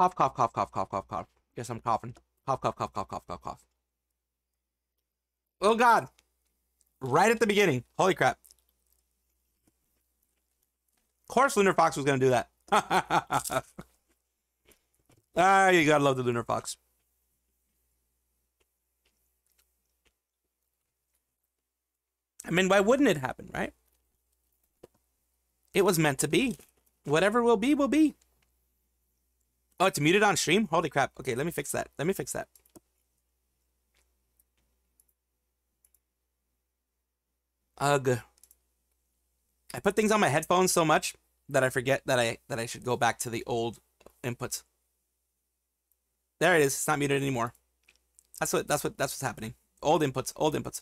Cough, cough, cough, cough, cough, cough, cough. Guess I'm coughing. Cough, cough, cough, cough, cough, cough, cough. Oh, God. Right at the beginning. Holy crap. Of course Lunar Fox was going to do that. Ah, you got to love the Lunar Fox. I mean, why wouldn't it happen, right? It was meant to be. Whatever will be, will be. Oh, it's muted on stream? Holy crap. Okay, let me fix that. Let me fix that. Ugh. I put things on my headphones so much that I forget that I should go back to the old inputs. There it is. It's not muted anymore. That's what's happening. Old inputs. Old inputs.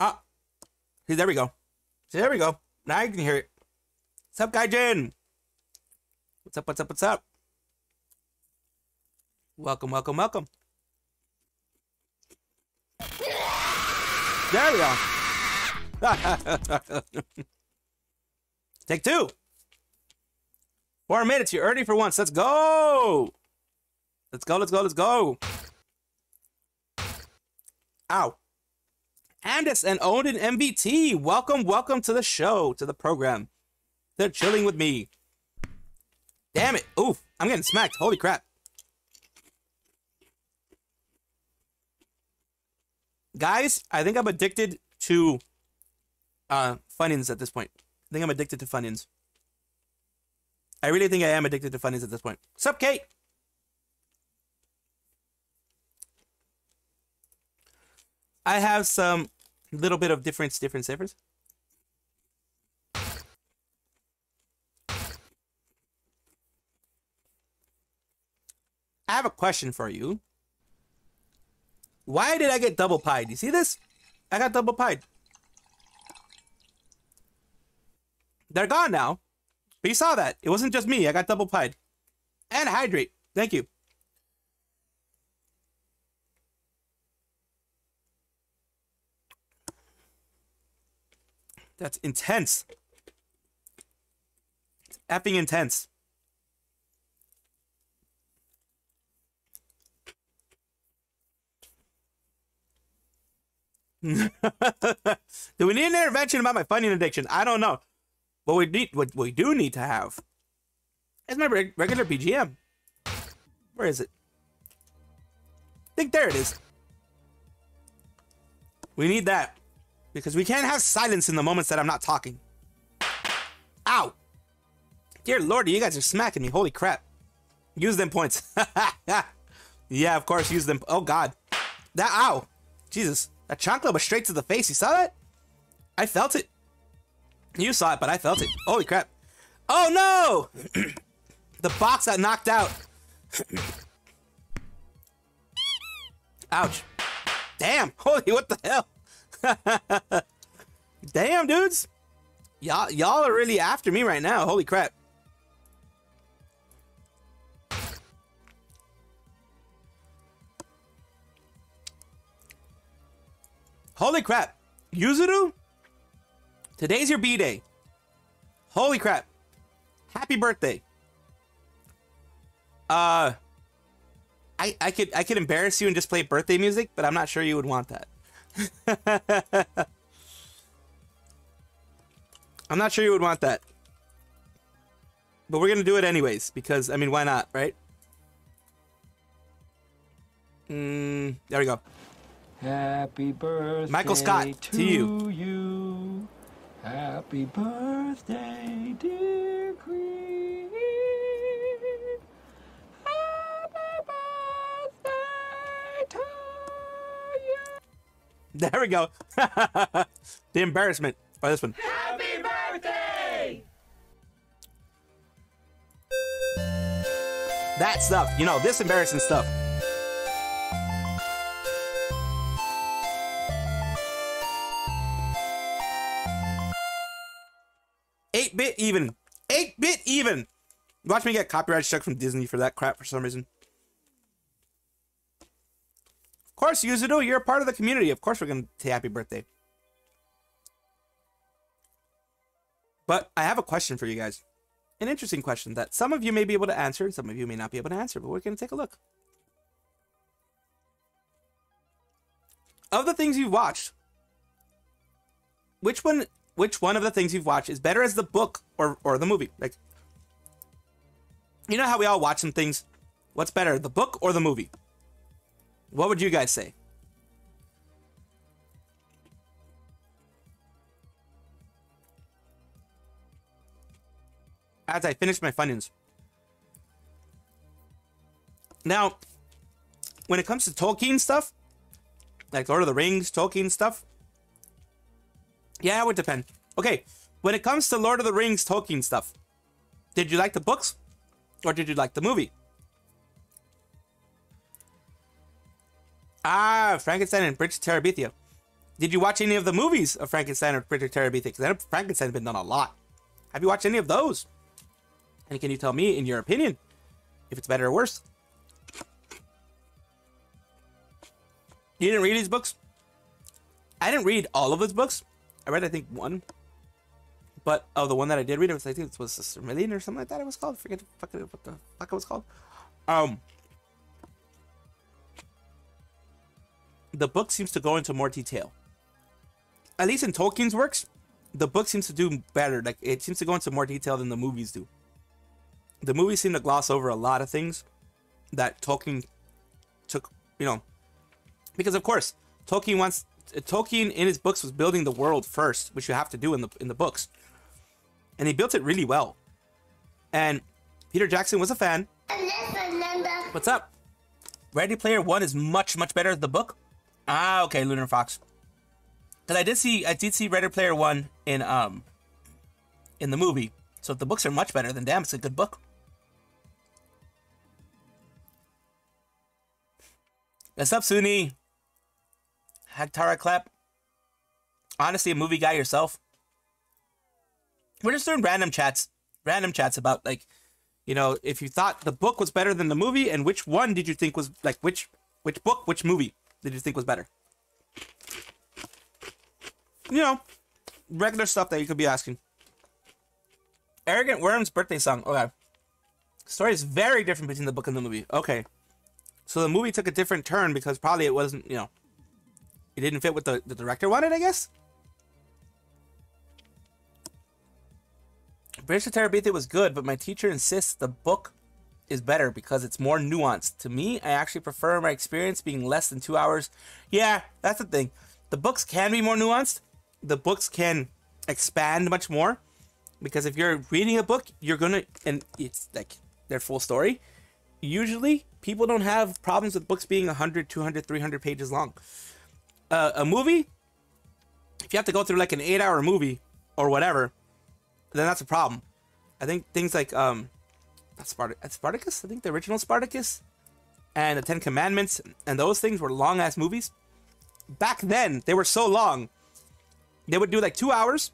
Ah. See, there we go. See, there we go. Now you can hear it. What's up, Gaijin? What's up, what's up, what's up? Welcome, welcome, welcome. There we go. Take two. 4 minutes. You're early for once. Let's go. Let's go, let's go, let's go. Ow. Andis and Odin MVT. Welcome, welcome to the show, to the program. They're chilling with me. Damn it. Oof. I'm getting smacked. Holy crap. Guys, I think I'm addicted to Funyuns at this point. I think I'm addicted to Funyuns. I really think I am addicted to Funyuns at this point. Sup, Kate? I have some little bit of difference. I have a question for you. Why did I get double pied? You see this? I got double pied. They're gone now. But you saw that. It wasn't just me. I got double pied. And hydrate. Thank you. That's intense. It's effing intense. Do we need an intervention about my Funyun addiction? I don't know. But we do need to have is my regular BGM. Where is it? I think there it is. We need that. Because we can't have silence in the moments that I'm not talking. Ow. Dear Lordy, you guys are smacking me. Holy crap. Use them points. Yeah, of course, use them. Oh, God. That, ow. Jesus. That chancla was straight to the face. You saw that? I felt it. You saw it, but I felt it. Holy crap. Oh, no. The box got knocked out. Ouch. Damn. Holy, what the hell? Damn, dudes. Y'all are really after me right now. Holy crap. Holy crap. Yuzuru? Today's your B-Day. Holy crap. Happy birthday. I could embarrass you and just play birthday music, but I'm not sure you would want that. I'm not sure you would want that. But we're gonna do it anyways, because I mean, why not, right? There we go. Happy birthday, Michael Scott, to you. Happy birthday, dear Queen. Happy birthday to you. There we go. The embarrassment. Or this one. Happy birthday. That stuff, you know, this embarrassing stuff. Even 8-bit even. Watch me get copyright struck from Disney for that crap for some reason. Of course, Yuzuru, you're a part of the community. Of course, we're gonna say happy birthday. But I have a question for you guys, an interesting question that some of you may be able to answer, some of you may not be able to answer. But we're gonna take a look. Of the things you've watched, which one of the things you've watched is better as the book or the movie? Like, you know how we all watch some things. What's better, the book or the movie? What would you guys say? As I finish my Funyuns. Now, when it comes to Tolkien stuff, like Lord of the Rings, Tolkien stuff, yeah, it would depend. Okay, when it comes to Lord of the Rings Tolkien stuff, did you like the books or did you like the movie? Ah, Frankenstein and Bridge to Terabithia. Did you watch any of the movies of Frankenstein or Bridge to Terabithia? Because Frankenstein's been done a lot. Have you watched any of those? And can you tell me, in your opinion, if it's better or worse? You didn't read these books? I didn't read all of his books. I read, I think, one. But, oh, the one that I did read, it was, I think it was Sister Million or something like that it was called. I forget what the fuck it was called. The book seems to go into more detail. At least in Tolkien's works, the book seems to do better. Like, it seems to go into more detail than the movies do. The movies seem to gloss over a lot of things that Tolkien took, you know. Because, of course, Tolkien in his books was building the world first, which you have to do in the books, and he built it really well. And Peter Jackson was a fan. What's up? Ready Player One is much better than the book. Ah, okay, Lunar Fox. Because I did see Ready Player One in the movie. So if the books are much better, then damn, it's a good book. What's up, Suni? Hagtara Clap. Honestly, a movie guy yourself. We're just doing random chats about, like, you know, if you thought the book was better than the movie, and which one did you think was, like, which book, which movie did you think was better? You know, regular stuff that you could be asking. Arrogant Worm's birthday song. Okay. The story is very different between the book and the movie. Okay. So the movie took a different turn because probably it wasn't, you know, it didn't fit what the director wanted, I guess. Bridge to Terabithia was good, but my teacher insists the book is better because it's more nuanced. To me, I actually prefer my experience being less than 2 hours. Yeah, that's the thing. The books can be more nuanced. The books can expand much more, because if you're reading a book, you're gonna, and it's like their full story. Usually people don't have problems with books being 100, 200, 300 pages long. A movie, if you have to go through like an 8-hour movie or whatever, then that's a problem. I think things like Spartacus, I think the original Spartacus and the Ten Commandments and those things were long ass movies. Back then they were so long, they would do like 2 hours,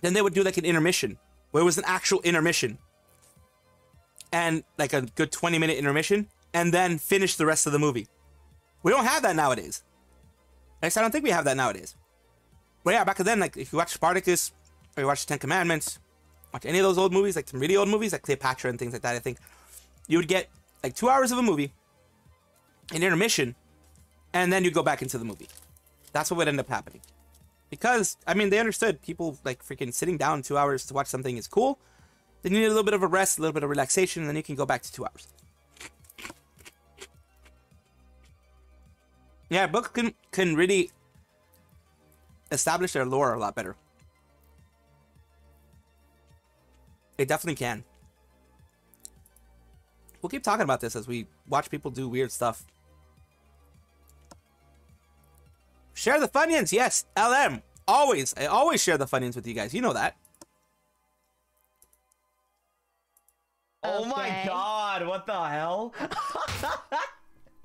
then they would do like an intermission where it was an actual intermission and like a good 20-minute intermission, and then finish the rest of the movie. We don't have that nowadays. At least I don't think we have that nowadays. But yeah, back then, like if you watch Spartacus or you watch Ten Commandments, watch any of those old movies, like some really old movies like Cleopatra and things like that, I think you would get like 2 hours of a movie, an intermission, and then you go back into the movie. That's what would end up happening. Because, I mean, they understood people like freaking sitting down 2 hours to watch something is cool. Then you need a little bit of a rest, a little bit of relaxation, and then you can go back to 2 hours. Yeah, books can really establish their lore a lot better. It definitely can. We'll keep talking about this as we watch people do weird stuff. Share the Funyuns, yes, LM. Always, I always share the Funyuns with you guys. You know that. Okay. Oh my god, what the hell? Hold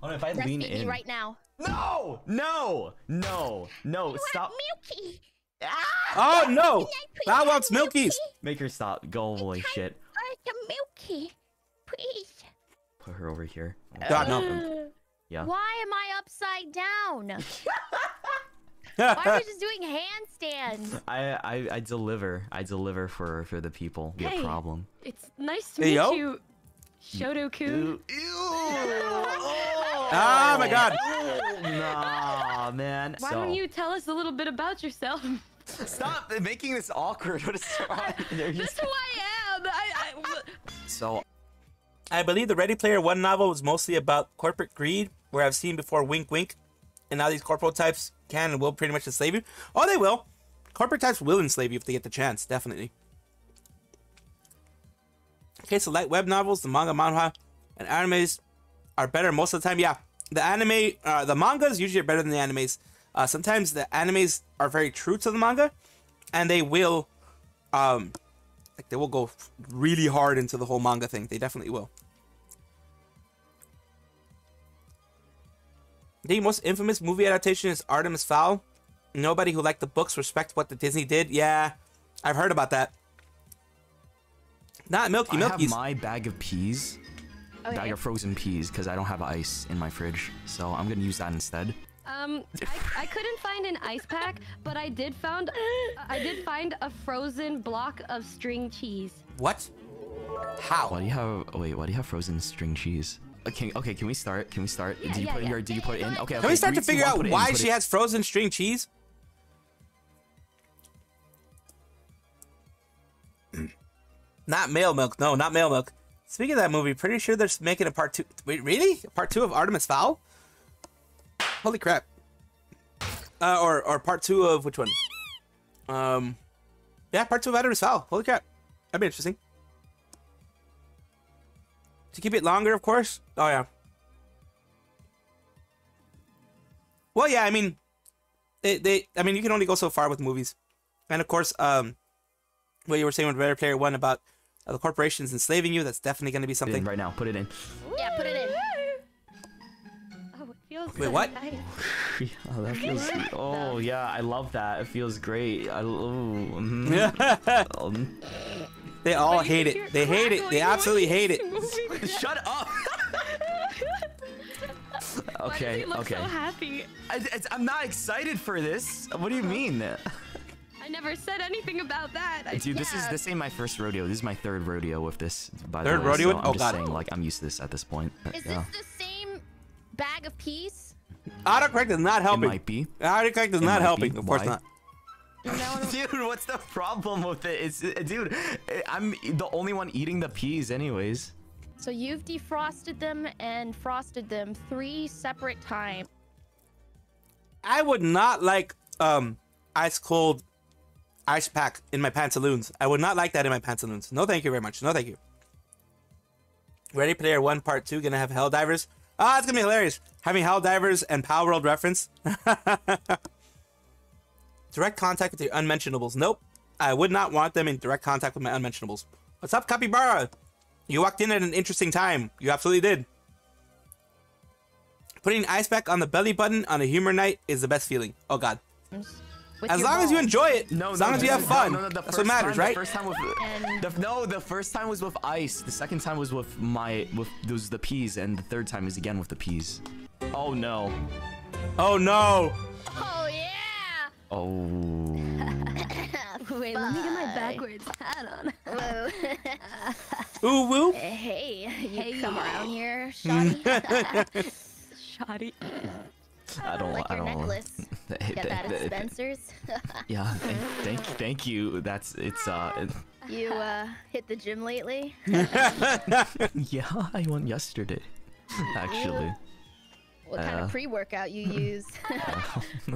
on, if I lean in right now. No, no, no, no, you stop. Milky. Ah! Oh no! That wants Milkies. Make her stop. Go, holy shit. The Milky, please. Put her over here. God no. Yeah. Why am I upside down? Why are you just doing handstands? I deliver. I deliver for the people. Hey, no problem. It's nice to meet you, Shoto-kun. Oh my god. Nah, man. Why don't you tell us a little bit about yourself? Stop making this awkward. What is this? Who I am. I believe the Ready Player One novel was mostly about corporate greed, where I've seen before wink wink, and now these corporate types can and will pretty much enslave you. Oh, they will. Corporate types will enslave you if they get the chance, definitely. Okay, so light web novels, the manga, manhwa, and animes are better most of the time. Yeah, the anime, the mangas usually are better than the animes. Sometimes the animes are very true to the manga, and they will, like they will go really hard into the whole manga thing. They definitely will. The most infamous movie adaptation is Artemis Fowl. Nobody who liked the books respects what the Disney did. Yeah, I've heard about that. Not Milky Milkies. I have my bag of peas. Oh, bag of frozen peas, because I don't have ice in my fridge. So I'm going to use that instead. I couldn't find an ice pack, but I did find a frozen block of string cheese. What? How? Why do you have, wait, why do you have frozen string cheese? Okay, can we start? Can we start? Yeah, did you put it in? Okay, can we start to figure out why she has frozen string cheese? Not male milk. No, not male milk. Speaking of that movie, pretty sure they're making a part 2. Wait, really? A part 2 of Artemis Fowl? Holy crap. Or part 2 of which one? Yeah, part 2 of Artemis Fowl. Holy crap. That'd be interesting. To keep it longer, of course. Oh, yeah. Well, yeah, I mean, I mean, you can only go so far with movies. And of course, what you were saying with Ready Player One about the corporations enslaving you, that's definitely going to be something. Right now, put it in. Yeah, put it in. Oh, it feels good. Wait, what? Nice. Oh, that feels, oh, yeah, I love that. It feels great. I love They all hate it. They hate it. They absolutely hate it. Shut up. Okay, okay. I'm so happy. I'm not excited for this. What do you mean? I never said anything about that. Dude, this ain't my first rodeo. This is my third rodeo with this. By the way, third rodeo? So I'm just saying, like, I'm used to this at this point. Is this the same bag of peas? Autocorrect is not helping. It might be. Autocorrect is not helping. Of course not. Dude, what's the problem with it? Dude, I'm the only one eating the peas anyways. So you've defrosted them and frosted them 3 separate times. I would not like ice cold ice pack in my pantaloons. I would not like that in my pantaloons. No, thank you very much. No, thank you. Ready Player One Part 2 gonna have Helldivers. Ah, it's gonna be hilarious having Helldivers and Power World reference. Direct contact with your unmentionables. Nope, I would not want them in direct contact with my unmentionables. What's up, Capybara? You walked in at an interesting time. You absolutely did. Putting ice pack on the belly button on a humor night is the best feeling. Oh God. As long as you enjoy it, as long as you have fun, that's what matters, right? The first time was with ice. The second time was with the peas, and the third time is again with the peas. Oh no! Oh no! Oh yeah! Oh. Wait, let me get my backwards hat on. Ooh woo! Hey, you come around here, shoddy. Shoddy. I don't like your necklace. Get that at Spencer's. Yeah, thank you. You hit the gym lately? Yeah, I went yesterday, actually. What kind of pre-workout you use? I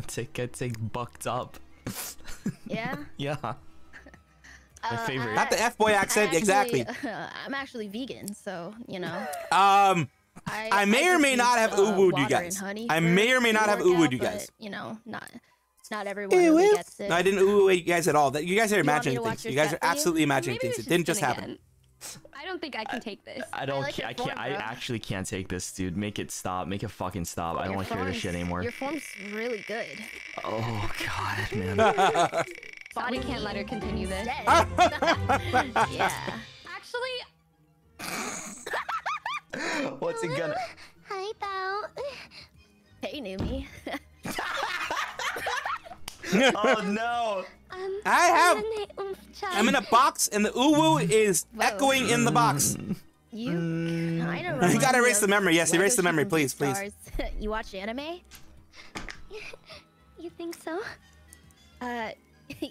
take Bucked Up. Yeah. Yeah. My favorite. Not the F-boy accent, exactly. I'm actually vegan, so you know. I may or may not have uwooed you guys. I may or may not have uwooed you guys. You know, not everyone really gets it. No, I didn't uwoo you guys at all. You guys are imagining things. You guys are absolutely imagining things. It didn't just happen. I don't think I can take this. I actually can't take this, dude. Make it stop. Make it fucking stop. I don't want to hear this shit anymore. Your form's really good. Oh God, man. Bonnie can't let her continue this. Yeah. Actually. What's it gonna? Hi, Bao. Hey, Numi. Oh no! I'm in a box, and the uwu is echoing in the box. I don't know. You gotta erase the memory. Yes, erase the memory, please, please. You watch anime? You think so?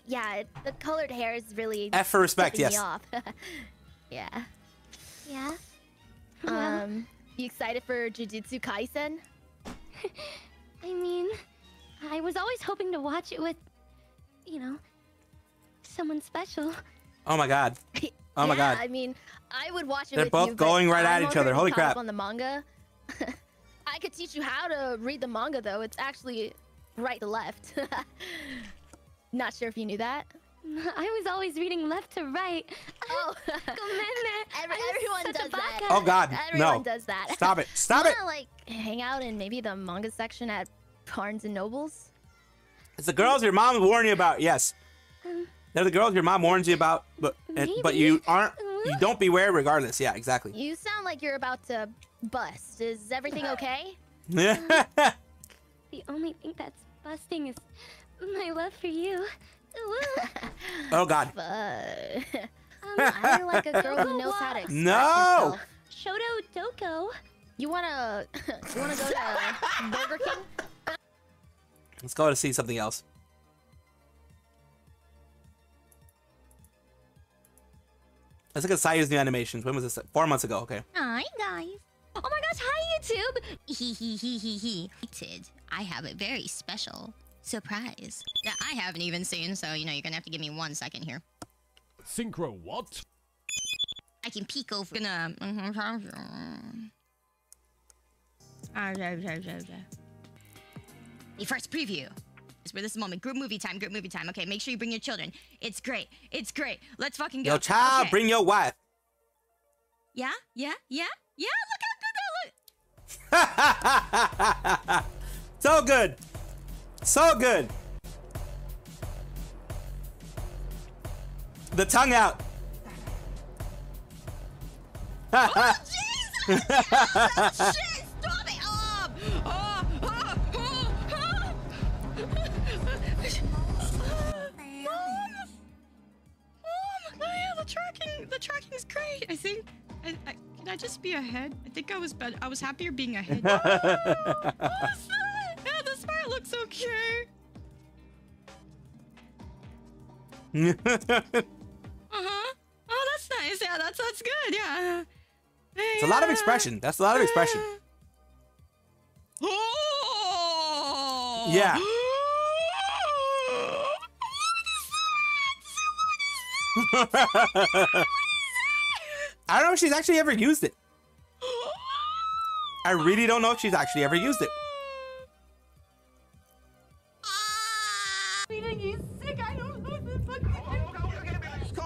Yeah. The colored hair is really. F for respect, yes. Yeah. Yeah. You excited for Jujutsu Kaisen? I mean, I was always hoping to watch it with, you know, someone special. Oh my God. Oh my God. I mean, I would watch it with you. They're both going right at each other. Holy crap. On the manga. I could teach you how to read the manga, though. It's actually right to left. Not sure if you knew that. I was always reading left to right. Oh, everyone does that. Oh God, everyone does that. Stop it! Stop it! Like hang out in maybe the manga section at Barnes and Nobles. It's the girls your mom warned you about. Yes, they're the girls your mom warns you about, but you aren't. You don't beware regardless. Yeah, exactly. You sound like you're about to bust. Is everything okay? Yeah. The only thing that's busting is my love for you. Oh God. I like a girl who knows how to express herself. Shoto Doko. You wanna go to Burger King? Let's go to see something else. Let's look at Sayu's new animations. When was this? 4 months ago. Okay. Hi guys. Oh my gosh. Hi YouTube. I have a very special surprise that I haven't even seen, so you know you're gonna have to give me 1 second here. Synchro what? I can peek over. The first preview is where this moment. Group movie time. Group movie time. Okay, make sure you bring your children. It's great. It's great. Let's fucking go. Yo, child, okay. Bring your wife. Yeah, yeah, yeah, yeah. Look at that. Look. So good. So good. The tongue out. Oh, Jesus! That shit! Stop it! Oh yeah, the tracking's great. I think I can I just be ahead? I think I was better. I was happier being ahead. Looks so cute. Uh-huh. Oh, that's nice. Yeah, that's good. Yeah. It's a lot of expression. That's a lot of expression. Yeah. I don't know if she's actually ever used it. I really don't know if she's actually ever used it.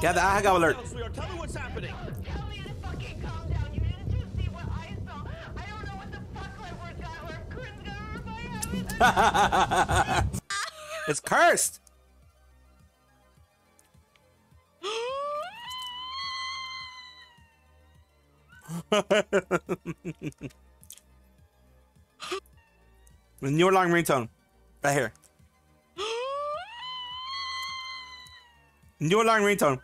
Get the Ahagao alert. Tell me what's happening. Tell me to fucking calm down. You didn't see what I saw. I don't know what the fuck Ledward got where Krin's got hurt by heaven. It's cursed. With your long ringtone. Right here. Your long ringtone.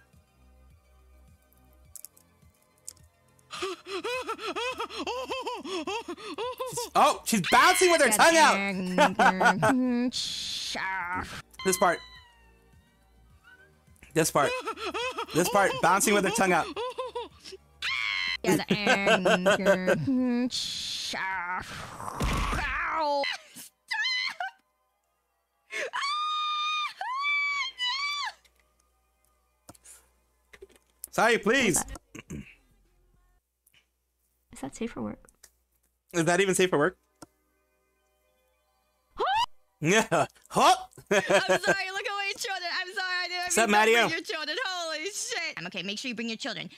Oh, she's bouncing with her tongue out. This part. This part. This part, bouncing with her tongue out. Stop. Sorry, please. Is that safe for work? Is that even safe for work? Yeah. Huh? I'm sorry, look at my children. I'm sorry, I didn't. What's up, Mario? Your children. Holy shit. I'm okay. Make sure you bring your children.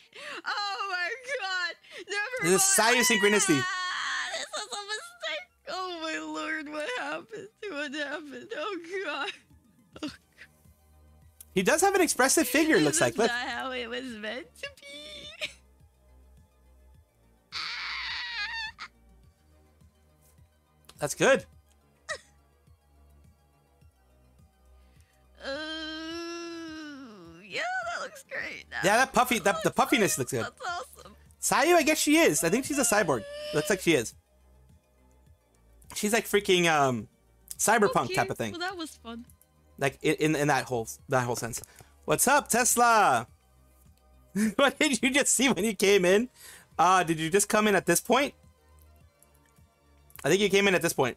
Oh my god. Never. This is sire synchronicity. Ah, this was a mistake. Oh my lord, what happened? What happened? Oh god. Oh god. He does have an expressive figure, it looks like. That's not how it was meant to be. That's good. Yeah, that looks great. That the puffiness looks good. That's awesome. Sayu, I guess she is. I think she's a cyborg. Looks like she is. She's like freaking cyberpunk type of thing. Well, that was fun. Like in that whole sense. What's up, Tesla? What did you just see when you came in? Did you just come in at this point? I think you came in at this point.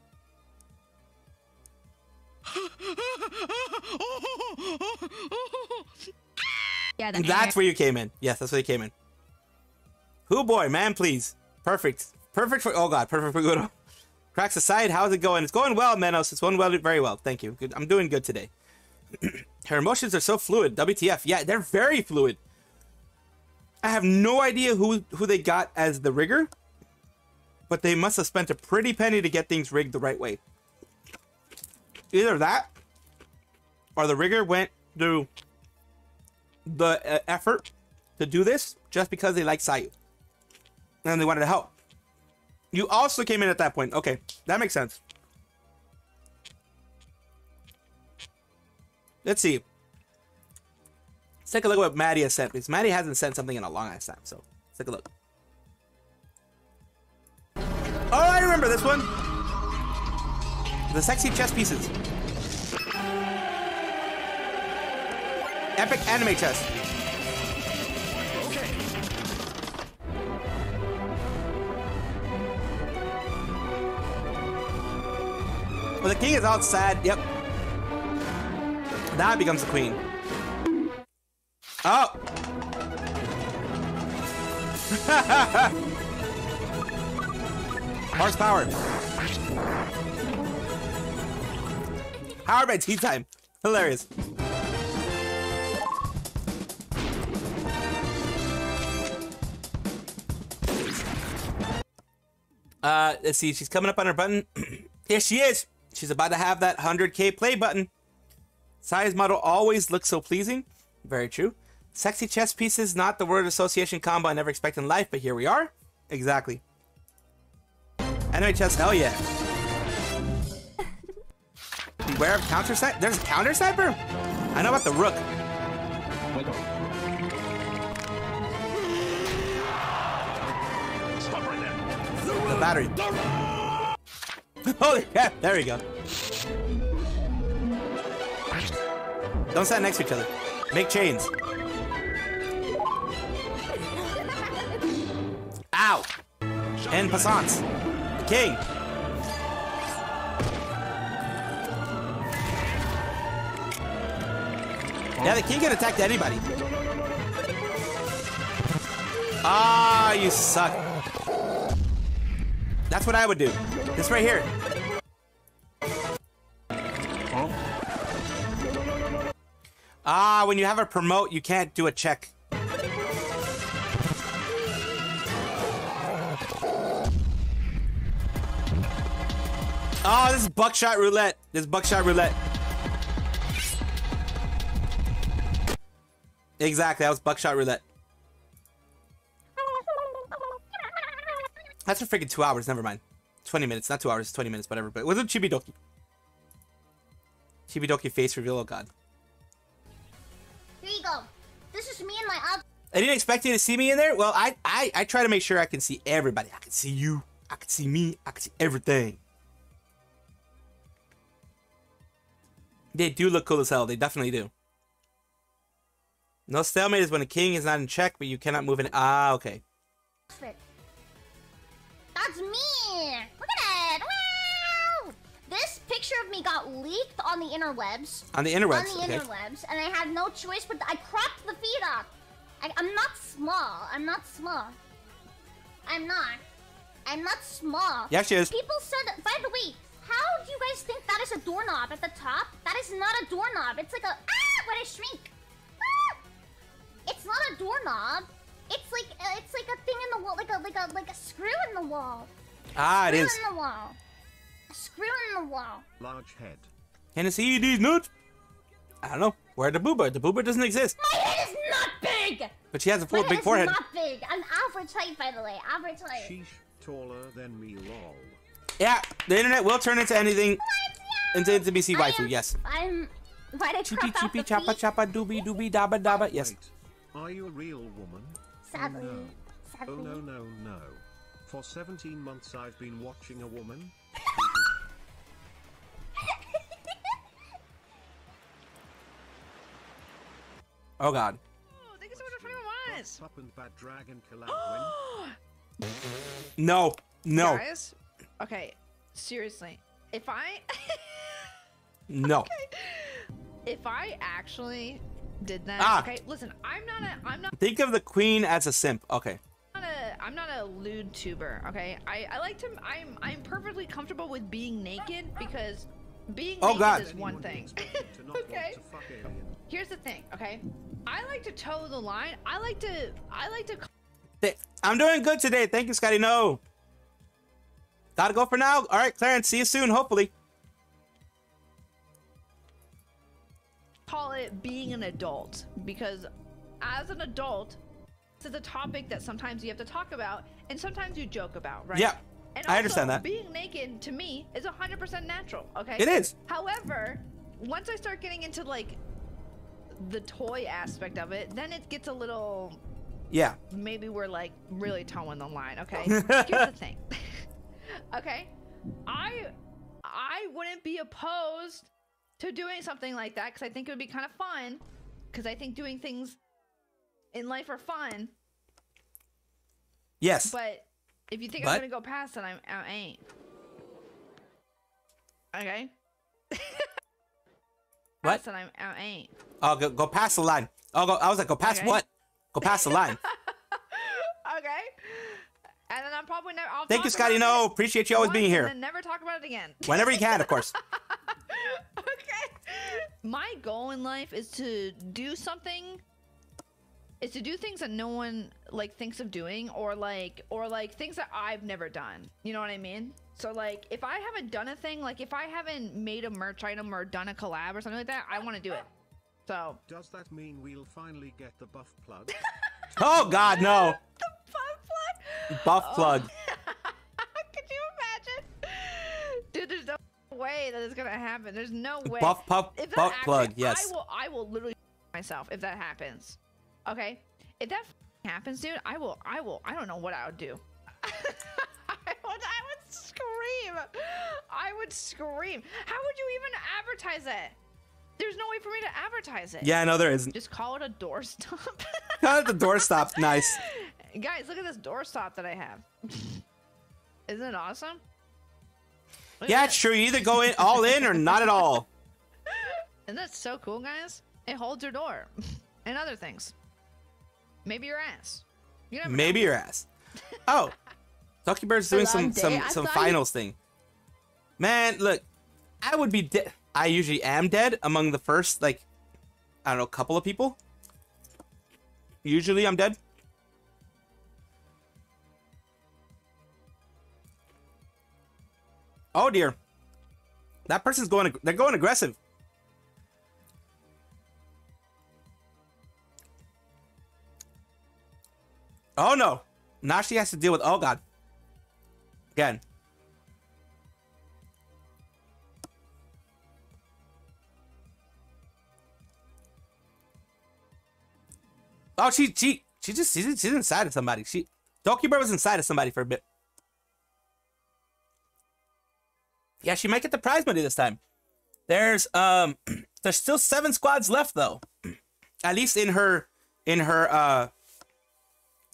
Yeah, that's where you came in. Yes, that's where you came in. Hoo boy, man, please. Perfect. Perfect for, oh god, perfect for good. Cracks aside, how's it going? It's going well, Manos. It's going well, very well. Thank you. Good. I'm doing good today. Her emotions are so fluid. WTF. Yeah, they're very fluid. I have no idea who they got as the rigger, but they must have spent a pretty penny to get things rigged the right way. Either that, or the rigger went through the effort to do this just because they like Sayu and they wanted to help. You also came in at that point. Okay, that makes sense. Let's see. Let's take a look at what Maddie has sent, because Maddie hasn't sent something in a long ass time, so let's take a look. Oh, I remember this one. The sexy chess pieces. Epic anime chess. Well, the king is outside. Yep. That becomes the queen. Oh! Horsepower. Powered by tea time. Hilarious. Let's see. She's coming up on her button. Here she is. She's about to have that 100K play button. Sayu's model always looks so pleasing. Very true. Sexy chess pieces, not the word association combo I never expect in life, but here we are. Exactly. Anime chess, hell yeah. Beware of counter sniper. There's a counter sniper? I know about the rook. Stop right there. The battery. Holy crap, there we go. Don't stand next to each other. Make chains. Ow! and passants. Okay. Yeah, the king can attack anybody. Ah, you suck. That's what I would do. This right here. Ah, when you have a promote, you can't do a check. Oh, this is buckshot roulette. This is buckshot roulette. Exactly, that was buckshot roulette. That's for freaking 2 hours, never mind. 20 minutes, not 2 hours, 20 minutes, whatever. But what's a Chibidoki? Chibidoki face reveal, oh god. Here you go. This is me and my other. I didn't expect you to see me in there. Well, I try to make sure I can see everybody. I can see you. I can see me. I can see everything. They do look cool as hell. They definitely do. No stalemate is when a king is not in check, but you cannot move an. Ah, okay. That's me. Look at it. Wow. This picture of me got leaked on the interwebs. On the interwebs. On the interwebs, and I had no choice but I cropped the feet up. I'm not small. I'm not small. I'm not. I'm not small. Yeah, she is. People said. By the way, how do you guys think that is a doorknob at the top? That is not a doorknob. It's like a when I shrink. It's not a doorknob. It's like a thing in the wall, like a screw in the wall. Ah, it is. Screw in the wall. A screw in the wall. Large head. Can you see these nuts? I don't know. Where the boober? The boober doesn't exist. My head is not big. But she has a full big forehead. Not big. I'm average height, by the way. Average height. She's taller than me, lol. Yeah, the internet will turn into anything. What? Yeah. Into BC waifu. Yes. I'm. Why did I crop out chapa chapa doobie doobie daba daba. Yes. Are you a real woman? Sadly. Oh, no. Sadly. Oh no no no. For 17 months I've been watching a woman. Oh god. Oh, thank you so much for putting eyes. Up and bad dragon collab. No. No. Guys? Okay. Seriously. If I no. Okay. If I actually did that. Ah. Okay, listen, I'm not think of the queen as a simp. Okay, I'm not a lewd tuber. Okay, I like to I'm perfectly comfortable with being naked, because being naked is one thing. Okay, here's the thing. Okay, I like to toe the line. I like to I'm doing good today, thank you, Scotty. No, gotta go for now. All right, Clarence, see you soon, hopefully. Call it being an adult, because as an adult, this is a topic that sometimes you have to talk about and sometimes you joke about, right? Yeah, and I understand that. Being naked to me is 100% natural. Okay, it is. However, once I start getting into like the toy aspect of it, then it gets a little, yeah, maybe we're like really toeing the line. Okay, here's the thing. Okay, I wouldn't be opposed to doing something like that, because I think it would be kind of fun, because I think doing things in life are fun. Yes. But if you think I'm gonna go past it, I ain't. Okay. What? I ain't. Oh, go past the line. Oh, I was like, go past what? Go past the line. Okay. And then I'm probably never. Thank you, Scotty. No, appreciate you always being here. And never talk about it again. Whenever you can, of course. My goal in life is to do something, is to do things that no one like thinks of doing, or like things that I've never done. You know what I mean? So like, if I haven't done a thing, like if I haven't made a merch item or done a collab or something like that, I want to do it. So does that mean we'll finally get the buff plug? Oh god, no. The buff plug. Could you imagine? Dude, there's no way that is gonna happen. There's no way. Buff plug. Yes. I will literally myself if that happens. Okay, if that happens, dude, I will. I don't know what I would do. I would scream. I would scream. How would you even advertise it? There's no way for me to advertise it. Yeah, no, there isn't. Just call it a doorstop. Call it the doorstop. Nice. Guys, look at this doorstop that I have. Isn't it awesome? Look yeah, it's true. You either go in all in or not at all. Isn't that so cool, guys? It holds your door and other things. Maybe your ass. You never Maybe know. Your ass. Oh, Lucky Bird's doing some finals thing. Man, look, I would be dead. I usually am dead among the first, like, I don't know, couple of people. Usually I'm dead. Oh dear, that person's going. They're going aggressive. Oh no! Now she has to deal with. Oh god. Again. Oh, she's inside of somebody. Doki Bird was inside of somebody for a bit. Yeah, she might get the prize money this time. There's still 7 squads left though, at least in her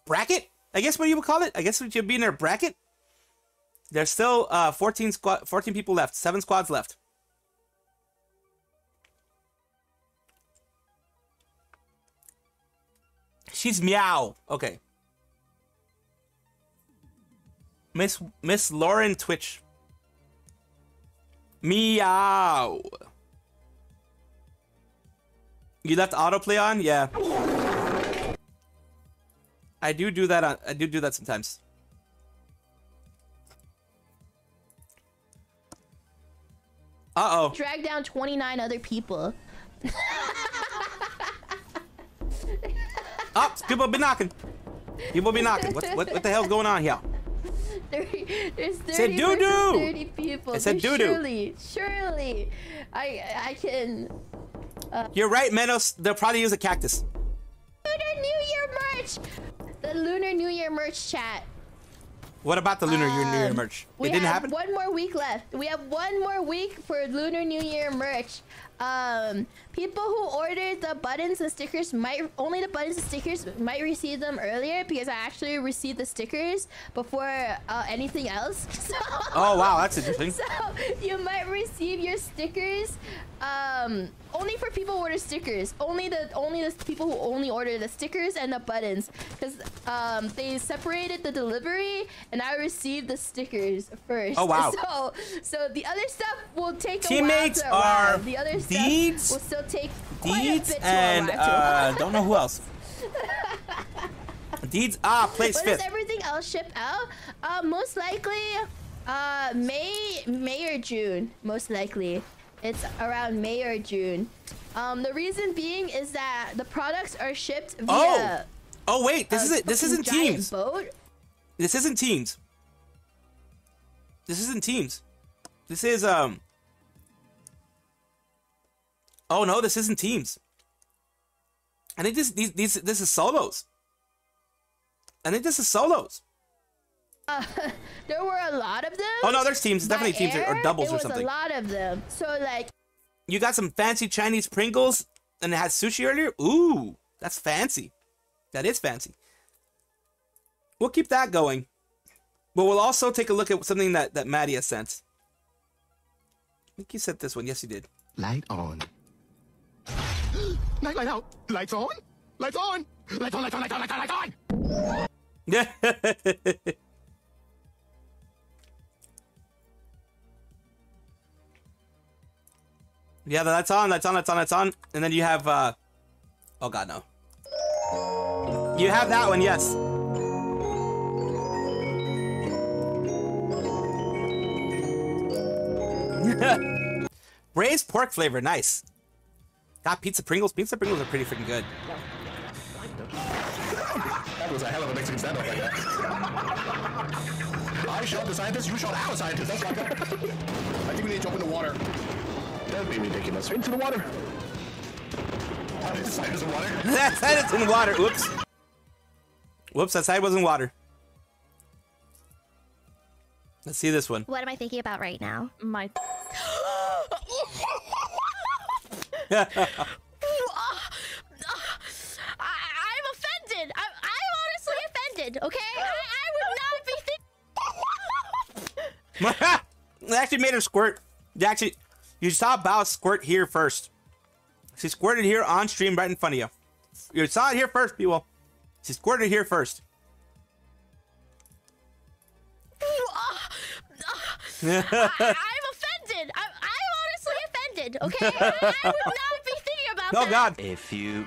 bracket. I guess what you would call it. I guess it would be in her bracket. There's still 14 people left. 7 squads left. She's meow. Okay. Miss Lauren Twitch. Meow. You left autoplay on? Yeah. I do that sometimes. Uh-oh. Drag down 29 other people. Oh, people be knocking. People be knocking. What the hell's going on here? There's 30 doo-doo. 30 people. It's a doo-doo. Surely. I can. You're right, Menos. They'll probably use a cactus. Lunar New Year merch. The Lunar New Year merch chat. What about the Lunar New Year merch? It didn't happen? One more week left. We have 1 more week for Lunar New Year merch. People who ordered the buttons and stickers might only the buttons and stickers might receive them earlier because I actually received the stickers before anything else. So, oh wow, that's interesting. So you might receive your stickers only for people who order stickers. Only the people who only order the stickers and the buttons, because they separated the delivery and I received the stickers first. Oh wow. So the other stuff will take Teammates a while to arrive. The other stuff Deeds will still take Deeds and don't know who else. Deeds place what fifth. Does everything else ship out? Most likely May or June. Most likely it's around May or June. The reason being is that the products are shipped via. Oh wait, this isn't. This isn't teams. Boat. This isn't teams. This isn't teams. This is Oh no, this isn't teams. I think this is solos. I think this is solos. There were a lot of them. Oh no, there's teams. Definitely teams or doubles or something. There was a lot of them. So like, you got some fancy Chinese Pringles, and it had sushi earlier. Ooh, that's fancy. That is fancy. We'll keep that going, but we'll also take a look at something that Maddie has sent. I think you sent this one. Yes, you did. Light on. Light out. Lights on. Lights on. Lights on. Lights on. Lights on. Lights on. Lights on. Yeah. Yeah, that's on, that's on, that's on, that's on. And then you have, oh god, no. You have that one, yes. Braised pork flavor, nice. Got pizza Pringles. Pizza Pringles are pretty freaking good. That was a hell of a Mexican stand-up like that. I shot the scientist, you shot our scientist. That's not good. I think we need to jump in the water. That'd be ridiculous. Into the water. That side is in water. That side is in water. Whoops. Whoops, that side was in water. Let's see this one. What am I thinking about right now? My... I'm offended. I'm honestly offended, okay? I would not be thinking... It actually made her squirt. Actually, you saw Bao squirt here first. She squirted here on stream right in front of you. You saw it here first, people. She squirted here first. I'm honestly offended, okay? I would not be thinking about that. Oh, God. A few...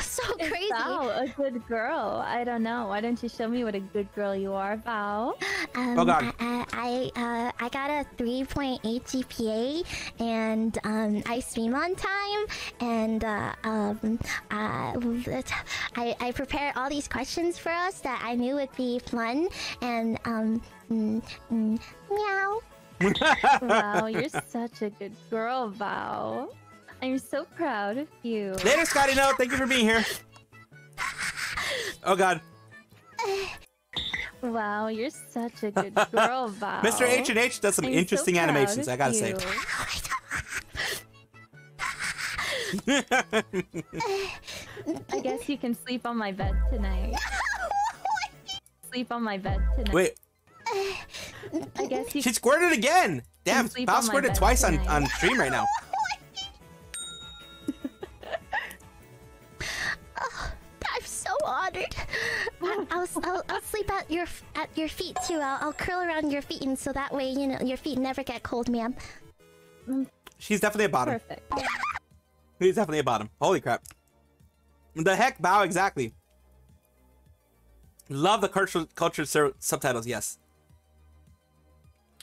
So crazy. Bao, a good girl. I don't know. Why don't you show me what a good girl you are, Bao? Oh, God. I got a 3.8 GPA, and I stream on time, and I prepared all these questions for us that I knew would be fun, and meow. Wow, you're such a good girl, Bao. I'm so proud of you. Later, Scotty. No, thank you for being here. Oh, God. Wow, you're such a good girl, Bao. Mr. H&H does some interesting animations, I gotta say. I guess you can sleep on my bed tonight. Sleep on my bed tonight. Wait. I guess you... She squirted again! Damn, Bao squirted twice on stream right now. Honored. I'll sleep at your feet too. I'll curl around your feet, and so that way, you know, your feet never get cold, ma'am. She's definitely a bottom. Perfect. She's definitely a bottom. Holy crap! The heck, Bao, exactly. Love the culture subtitles. Yes.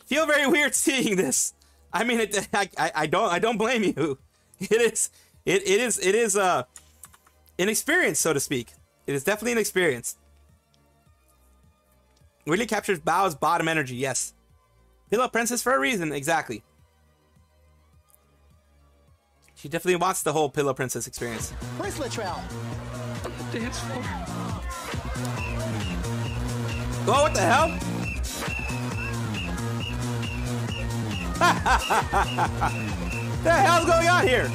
Feel very weird seeing this. I mean, I don't blame you. It is an experience, so to speak. It is definitely an experience. Really captures Bao's bottom energy, yes. Pillow Princess for a reason, exactly. She definitely wants the whole Pillow Princess experience. Where's Latrell? Dance floor. Oh, what the hell? What the hell's going on here?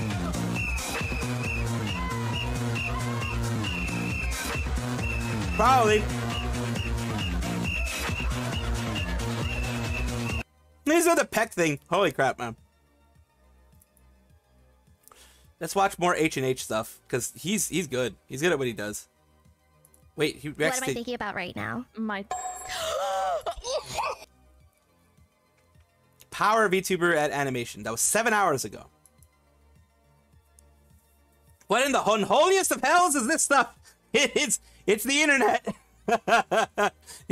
Probably. These are the peck thing. Holy crap, man. Let's watch more H&H stuff, because he's good. He's good at what he does. Wait, he what am I thinking about right now? My Power VTuber at animation. That was 7 hours ago. What in the holiest of hells is this stuff? It's the internet. The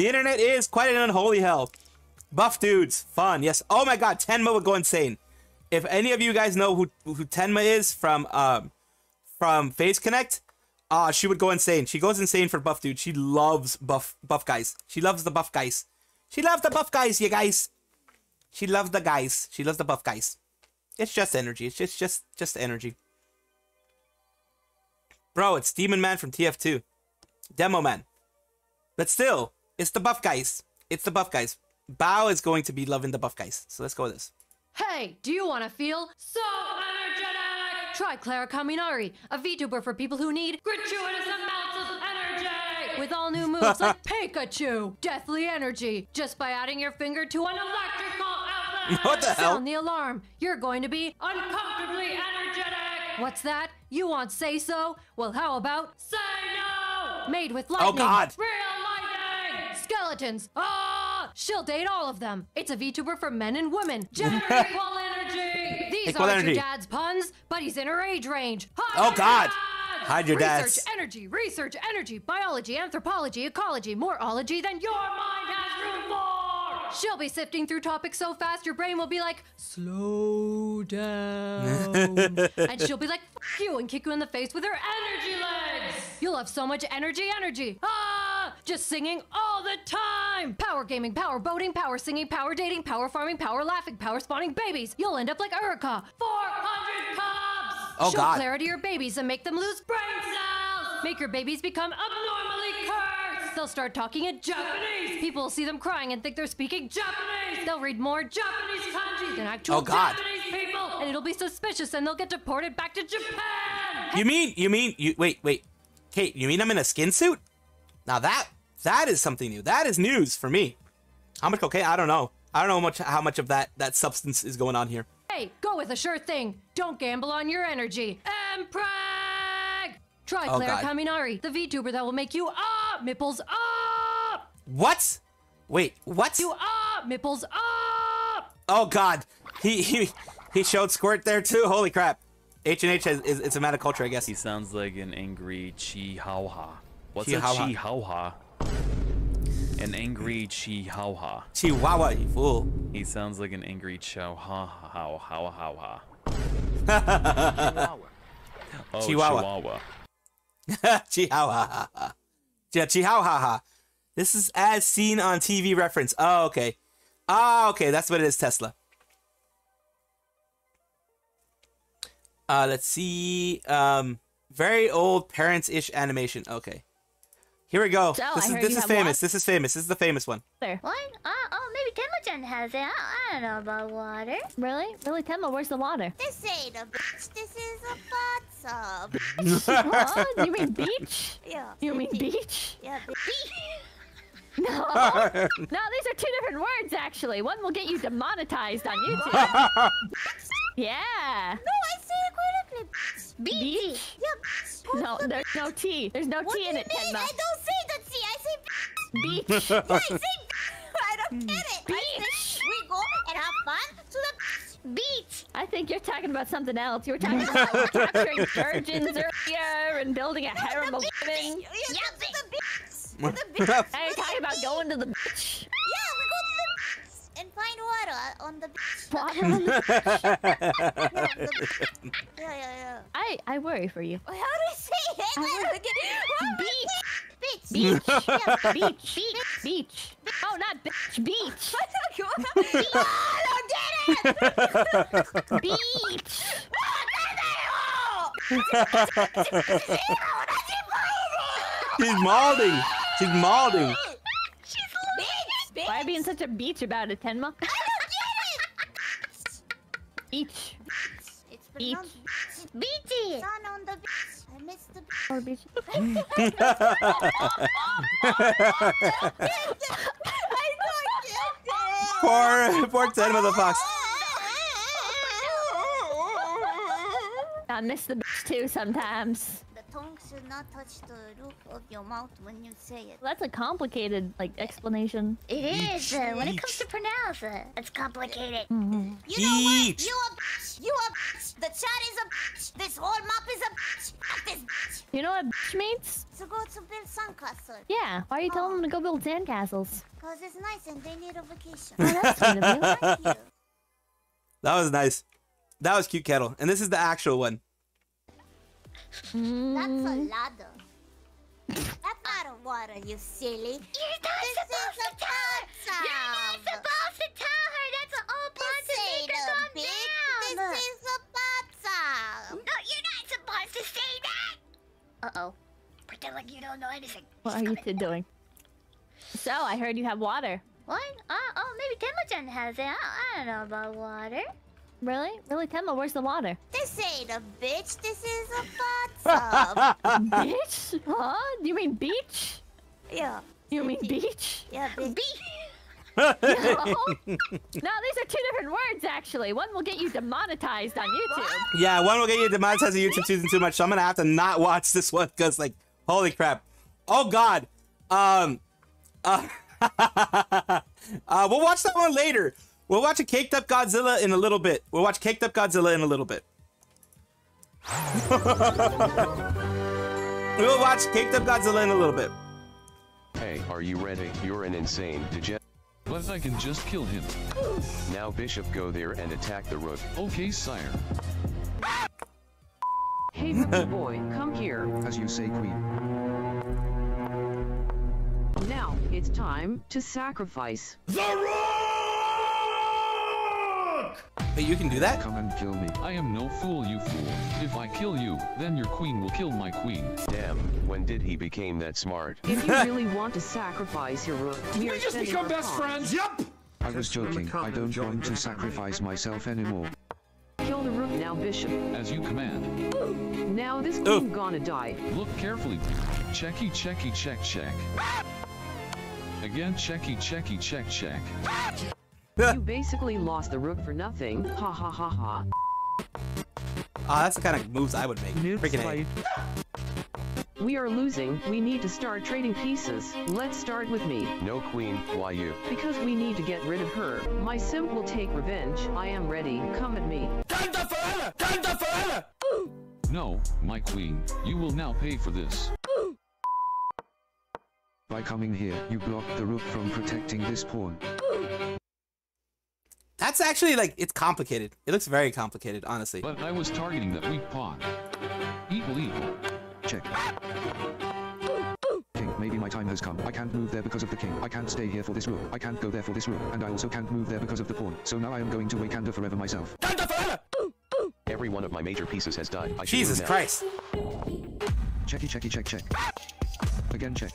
internet is quite an unholy hell. Buff dudes, fun, yes. Oh my God, Tenma would go insane. If any of you guys know who Tenma is from Face Connect, she would go insane. She goes insane for buff dudes. She loves buff guys. She loves the buff guys. She loves the buff guys, you guys. She loves the guys. She loves the buff guys. It's just energy. It's just energy. Bro, it's Demon Man from TF2. Demo Man. But still, it's the buff guys. It's the buff guys. Bao is going to be loving the buff guys. So let's go with this. Hey, do you want to feel so energetic? Try Clara Kaminari, a VTuber for people who need gratuitous amounts of energy. With all new moves like Pikachu, Deathly Energy, just by adding your finger to an electrical outlet. What the hell? Sound the alarm. You're going to be uncomfortably energetic. What's that? You want say so? Well, how about say no? Made with lightning. Oh, God. Real lightning. Skeletons. Ah! She'll date all of them. It's a VTuber for men and women. Gender equal energy. These aren't your dad's puns, but he's in her age range. Hide, oh, God. Dad. Hide your dad. Research, energy, biology, anthropology, ecology, moreology than your mind has room for. She'll be sifting through topics so fast your brain will be like, slow down. And she'll be like, F you, and kick you in the face with her energy legs. You'll have so much energy. Ah, just singing all the time. Power gaming, power boating, power singing, power dating, power farming, power laughing, power spawning babies. You'll end up like Erica. 400 cubs. Oh, God. Show clarity to your babies and make them lose brain cells. Make your babies become abnormally cursed. They'll start talking in Japanese. People will see them crying and think they're speaking Japanese. They'll read more Japanese kanji than actual Japanese people. And it'll be suspicious, and they'll get deported back to Japan. You mean, wait, Kate, you mean I'm in a skin suit? Now that, That is something new. That is news for me. How much cocaine? I don't know. I don't know how much of that substance is going on here. Hey, go with a sure thing. Don't gamble on your energy. MPreg! Try Clara Kaminari, the VTuber that will make you up, Mipples up! What? Wait, what? You up, Mipples up! Oh God, he showed squirt there too. Holy crap! H&H it's a meta culture, I guess. He sounds like an angry chihuahua. What's chihuahua. A chihuahua? An angry chihuahua. Chihuahua, you fool. He sounds like an angry chihuahua. Chihuahua. Oh, chihuahua. Chihuahua. Yeah, chihuahua. This is as seen on TV reference. Oh, okay. Ah, okay, that's what it is, Tesla. Let's see. Very old parents-ish animation. Okay. Here we go. So, this is famous. This is famous. This is the famous one. There. What? Oh, maybe Temma-chan has it. I don't know about water. Really? Really, Temma? Where's the water? This ain't a beach. This is a bathtub. What? You mean beach? Yeah. You mean beach? Yeah, beach. No. No, these are two different words, actually. One will get you demonetized on YouTube. Yeah. No, I say it correctly. Beach. Yep. No, there's no T. There's no T in it, Temma. I don't say the T. I say beach. Beach. Yeah, I say I don't get it. Beach. I say we go and have fun to the beach. I think you're talking about something else. You were talking about capturing virgins earlier and building a harem of women. Yeah, the beach. The beach. I ain't talking about going to the beach. Yeah, we go to the beach. And find water on the beach. Water on the beach? Yeah. I worry for you. How do I say it? Beach. Beach. Yeah. Beach. Oh, not bitch. Beach. I don't get it! Beach. She's malding. She's malding. Why are you being such a beach about it, Tenma? I don't get it! Beach. It's pronounced beach. Beachy! Sun on the beach. I miss the beach. Or beach. I don't get it! Poor Tenma the Fox. I miss the beach too sometimes. Tongue should not touch the roof of your mouth when you say it. That's a complicated, like, explanation. It is. When it comes to pronounce it, it's complicated. Mm-hmm. You know what? You a bitch. The chat is a bitch. This whole map is a bitch. Fuck this bitch. You know what bitch means? To go to build sandcastles. Yeah. Why are you telling them to go build sandcastles? Because it's nice and they need a vacation. Oh, that's sweet of you. Thank you. That was nice. That was cute, Kettle. And this is the actual one. That's a ladder. That's out of water, you silly. You're not supposed to tell her. You're not supposed to tell her. That's an old boss to make her calm down. This is a bathtub. No, you're not supposed to say that. Uh-oh. Pretend like you don't know anything. What are you two doing? So, I heard you have water. What? Oh, maybe Temma-chan has it. I don't know about water. Really? Really, Temma, where's the water? This ain't a bitch, this is a bathtub. Bitch? Huh? You mean beach? Yeah. You mean beach? Yeah, beach. No. No, these are two different words, actually. One will get you demonetized on YouTube. Yeah, one will get you demonetized on YouTube too much, so I'm gonna have to not watch this one, because, like, holy crap. Oh, God. We'll watch that one later. We'll watch a Caked Up Godzilla in a little bit. We'll watch Caked Up Godzilla in a little bit. We'll watch Caked Up Godzilla in a little bit. Hey, are you ready? You're an insane degenerate. But I can just kill him. Now, Bishop, go there and attack the rook. Okay, sire. Hey, little boy, come here. As you say, queen. Now, it's time to sacrifice. The rook! But you can do that? Come and kill me. I am no fool, you fool. If I kill you, then your queen will kill my queen. Damn, when did he become that smart? If you really want to sacrifice your rook, we just become best friends. Yep! I was joking. I don't want to sacrifice myself anymore. Kill the rook now, Bishop. As you command. Ooh. Now this queen gonna die. Look carefully. Checky, checky, check, check. Again, checky, checky, check, check. You basically lost the rook for nothing. Ha ha ha ha. Ah, that's the kind of moves I would make. Freaking A. We are losing. We need to start trading pieces. Let's start with me. No queen. Why you? Because we need to get rid of her. My simp will take revenge. I am ready. Come at me. Thunder forever! Thunder forever! No, my queen. You will now pay for this. By coming here, you block the rook from protecting this pawn. That's actually, like, it's complicated. It looks very complicated, honestly. But I was targeting that weak pawn. Equal, equal. Check. King, maybe my time has come. I can't move there because of the king. I can't stay here for this rook. I can't go there for this rook. And I also can't move there because of the pawn. So now I am going to wake Kanda forever myself. Kanda forever! Every one of my major pieces has died. I Jesus Christ. Checky, checky, check, check. Again, check.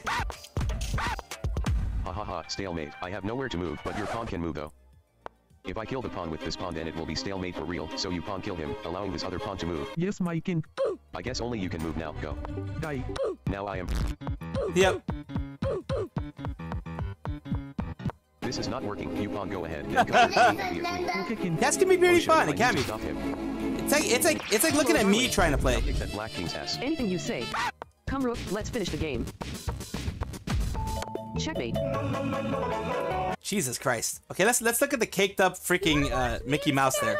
Ha ha ha, stalemate. I have nowhere to move, but your pawn can move though. If I kill the pawn with this pawn, then it will be stalemate for real, so you pawn kill him, allowing this other pawn to move. Yes, my king. I guess only you can move now, go. Die. Now I am... Yep. This is not working, you pawn go ahead. That's gonna be really fun, it can be. Stop him. It's like looking at me trying to play. Black king's ass. Anything you say. Come rook, let's finish the game. Checkmate. Jesus Christ. Okay, let's look at the caked up freaking Mickey Mouse there.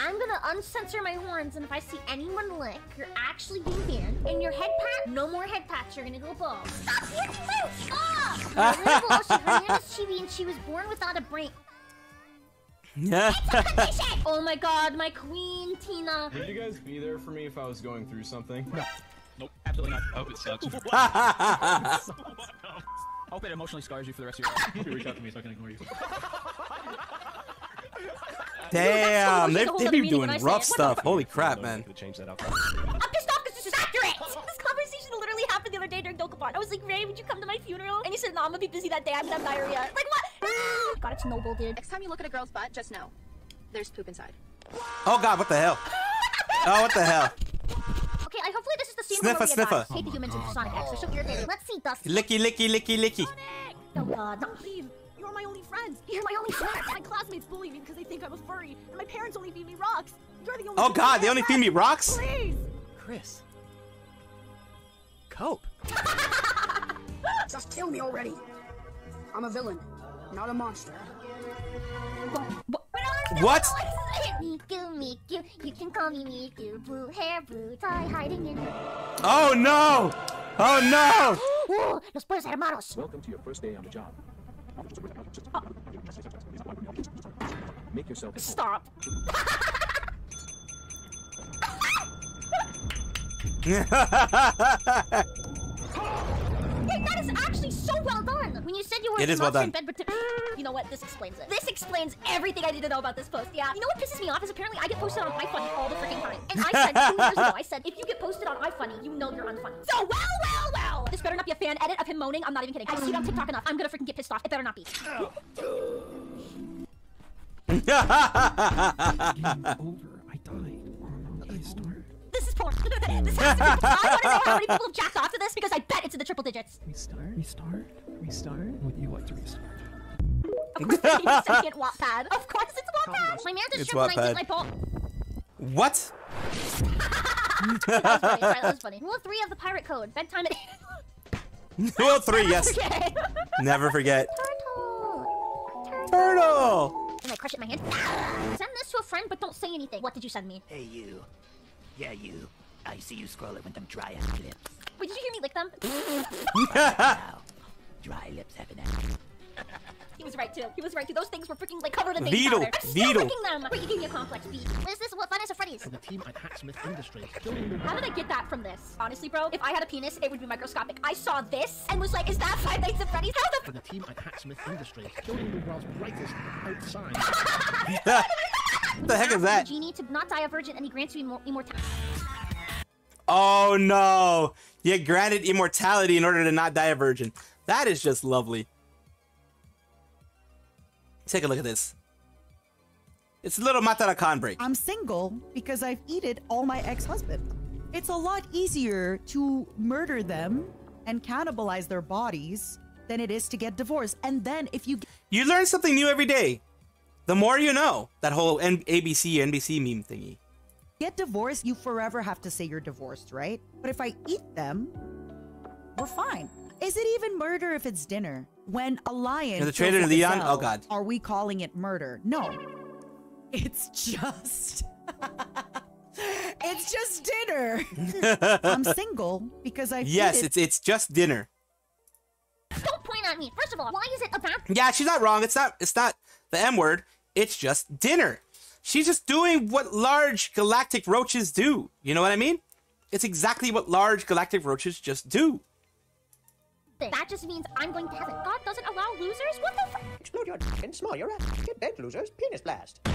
I'm gonna uncensor my horns, and if I see anyone lick, you're actually being banned. And your head pat, no more head pats, you're gonna go bald. Stop your mouth! Oh! My little girl, her name is Chibi, and she was born without a brain. Oh my god, my queen, Tina. Would you guys be there for me if I was going through something? No. Nope, absolutely not. I hope it sucks. I hope it emotionally scars you for the rest of your life. You reach out to me so I can ignore you. Damn, they be doing rough stuff. Holy crap, man. I'm pissed off because this is accurate. This conversation literally happened the other day during Dokapon. I was like, Ray, would you come to my funeral? And he said, no, I'm gonna be busy that day. I'm gonna have diarrhea. Like, what? God, it's noble, dude. Next time you look at a girl's butt, just know there's poop inside. Oh, God, what the hell? Oh, what the hell? Okay, hopefully this is the same sniffer, sniffer. I hate the humans in Sonic X. They're so irritating. Let's see, Dusty. Licky, licky, licky, licky. Sonic! Oh God, not leave. You're my only friend. You're my only friend. My classmates bully me because they think I'm a furry, and my parents only feed me rocks. You're the only. Oh God, they only feed me rocks. Please, Chris. Cope. Just kill me already. I'm a villain, not a monster. What? Miku, Miku, you can call me Miku. Blue hair, blue tie, hiding in. Oh no! Oh no! Ooh, los puedes hermanos. Welcome to your first day on the job. Make yourself. Stop. Hey, that is actually so well done. When you said you were in bed, but you know what? This explains it. This explains everything I need to know about this post. Yeah. You know what pisses me off is apparently I get posted on iFunny all the freaking time. And I said 2 years ago, I said if you get posted on iFunny, you know you're unfunny. So well. This better not be a fan edit of him moaning. I'm not even kidding. I see it on TikTok enough. I'm gonna freaking get pissed off. It better not be. Over. I died. I started. This is poor. This has to be. I want to know how many people have jacked off to this because I bet it's in the triple digits. Restart? Restart? Restart? Would you like to restart? Of course it's Wattpad. Of course it's Wattpad. My marriage is triple 19. My ball. What? That was funny. Right, that was funny. Rule 3 of the pirate code. Bedtime at 8. Rule 3, yes. Never forget. Turtle. Turtle. Can I crush it in my hand? Send this to a friend, but don't say anything. What did you send me? Hey, you. Yeah, you. I see you scroll it with them dry ass lips. Wait, did you hear me lick them? Now, dry lips have an ass. He was right, too. He was right, too. Those things were freaking, like, covered in baby powder. I'm still licking them. Wait, you gave me a complex beat. What is this? What fun is a Freddy's? From the team at Hacksmith Industries. How did I get that from this? Honestly, bro, if I had a penis, it would be microscopic. I saw this and was like, is that Five Nights at Freddy's? How the- From the team at Hacksmith Industries. Building the world's brightest outside. What the heck is that? Genie to not die a virgin, and he grants you immortality. Oh no! You granted immortality in order to not die a virgin. That is just lovely. Take a look at this. It's a little Matarakan break. I'm single because I've eaten all my ex-husband. It's a lot easier to murder them and cannibalize their bodies than it is to get divorced. And then if you... You learn something new every day. The more you know. That whole ABC, NBC meme thingy. Get divorced, you forever have to say you're divorced, right? But if I eat them, we're fine. Is it even murder if it's dinner? When a lion... The traitor Leon? Oh, God. Are we calling it murder? No. It's just... It's just dinner. I'm single because I... Yes, it's just dinner. Don't point at me. First of all, why is it a bad... Yeah, she's not wrong. It's not the M word. It's just dinner. She's just doing what large galactic roaches do. You know what I mean? It's exactly what large galactic roaches just do. That just means I'm going to heaven. God doesn't allow losers? What the... Explode your and small your ass. Get bent, losers. Penis blast.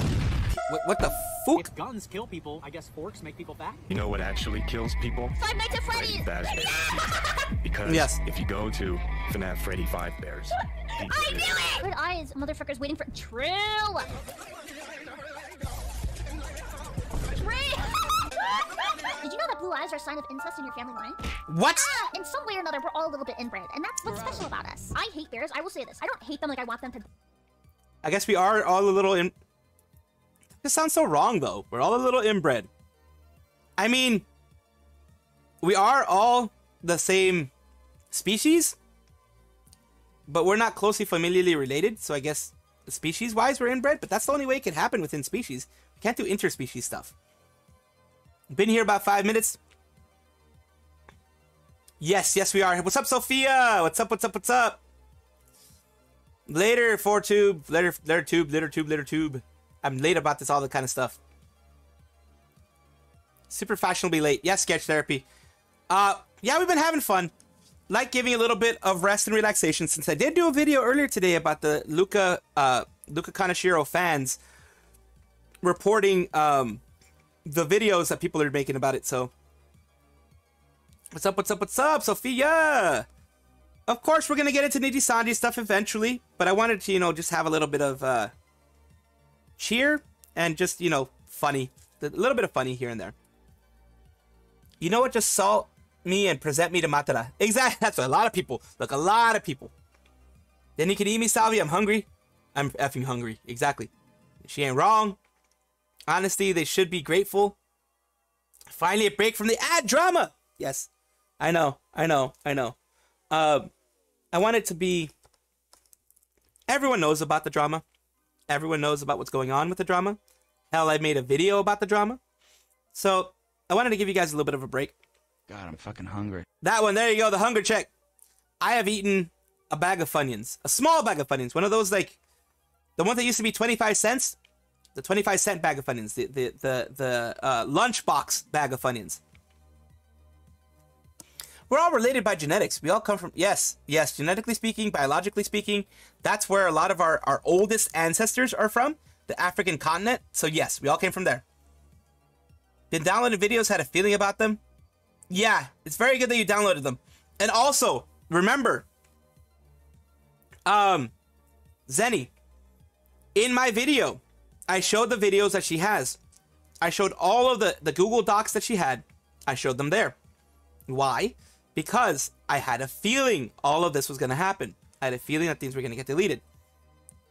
What the fuck? If guns kill people, I guess forks make people fat. You know what actually kills people? Five Nights at Freddy's! Because yes. If you go to FNAF Freddy 5 Bears... I knew it! Red eyes, motherfuckers waiting for... Trill! Did you know that blue eyes are a sign of incest in your family line? What? In some way or another, we're all a little bit inbred, and that's what's special about us. I hate bears, I will say this. I don't hate them like I want them to... I guess we are all a little in... This sounds so wrong, though. We're all a little inbred. I mean, we are all the same species, but we're not closely familiarly related, so I guess species-wise we're inbred, but that's the only way it can happen within species. We can't do interspecies stuff. Been here about 5 minutes. Yes, yes, we are. What's up, Sophia? What's up, what's up, what's up? Later, four tube. Later, later tube, later tube, later tube. I'm late about this, all that kind of stuff. Super fashionably late. Yes, sketch therapy. Yeah, we've been having fun. Like giving a little bit of rest and relaxation, since I did do a video earlier today about the Luca Kaneshiro fans reporting the videos that people are making about it. So what's up, what's up, what's up, Sophia? Of course we're gonna get into Niji Sanji stuff eventually, but I wanted to, you know, just have a little bit of cheer and just, you know, funny, a little bit of funny here and there. You know what? Just salt me and present me to Matara. Exactly. That's what a lot of people look. A lot of people. Then you can eat me, Salvi. I'm hungry. I'm effing hungry. Exactly. She ain't wrong. Honestly, they should be grateful. Finally, a break from the ad drama. Yes, I know. I know. I know. I want it to be. Everyone knows about the drama. Everyone knows about what's going on with the drama. Hell, I made a video about the drama. So, I wanted to give you guys a little bit of a break. God, I'm fucking hungry. That one, there you go, the hunger check. I have eaten a bag of Funyuns. A small bag of Funyuns. One of those, like, the one that used to be 25 cents. The 25-cent bag of Funyuns. The lunchbox bag of Funyuns. We're all related by genetics. We all come from, yes, yes, genetically speaking, biologically speaking, that's where a lot of our oldest ancestors are from, the African continent. So yes, we all came from there. Been downloading videos, had a feeling about them. Yeah, it's very good that you downloaded them. And also, remember, Zenny, in my video, I showed the videos that she has. I showed all of the Google Docs that she had. I showed them there. Why? Because I had a feeling all of this was going to happen. I had a feeling that things were going to get deleted.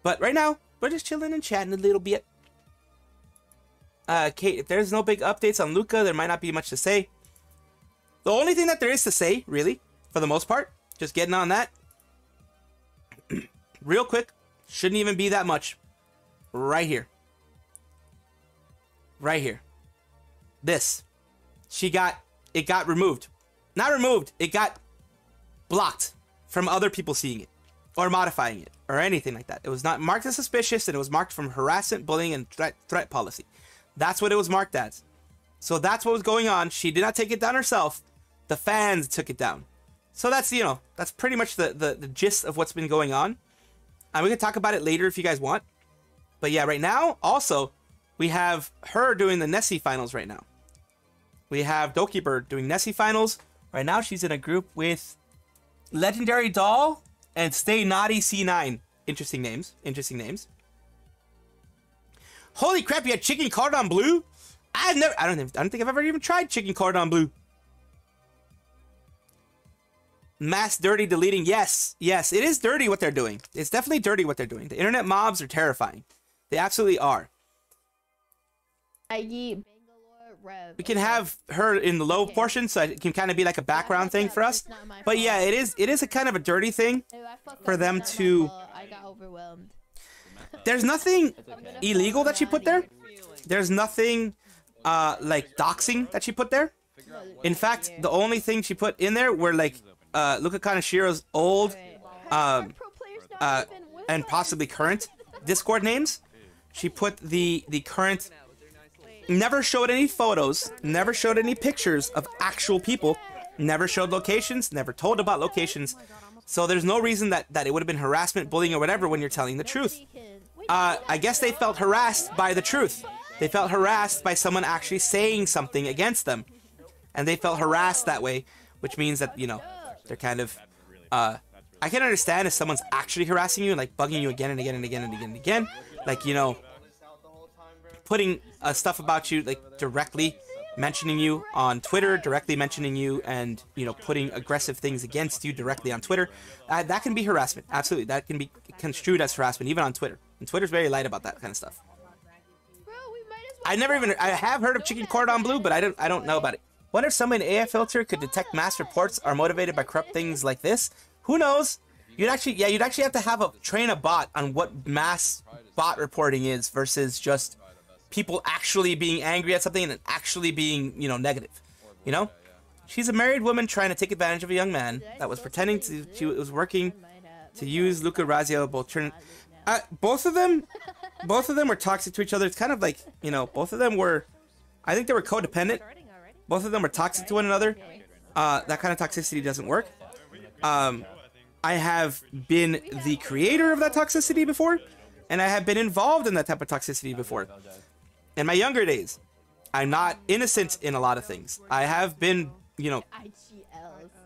But right now, we're just chilling and chatting a little bit. Kate, if there's no big updates on Luca, there might not be much to say. The only thing that there is to say, really, for the most part, just getting on that. Real quick, shouldn't even be that much. Right here. Right here. This. She got... It got removed. Not removed, it got blocked from other people seeing it or modifying it or anything like that. It was not marked as suspicious, and it was marked from harassment, bullying, and threat policy. That's what it was marked as. So that's what was going on. She did not take it down herself. The fans took it down. So that's, you know, that's pretty much the gist of what's been going on. And we can talk about it later if you guys want. But yeah, right now, also, we have her doing the Nessie finals right now. We have Doki Bird doing Nessie finals. Right now, she's in a group with Legendary Doll and Stay Naughty C9. Interesting names. Interesting names. Holy crap, you had chicken cordon bleu? I don't think I've ever even tried chicken cordon bleu. Mass dirty deleting. Yes, yes, it is dirty what they're doing. It's definitely dirty what they're doing. The internet mobs are terrifying. They absolutely are. We can have her in the low portion, so it can kind of be like a background thing for us. But yeah, it is a kind of a dirty thing for them to... I got overwhelmed. There's nothing illegal that she put there. There's nothing like doxing that she put there. In fact, the only thing she put in there were like Luca Kanashiro's old and possibly current Discord names. She put the current... Never showed any photos, never showed any pictures of actual people, never showed locations, never told about locations. So there's no reason that it would have been harassment, bullying, or whatever when you're telling the truth. I guess they felt harassed by the truth. They felt harassed by someone actually saying something against them. And they felt harassed that way, which means that, you know, they're kind of... I can understand if someone's actually harassing you and, like, bugging you again and again and again and again and again. Like, you know... putting stuff about you, like directly mentioning you on Twitter, directly mentioning you, and, you know, putting aggressive things against you directly on Twitter, that can be harassment. Absolutely, that can be construed as harassment, even on Twitter. And Twitter's very light about that kind of stuff. I have heard of chicken cordon bleu, but I don't know about it. What if someone in AI filter could detect mass reports are motivated by corrupt things like this? Who knows? You'd actually have to have train a bot on what mass bot reporting is versus just people actually being angry at something and actually being, you know, negative. You know, she's a married woman trying to take advantage of a young man that was pretending to she was working to use Luca Razzio. Both of them were toxic to each other. It's kind of like, you know, both of them were, I think they were codependent. Both of them were toxic to one another. That kind of toxicity doesn't work. I have been the creator of that toxicity before, and I have been involved in that type of toxicity before. In my younger days, I'm not innocent in a lot of things. I have been, you know,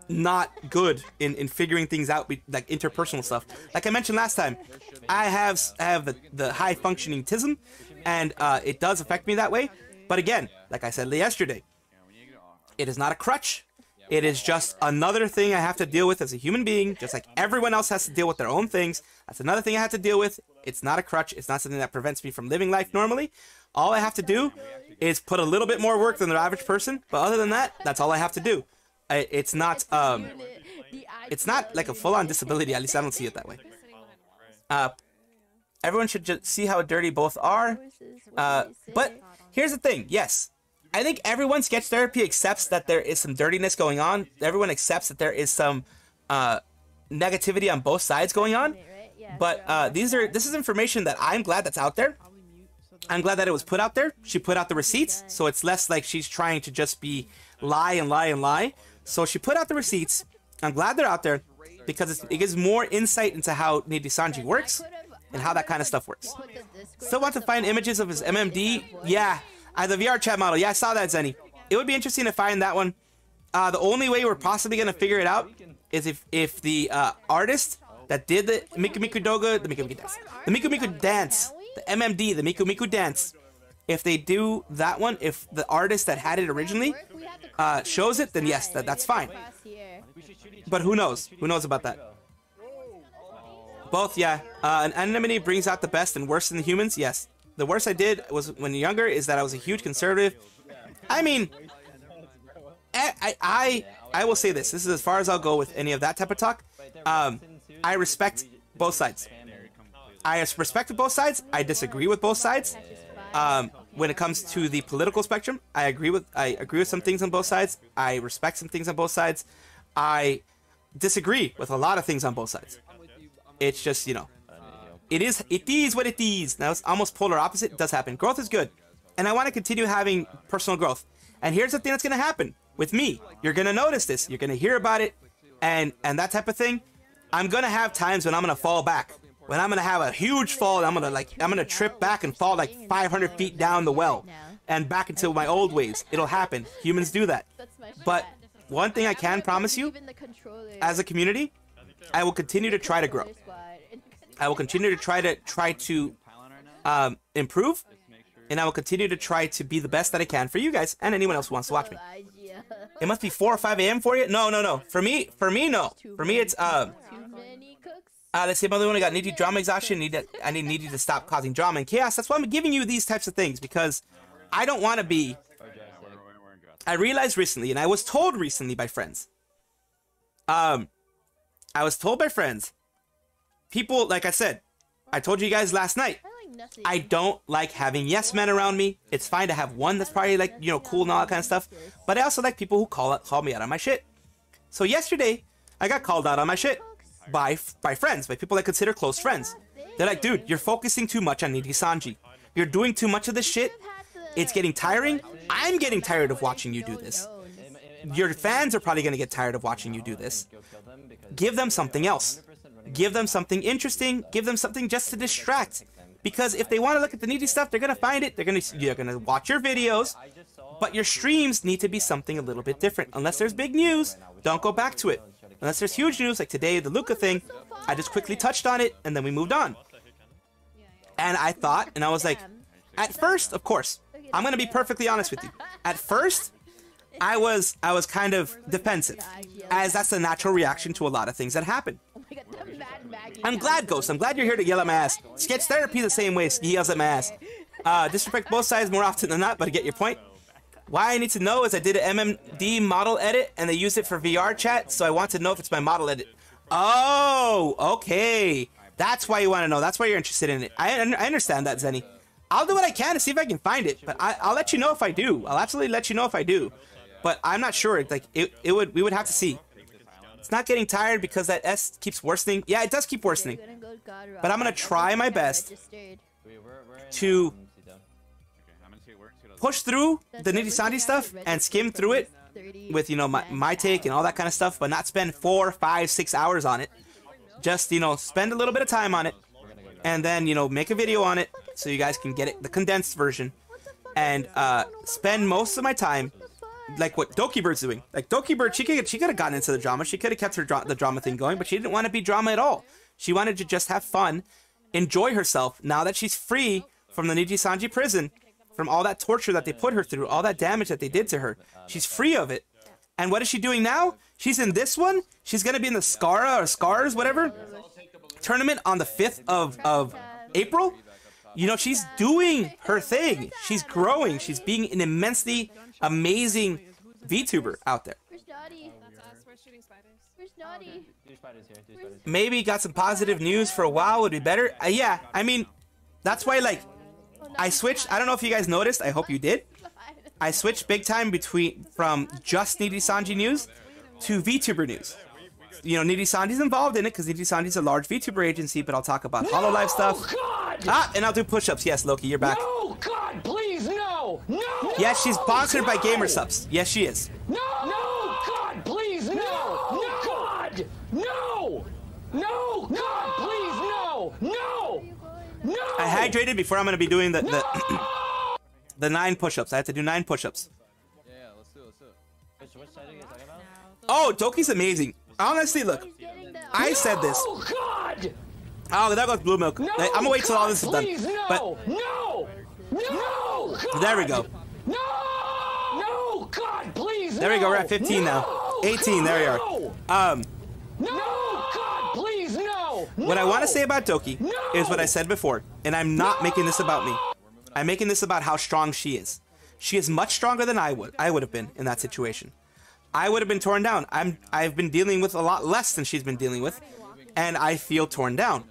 not good in figuring things out, like interpersonal stuff. Like I mentioned last time, I have the high functioning tism, and it does affect me that way. But again, like I said yesterday, it is not a crutch. It is just another thing I have to deal with as a human being, just like everyone else has to deal with their own things. That's another thing I have to deal with. It's not a crutch. It's not something that prevents me from living life normally. All I have to do is put a little bit more work than the average person, but other than that, that's all I have to do. It's not like a full-on disability. At least I don't see it that way. Everyone should just see how dirty both are. But here's the thing. Yes, I think everyone sketch therapy accepts that there is some dirtiness going on. Everyone accepts that there is some negativity on both sides going on. But this is information that I'm glad that's out there. I'm glad that it was put out there. She put out the receipts, so it's less like she's trying to just be lie and lie and lie. So she put out the receipts. I'm glad they're out there because it gives more insight into how Neji Sanji works and how that kind of stuff works. Still want to find images of his MMD? Yeah, the VR chat model. Yeah, I saw that, Zenny. It would be interesting to find that one. The only way we're possibly going to figure it out is if the artist that did the Miku Miku dance, the MMD, the Miku Miku dance. If they do that one, if the artist that had it originally shows it, then yes, that's fine. But who knows? Who knows about that? Both, yeah. An anonymity brings out the best and worst in the humans. Yes. The worst I did was when younger is that I was a huge conservative. I mean, I will say this. This is as far as I'll go with any of that type of talk. I respect both sides. I respect both sides. I disagree with both sides. When it comes to the political spectrum, I agree with some things on both sides. I respect some things on both sides. I disagree with a lot of things on both sides. It's just, you know, it is what it is. Now it's almost polar opposite. It does happen. Growth is good, and I want to continue having personal growth. And here's the thing that's going to happen with me. You're going to notice this. You're going to hear about it, and that type of thing. I'm going to have times when I'm going to fall back, when I'm going to have a huge fall, and I'm going to trip back and fall like 500 feet down the well and back into my old ways. It'll happen. Humans do that. But one thing I can promise you, as a community, I will continue to try to grow. I will continue to try to improve, and I will continue to try to be the best that I can for you guys and anyone else who wants to watch me. It must be 4 or 5 a.m. for you? No. For me, no. For me, it's, let's see, another one. I got needy drama exhaustion. I need to stop causing drama and chaos. That's why I'm giving you these types of things, because I don't want to be... I realized recently, and I was told recently by friends. I was told by friends. People, like I said, I told you guys last night, I don't like having yes men around me. It's fine to have one that's probably like, you know, cool and all that kind of stuff. But I also like people who call me out on my shit. So yesterday, I got called out on my shit by friends, by people I consider close friends. They're like, dude, you're focusing too much on Needy Sanji. You're doing too much of this shit. It's getting tiring. I'm getting tired of watching you do this. Your fans are probably going to get tired of watching you do this. Give them something else. Give them something interesting. Give them something just to distract. Because if they want to look at the needy stuff, they're going to find it. You're going to watch your videos, but your streams need to be something a little bit different. Unless there's big news, don't go back to it. Unless there's huge news, like today, the Luca thing, I just quickly touched on it, and then we moved on. And I thought, and I was like, at first, of course, I'm going to be perfectly honest with you. At first, I was kind of defensive, as that's a natural reaction to a lot of things that happen. I'm glad, Ghost. I'm glad you're here to yell at my ass. Sketch therapy the same way he yells at my ass. Disrespect both sides more often than not, but I get your point. Why I need to know is I did an MMD model edit, and they used it for VR chat, so I want to know if it's my model edit. Oh, okay. That's why you want to know. That's why you're interested in it. I understand that, Zenny. I'll do what I can to see if I can find it, but I'll let you know if I do. I'll absolutely let you know if I do. But I'm not sure. Like we would have to see. It's not getting tired because that S keeps worsening. Yeah, it does keep worsening. But I'm gonna try my best to push through the Needy Sanji stuff and skim through it with, you know, my take and all that kind of stuff, but not spend 4, 5, 6 hours on it. Just, you know, spend a little bit of time on it, and then, you know, make a video on it so you guys can get it, the condensed version, and spend most of my time like what Doki Bird's doing. Like Doki Bird, she could have gotten into the drama. She could have kept her the drama thing going, but she didn't want to be drama at all. She wanted to just have fun, enjoy herself. Now that she's free from the Needy Sanji prison, from all that torture that they put her through, all that damage that they did to her, she's free of it. And what is she doing now? She's in this one. She's gonna be in the Skara or Scars, whatever, tournament on the 5th of April. You know, she's doing her thing. She's growing. She's being an immensely amazing VTuber out there. Maybe got some positive news for a while would be better. Yeah, I mean, that's why, like, I switched. I don't know if you guys noticed. I hope you did. I switched big time from just Needy Sanji news to VTuber news. You know, Needy Sanji's involved in it because Needy Sanji's a large VTuber agency, but I'll talk about Hololive stuff. God! Ah, and I'll do push-ups. Yes, Loki, you're back. No, God, please, no! No! Yes, she's sponsored by Gamer Subs. Yes, she is. No! No, God, please, no! No, God! No! No, God, please, no! No! No! I hydrated before I'm going to be doing the 9 push-ups. I have to do 9 push-ups. Yeah, let's do it. Which side are you talking about? Oh, Doki's amazing. Honestly, look, I said this. God. Oh, there goes Blue Milk. No, I'm gonna wait till all this is done. Please, no, but no, no, God. There we go. No, no, God, please. There we go. We're at 15 now. 18. God, there we are. No, God, please, no. What I want to say about Doki is what I said before, and I'm not making this about me. I'm making this about how strong she is. She is much stronger than I would have been in that situation. I would have been torn down. I've been dealing with a lot less than she's been dealing with, and I feel torn down.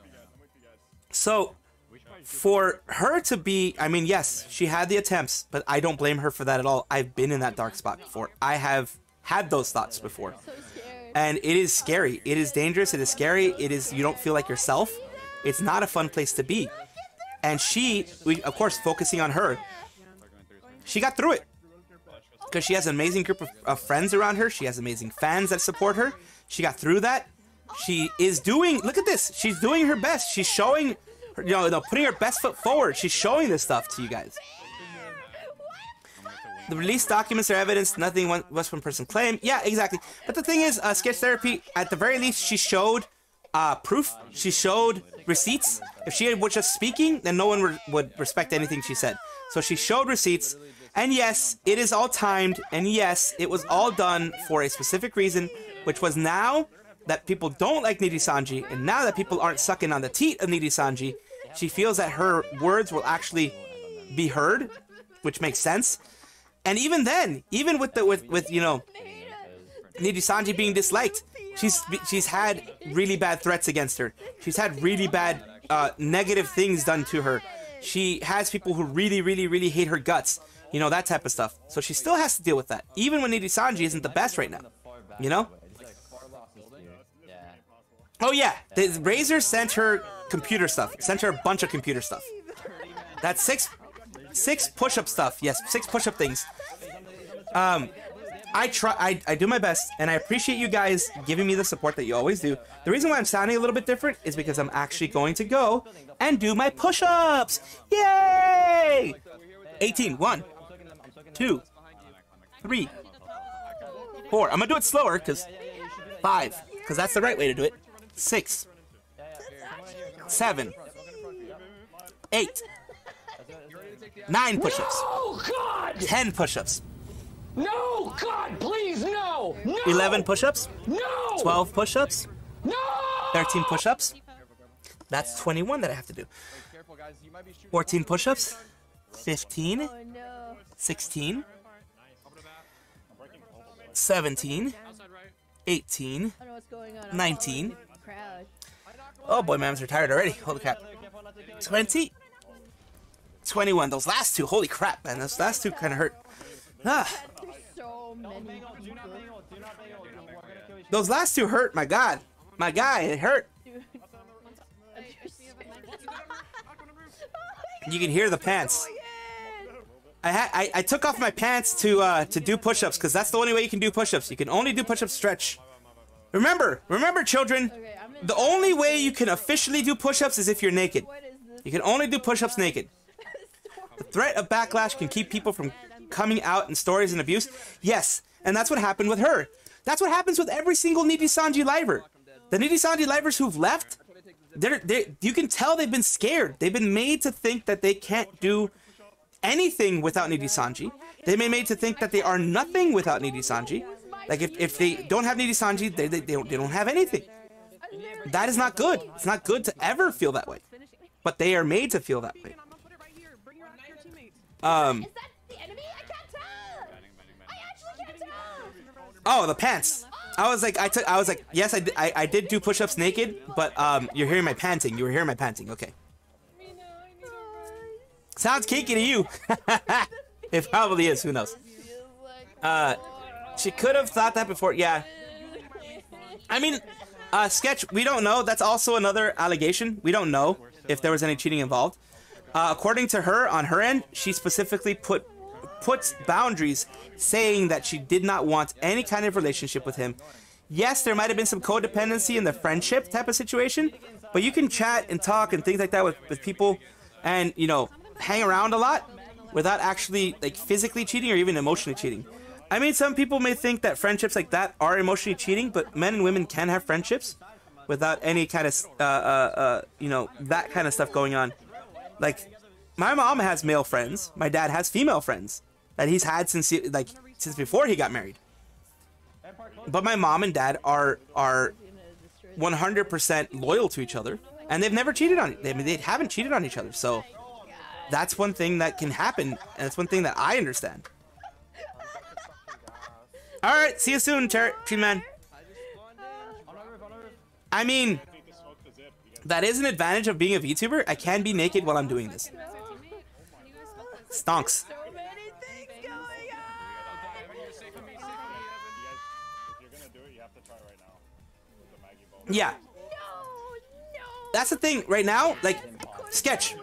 So for her to be, I mean, yes, she had the attempts, but I don't blame her for that at all. I've been in that dark spot before. I have had those thoughts before, and it is scary. It is dangerous. It is scary. It is, you don't feel like yourself. It's not a fun place to be. And we of course, focusing on her, she got through it. Because she has an amazing group of friends around her. She has amazing fans that support her. She got through that. She is doing, look at this. She's doing her best. She's showing, you know, putting her best foot forward. She's showing this stuff to you guys. The release documents are evidence. Nothing was one person claimed. Yeah, exactly. But the thing is, Sketch Therapy, at the very least, she showed proof. She showed receipts. If she was just speaking, then no one would respect anything she said. So she showed receipts. And yes, it is all timed, and yes, it was all done for a specific reason, which was now that people don't like Niri Sanji, and now that people aren't sucking on the teat of Niri Sanji, she feels that her words will actually be heard, which makes sense. And even then, even with the you know, Niri Sanji being disliked, she's had really bad threats against her. She's had really bad negative things done to her. She has people who really hate her guts, you know, that type of stuff. So she still has to deal with that, even when Niri Sanji isn't the best right now, you know. Oh yeah, the Razor sent her computer stuff. Sent her a bunch of computer stuff. That's six push-up stuff. Yes, 6 push-up things. I do my best, and I appreciate you guys giving me the support that you always do. The reason why I'm sounding a little bit different is because I'm actually going to go and do my push-ups. Yay! 18. 1, 2, 3, 4. I'm gonna do it slower, cause 5, cause that's the right way to do it. 6, 7, 8, 9 push-ups. No, God! 10 push-ups. No, God, please, no! No! 11 push-ups. No! 12 push-ups. No! 13 push-ups. That's 21 that I have to do. 14 push-ups. 15. 16. 17. 18. 19. Oh boy, my arms are tired already. Holy crap. 20. 21. Those last 2. Holy crap, man. Those last 2 kind of hurt. Ah. Those last 2 hurt. My God. My guy, it hurt. You can hear the pants. I took off my pants to do push-ups, because that's the only way you can do push-ups. You can only do push-up stretch. Remember, children. The only way you can officially do push-ups is if you're naked. You can only do push-ups naked. The threat of backlash can keep people from coming out in stories and abuse. Yes, and that's what happened with her. That's what happens with every single Niri Sanji liver. The Niri Sanji livers who've left, you can tell they've been scared. They've been made to think that they can't do anything without Niri Sanji. They've been made to think that they are nothing without Niri Sanji. Like, if they don't have Niri Sanji, they don't have anything. That is not good. It's not good to ever feel that way. But they are made to feel that way. Is that the enemy? I can't tell. I actually can't tell. Oh, the pants. I was like, yes, I did do push-ups naked, but you're hearing my panting. You were hearing my panting. Okay. Sounds kinky to you. It probably is. Who knows? She could have thought that before. Yeah. I mean, Sketch, we don't know. That's also another allegation. We don't know if there was any cheating involved. According to her, on her end, she specifically puts boundaries, saying that she did not want any kind of relationship with him. Yes, there might have been some codependency in the friendship type of situation, but you can chat and talk and things like that with people and, you know, hang around a lot without actually, like, physically cheating or even emotionally cheating. I mean, some people may think that friendships like that are emotionally cheating, but men and women can have friendships without any kind of, you know, that kind of stuff going on. Like, my mom has male friends. My dad has female friends that he's had since, since before he got married. But my mom and dad are 100% loyal to each other, and they've never cheated on. I mean, they haven't cheated on each other. So that's one thing that can happen, and that's one thing that I understand. All right, see you soon, Tree Man. I mean, that is an advantage of being a VTuber. I can be naked while I'm doing this. Stonks. Yeah. That's the thing right now. Like, Sketch,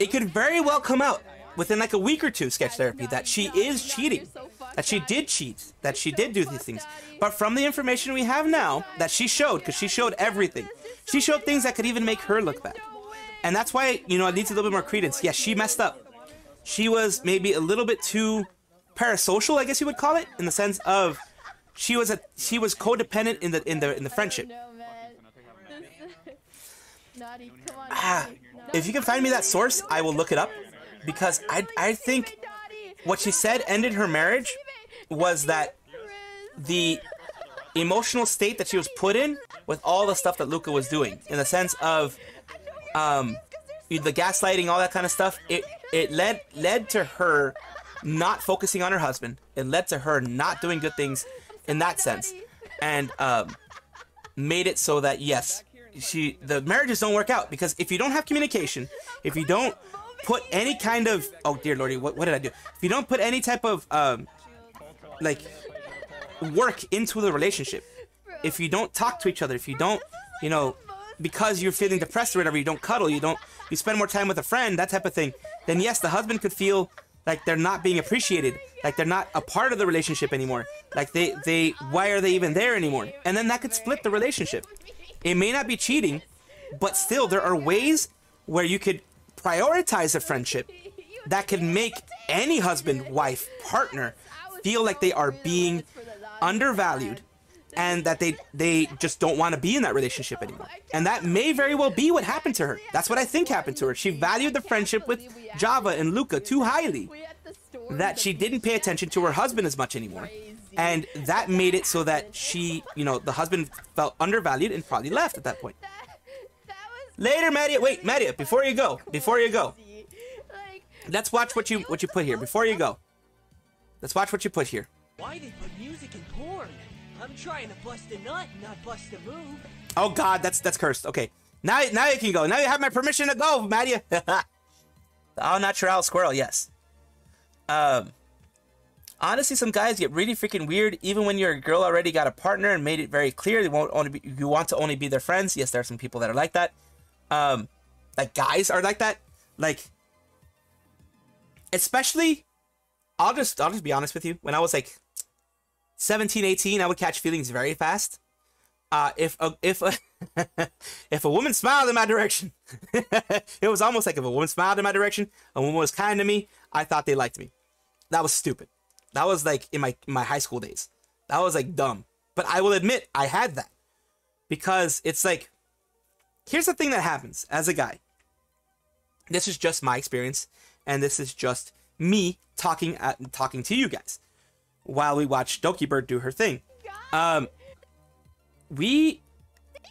it could very well come out within like a week or two, Sketch Therapy, that she is cheating. That she did cheat, that she did do these things. But from the information we have now, that she showed, because she showed everything. She showed things that could even make her look bad. And that's why, you know, it needs a little bit more credence. Yes, she messed up. She was maybe a little bit too parasocial, I guess you would call it, in the sense of she was codependent in the friendship. If you can find me that source, I will look it up, because I think what she said ended her marriage was that the emotional state that she was put in with all the stuff that Luca was doing, in the sense of the gaslighting, all that kind of stuff, it led to her not focusing on her husband. It led to her not doing good things in that sense, and made it so that, yes, the marriages don't work out, because if you don't have communication, if you don't put any kind of, oh dear lordy, what did I do? If you don't put any type of like work into the relationship, if you don't talk to each other, if you don't, you know, because you're feeling depressed or whatever, you don't cuddle, you spend more time with a friend, that type of thing, then yes, the husband could feel like they're not being appreciated, like they're not a part of the relationship anymore, like why are they even there anymore? And then that could split the relationship. It may not be cheating, but still there are ways where you could prioritize a friendship that could make any husband, wife, partner feel like they are being undervalued and that they just don't want to be in that relationship anymore. And that may very well be what happened to her. That's what I think happened to her. She valued the friendship with Java and Luca too highly that she didn't pay attention to her husband as much anymore. And that made it so that she, you know, the husband felt undervalued and probably left at that point. Later, Maria. Wait, Maria, before you go. Let's watch what you put here. Before you go. Let's watch what you put here. Why they put music in porn? I'm trying to bust a nut, not bust a move. Oh god, that's cursed. Okay. Now you can go. Now you have my permission to go, Maria. Oh, natural squirrel, yes. Honestly, some guys get really freaking weird, even when you're a girl already got a partner and made it very clear they won't only be, you want to only be their friends. Yes, there are some people that are like that. Like guys are like that. Like, especially, I'll just be honest with you. When I was like 17, 18, I would catch feelings very fast. If a woman smiled in my direction, it was almost like if a woman smiled in my direction, a woman was kind to me, I thought they liked me. That was stupid. That was like in my high school days. That was like dumb. But I will admit I had that, because it's like, here's the thing that happens as a guy. This is just my experience, and this is just me talking to you guys while we watch Doki Bird do her thing. We,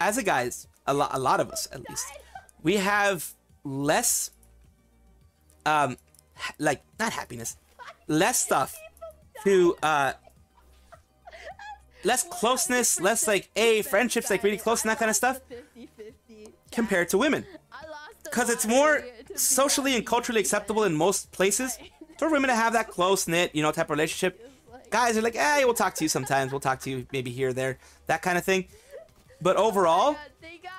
as a guys, a lot of us at least, we have less, like not happiness, less stuff to less closeness, less like friendships, like really close and that kind of stuff, compared to women, because it's more socially and culturally acceptable in most places for women to have that close-knit, you know, type of relationship. Guys are like, hey, we'll talk to you sometimes, we'll talk to you maybe here or there, that kind of thing. But overall,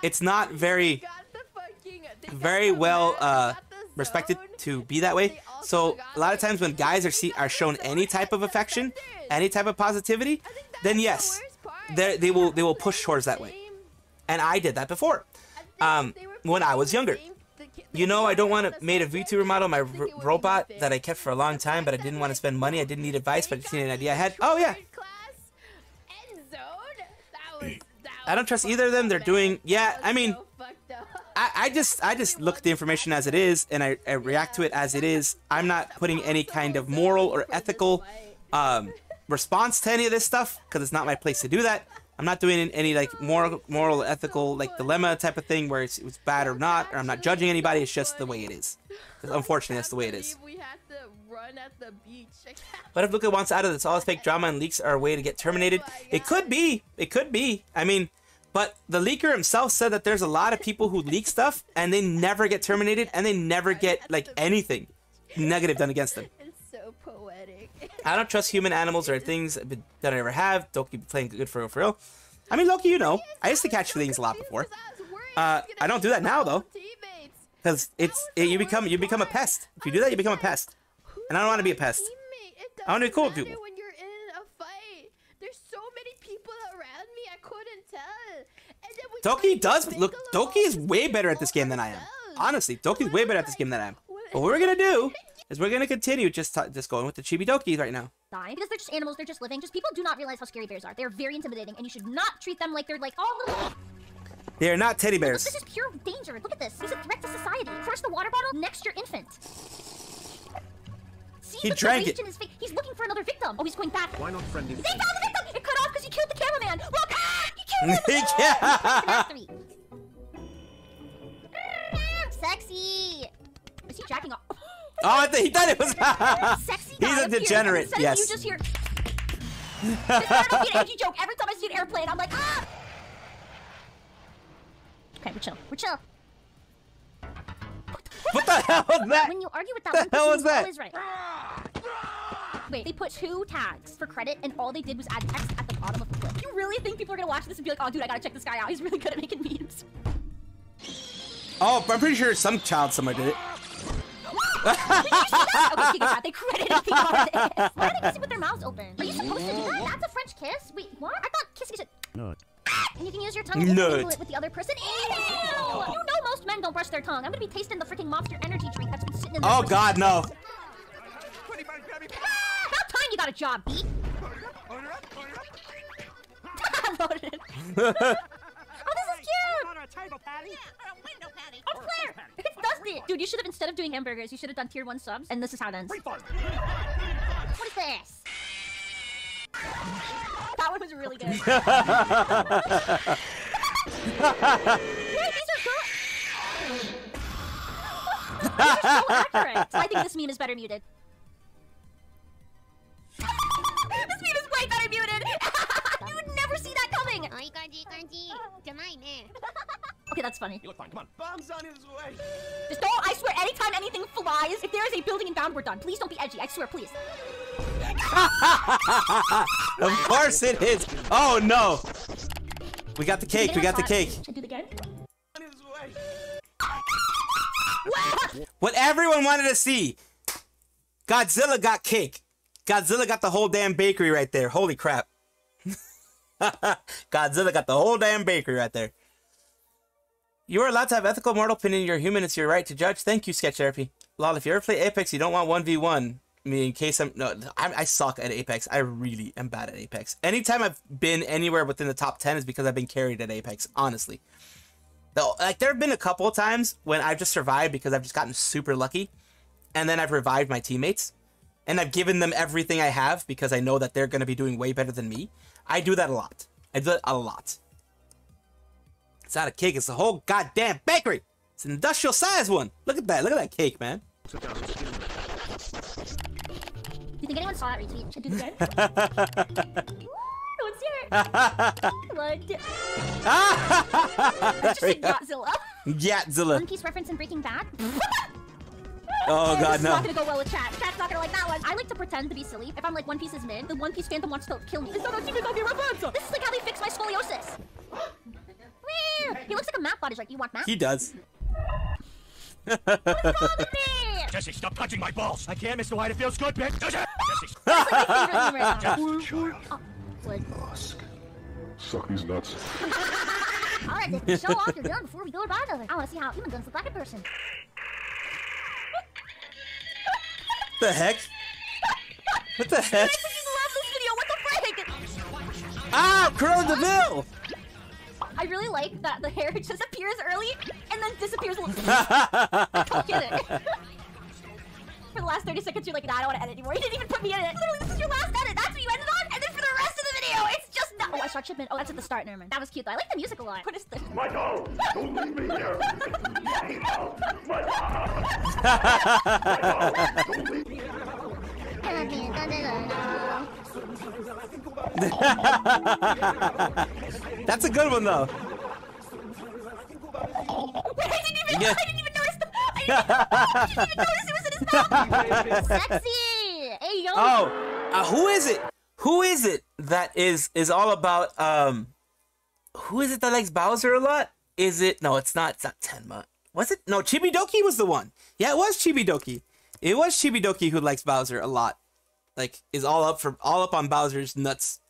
it's not very well respected to be that way. So a lot of times when guys are shown any type of affection, any type of positivity, then yes, they will push towards that way. And I did that before, when I was younger. You know, I don't want to made a VTuber model, my robot that I kept for a long time, but I didn't want to spend money. I didn't need advice, but I just needed an idea I had. Oh yeah. I don't trust either of them. They're doing, yeah. I mean, I just look at the information as it is, and I react to it as it is. I'm not putting any kind of moral or ethical response to any of this stuff, because it's not my place to do that. I'm not doing any like moral or ethical like dilemma type of thing where it's bad or not, or I'm not judging anybody. It's just the way it is. Unfortunately, that's the way it is. What if Luca wants out of this? All this fake drama and leaks are a way to get terminated. It could be. It could be. I mean, but the leaker himself said that there's a lot of people who leak stuff and they never get terminated, and they never get like anything negative done against them. It's so poetic. I don't trust human animals or things that I ever have. Don't keep playing good for real. I mean, Loki, you know, I used to catch feelings a lot before. I don't do that now though, because you become a pest. If you do that, you become a pest, and I don't want to be a pest. I want to be cool with people. Doki does look. Doki is way better at this game than I am. Honestly, Doki's way better at this game than I am. But what we're gonna do is we're gonna continue just going with the Chibi Doki right now. Because they're just animals, they're just living. Just people do not realize how scary bears are. They are very intimidating, and you should not treat them like they're like all. They are not teddy bears. This is pure danger. Look at this. He's a threat to society. Crush the water bottle next to your infant. See He drank it. He's looking for another victim. Oh, he's going back. Why not friend him? They found the victim. It cut off because you killed the cameraman. Look, you killed him. Sexy. Is he jacking off? Oh, I think he thought it was. Sexy guy. He's a degenerate. Yes. You just hear. It's an edgy joke. Every time I see an airplane, I'm like, ah. Okay, we're chill. We're chill. What the hell was that? When you argue with that one person, always right. Wait, they put 2 tags for credit, and all they did was add text at the bottom of the clip. You really think people are gonna watch this and be like, oh, dude, I gotta check this guy out. He's really good at making memes. Oh, I'm pretty sure some child somewhere did it. Did you see that? Okay, they credited the artist. Why are they kissing with their mouths open? Are you supposed to do that? That's a French kiss? Wait, what? I thought kissing is a... No. And you can use your tongue to mingle it with the other person. Ew! You know most men don't brush their tongue. I'm gonna be tasting the freaking Monster Energy drink that's been sitting in the... Oh god, no. About time you got a job, B. Loaded. Oh, this is cute! On a table patty. Yeah, on a window patty. Oh, Claire! It's Dusty! Dude, you should have, instead of doing hamburgers, you should have done tier 1 subs, and this is how it ends. What is this? That one was really good. Wait, these are so accurate. I think this meme is better muted. This meme is way better muted. You would never see that coming. Okay, that's funny. You look fine. Come on. Bombs on his way. Just don't. I swear, anytime anything flies, if there is a building in Bound, we're done. Please don't be edgy. I swear, please. Of course it is. Oh no. We got the cake. We got the cake. Should I do it again? What everyone wanted to see. Godzilla got cake. Godzilla got the whole damn bakery right there. Holy crap. Godzilla got the whole damn bakery right there. You are allowed to have ethical mortal opinion. You're human. It's your right to judge. Thank you, Sketch Therapy. Lol, if you ever play Apex, you don't want 1v1. Me in case I'm... No, I suck at Apex. I really am bad at Apex. Anytime I've been anywhere within the top 10 is because I've been carried at Apex, honestly. Though, like, there have been a couple of times when I've just survived because I've just gotten super lucky. And then I've revived my teammates. And I've given them everything I have because I know that they're going to be doing way better than me. I do that a lot. I do that a lot. It's not a cake. It's a whole goddamn bakery. It's an industrial size one. Look at that. Look at that cake, man. Do you think anyone saw that retweet? Should I do it again? No one's here. That's just Godzilla. Godzilla. One Piece reference in Breaking Bad. Oh god, no. It's not gonna go well with chat. Chat's not gonna like that one. I like to pretend to be silly. If I'm like One Piece is mid, the One Piece fandom wants to kill me. It's not a secret of your reference. This is like how they fix my scoliosis. He looks like a map bot. He's like, you want map? He does. What's wrong with me? Jesse, stop touching my balls. I can't, Mr. White. It feels good, bitch. Jesse. Jesse. That's like my favorite humor. Just child. Suck these nuts. All right, then, show off your gun before we go by another. I want to see how human guns look like a person. The heck? What the heck? I love this video. What the frick? Ah, Cruella DeVille. I really like that the hair just appears early and then disappears. I don't get it. For the last 30 seconds, you're like, nah, I don't want to edit anymore. You didn't even put me in it. Literally, this is your last edit. That's what you ended on. And then for the rest of the video, it's just not. Oh, I shot shipment. Oh, that's at the start. Never mind. That was cute, though. I like the music a lot. What is this? My dog! Don't leave me here! My dog! My dog! Don't leave me here! That's a good one though. Wait, I didn't even notice it was in his mouth. Sexy. Hey, yo. Oh, who is it? Who is it that is all about who is it that likes Bowser a lot? Is it? No, it's not Tenma. Was it? No, Chibidoki was the one. Yeah, it was Chibidoki. It was Chibidoki who likes Bowser a lot. Like, is all up on Bowser's nuts,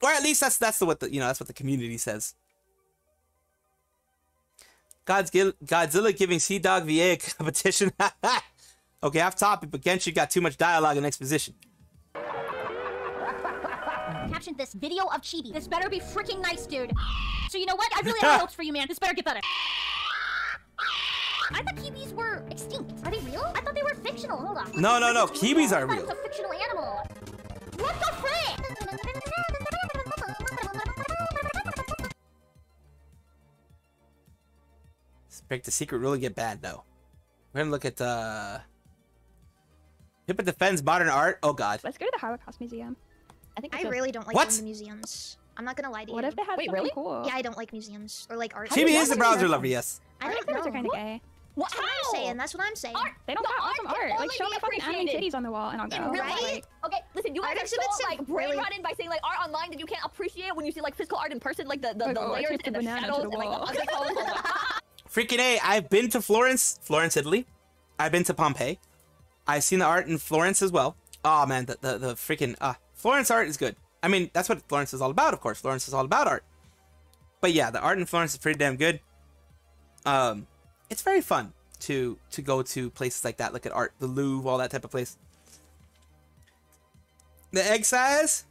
or at least that's what the community says. Godzilla giving Sea Dog VA a competition. Okay, off topic, but Genshin got too much dialogue and exposition. Captioned this video of Chibi. This better be freaking nice, dude. So you know what? I really have hopes for you, man. This better get better. I thought kiwis were extinct. Are they real? I thought they were fictional. Hold on. No, no, no. Kiwis are real. It's a fictional animal. What the frick? Expect the secret really get bad though. We're gonna look at Pippa defends modern art. Oh god. Let's go to the Holocaust Museum. I think I really don't like going to museums. I'm not gonna lie to you. What if they had something really cool? Yeah, I don't like museums or like art. Chibi is a browser lover, yes. I don't know. Are kind of gay. That's what I'm saying. That's what I'm saying. Art. They don't have awesome art. Like show me fucking anime titties on the wall, and I'll go. Right? Okay, listen. You guys are so like brain-rotted by saying like art online that you can't appreciate when you see like physical art in person, like the layers and the shadows and like the freaking A. I've been to Florence, Italy. I've been to Pompeii. I've seen the art in Florence as well. Oh man, the freaking Florence art is good. I mean, that's what Florence is all about, of course. Florence is all about art. But yeah, the art in Florence is pretty damn good. It's very fun to go to places like that, look at art, the Louvre, all that type of place. The egg size?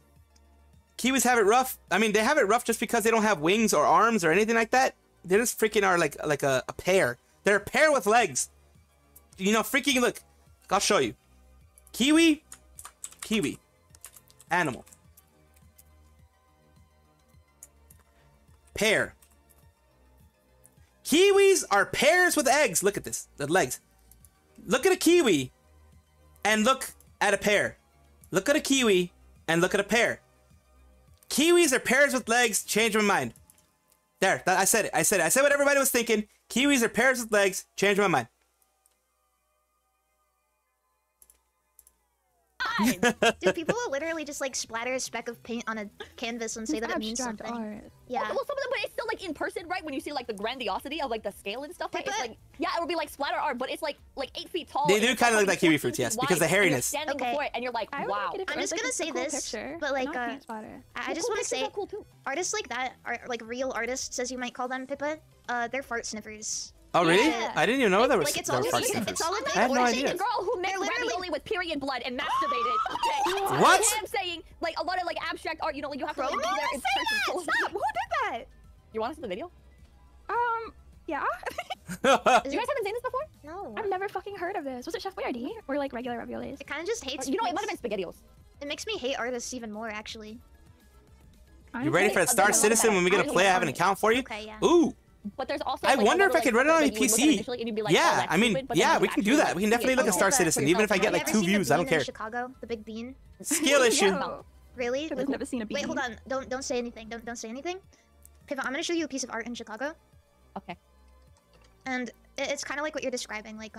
Kiwis have it rough. I mean, they have it rough just because they don't have wings or arms or anything like that. They just freaking are like a pear. They're a pear with legs. You know, freaking look. I'll show you. Kiwi. Animal. Pear. Kiwis are pears with eggs. Look at this, the legs. Look at a kiwi and look at a pear. Look at a kiwi and look at a pear. Kiwis are pears with legs. Change my mind. There, I said it. I said what everybody was thinking. Kiwis are pears with legs. Change my mind. Dude, people will literally just like splatter a speck of paint on a canvas and say that it means something. Art. Yeah. Well, some of them, but it's still like in person, right? When you see like the grandiosity of like the scale and stuff, right? It's like, yeah, it would be like splatter art, but it's like 8 feet tall. They do kind of look like kiwi fruits, yes, because the hairiness. Standing before it, and you're like, wow. I'm just gonna say this, but like, I just want to say, artists like that are like real artists, as you might call them, Pippa. They're fart sniffers. Oh really? Yeah. I didn't even know that was. Like it's all in the girl who made ravioli with period blood and masturbated. Okay. What? I'm saying like a lot of like abstract art. You know, like you have to like, do their expression. Stop! Who did that? You want to see the video? Yeah. You guys haven't seen this before? No. I've never fucking heard of this. Was it Chef Boyardee or like regular raviolis? It kind of just hates. Or, you know, it might have been SpaghettiOs. It makes me hate artists even more, actually. You ready for a Star Citizen when we get to play? I have an account for you. Okay. Yeah. Ooh. But there's also I like wonder if I could run it on a PC. Like, yeah, oh, I mean, stupid, yeah, we can do that. We can definitely look at Star Citizen. Even if I get like 2 views, I don't care. Chicago, the big bean. Skill issue. Really? I've never seen a bean. Wait, hold on. Don't say anything. Don't say anything. Pivot, I'm gonna show you a piece of art in Chicago. Okay. And it's kind of like what you're describing, like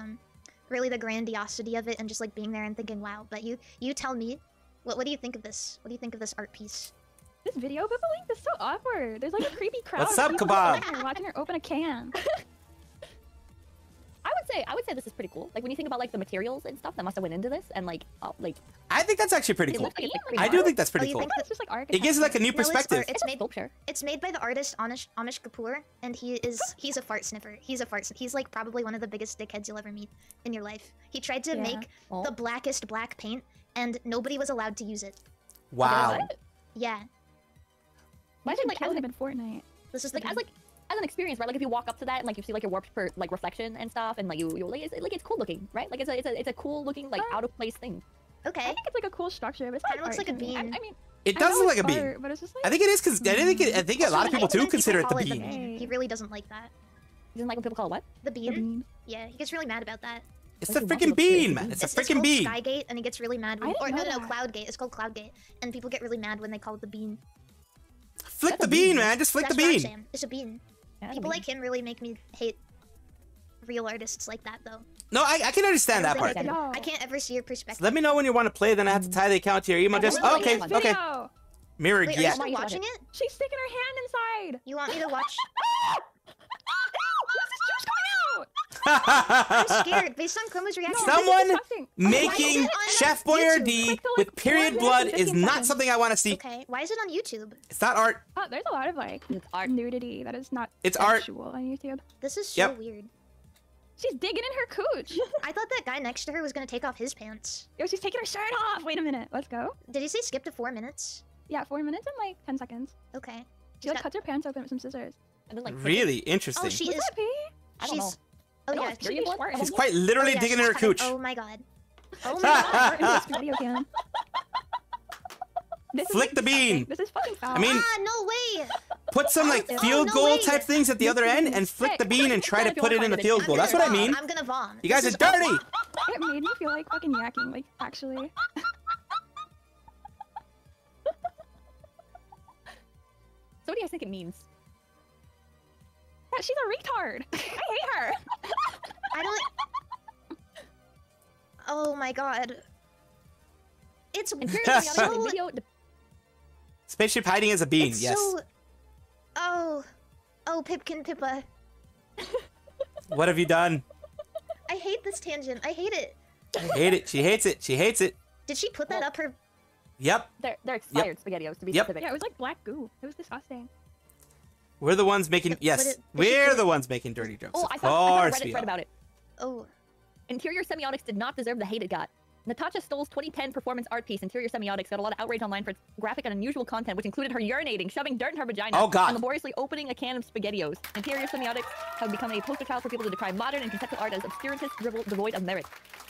really the grandiosity of it, and just like being there and thinking, wow. But you tell me, what do you think of this? What do you think of this art piece? This video, but this is so awkward. There's like a creepy crowd. What's up, Kebab? Watching her open a can. I would say this is pretty cool. Like when you think about like the materials and stuff that must have went into this, and like I think that's actually pretty cool. Like pretty I do think that's pretty cool. It's just like it gives like a new perspective. It's made by the artist Amish Kapoor, and he's a fart sniffer. He's like probably one of the biggest dickheads you'll ever meet in your life. He tried to make the blackest black paint, and nobody was allowed to use it. Wow. Okay, yeah. Imagine like as in Fortnite. This is like as an experience, right? Like if you walk up to that and like you see like your warped like reflection and stuff, and like you like it's cool looking, right? Like it's a cool looking like out of place thing. Okay. I think it's like a cool structure. But it's kind of looks like a bean. I mean, it does look like a bean. But it's just like, I think it is because I think a lot of people do consider it the bean. He really doesn't like that. He doesn't like when people call it what? The bean. Yeah, he gets really mad about that. It's the freaking bean, man. It's a freaking bean. It's called Skygate, and he gets really mad. Or no, Cloudgate. It's called Cloudgate, and people get really mad when they call it the bean. Flick the bean, man. Just flick the bean. It's a bean. People like him really make me hate real artists like that, though. No, I can understand that part. I can't ever see your perspective. Let me know when you want to play, then I have to tie the account to your email. Just okay. Mirror, yeah. Are you watching it? She's sticking her hand inside. You want me to watch? I'm scared. Based on Chroma's reaction, someone making Chef Boyardee with period blood is not something I want to see. Okay, why is it on YouTube? It's not art. Oh, there's a lot of like nudity that is not. It's art on YouTube. This is so weird. She's digging in her cooch. I thought that guy next to her was gonna take off his pants. Yo, she's taking her shirt off. Wait a minute. Let's go. Did he say skip to 4 minutes? Yeah, 4 minutes and like 10 seconds. Okay. She like cuts her pants open with some scissors. And then, like, really interesting. Oh, she is. She's Oh yeah, she's quite literally digging in her cooch. Oh my god. Oh my god. Flick the bean. This is fucking foul. I mean, no way. Put some like field goal type things at the other end and flick the bean and try to put it in the field goal. That's what I mean. I'm gonna vom. You guys are dirty. It made me feel like fucking yakking, like actually. So what do you guys think it means? That she's a retard. I hate her. I don't. Oh my god. It's so... Spaceship hiding is a bean. It's yes. So... Oh, oh, Pipkin Pippa. What have you done? I hate this tangent. I hate it. I hate it. She hates it. She hates it. Did she put that up her? Yep. They're expired SpaghettiOs to be specific. Yeah, it was like black goo. It was disgusting. We're the ones making we're the ones making dirty jokes. Oh, I thought Reddit read about it. Oh, interior semiotics did not deserve the hate it got. Natasha Stoll's 2010 performance art piece, Interior Semiotics, got a lot of outrage online for its graphic and unusual content, which included her urinating, shoving dirt in her vagina, and laboriously opening a can of SpaghettiOs. Interior Semiotics have become a poster child for people to decry modern and conceptual art as obscurantist, devoid of merit.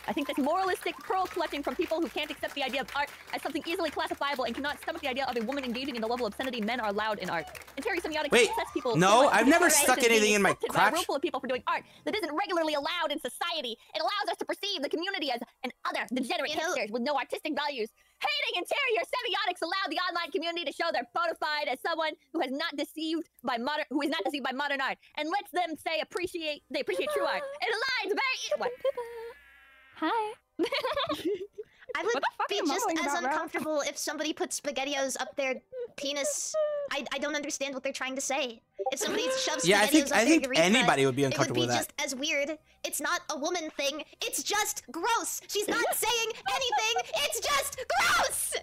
I think this moralistic pearl collecting from people who can't accept the idea of art as something easily classifiable and cannot stomach the idea of a woman engaging in the level of obscenity men are allowed in art. Interior Semiotics accepts people... No, I've never stuck anything in my crotch. ...by a roomful of people for doing art that isn't regularly allowed in society. It allows us to perceive the community as an other, degenerate hipsters with no artistic values. Hating Interior Semiotics allowed the online community to show they're bona fide as someone who has not deceived by modern, who is not deceived by modern art, and lets them say appreciate true art. It aligns very. What? Hi. I would be just as uncomfortable if somebody put SpaghettiOs up their penis. I don't understand what they're trying to say. If somebody shoves SpaghettiOs up their urethra, anybody would be uncomfortable with that. It would be just as weird. It's not a woman thing. It's just gross. She's not saying anything. It's just gross.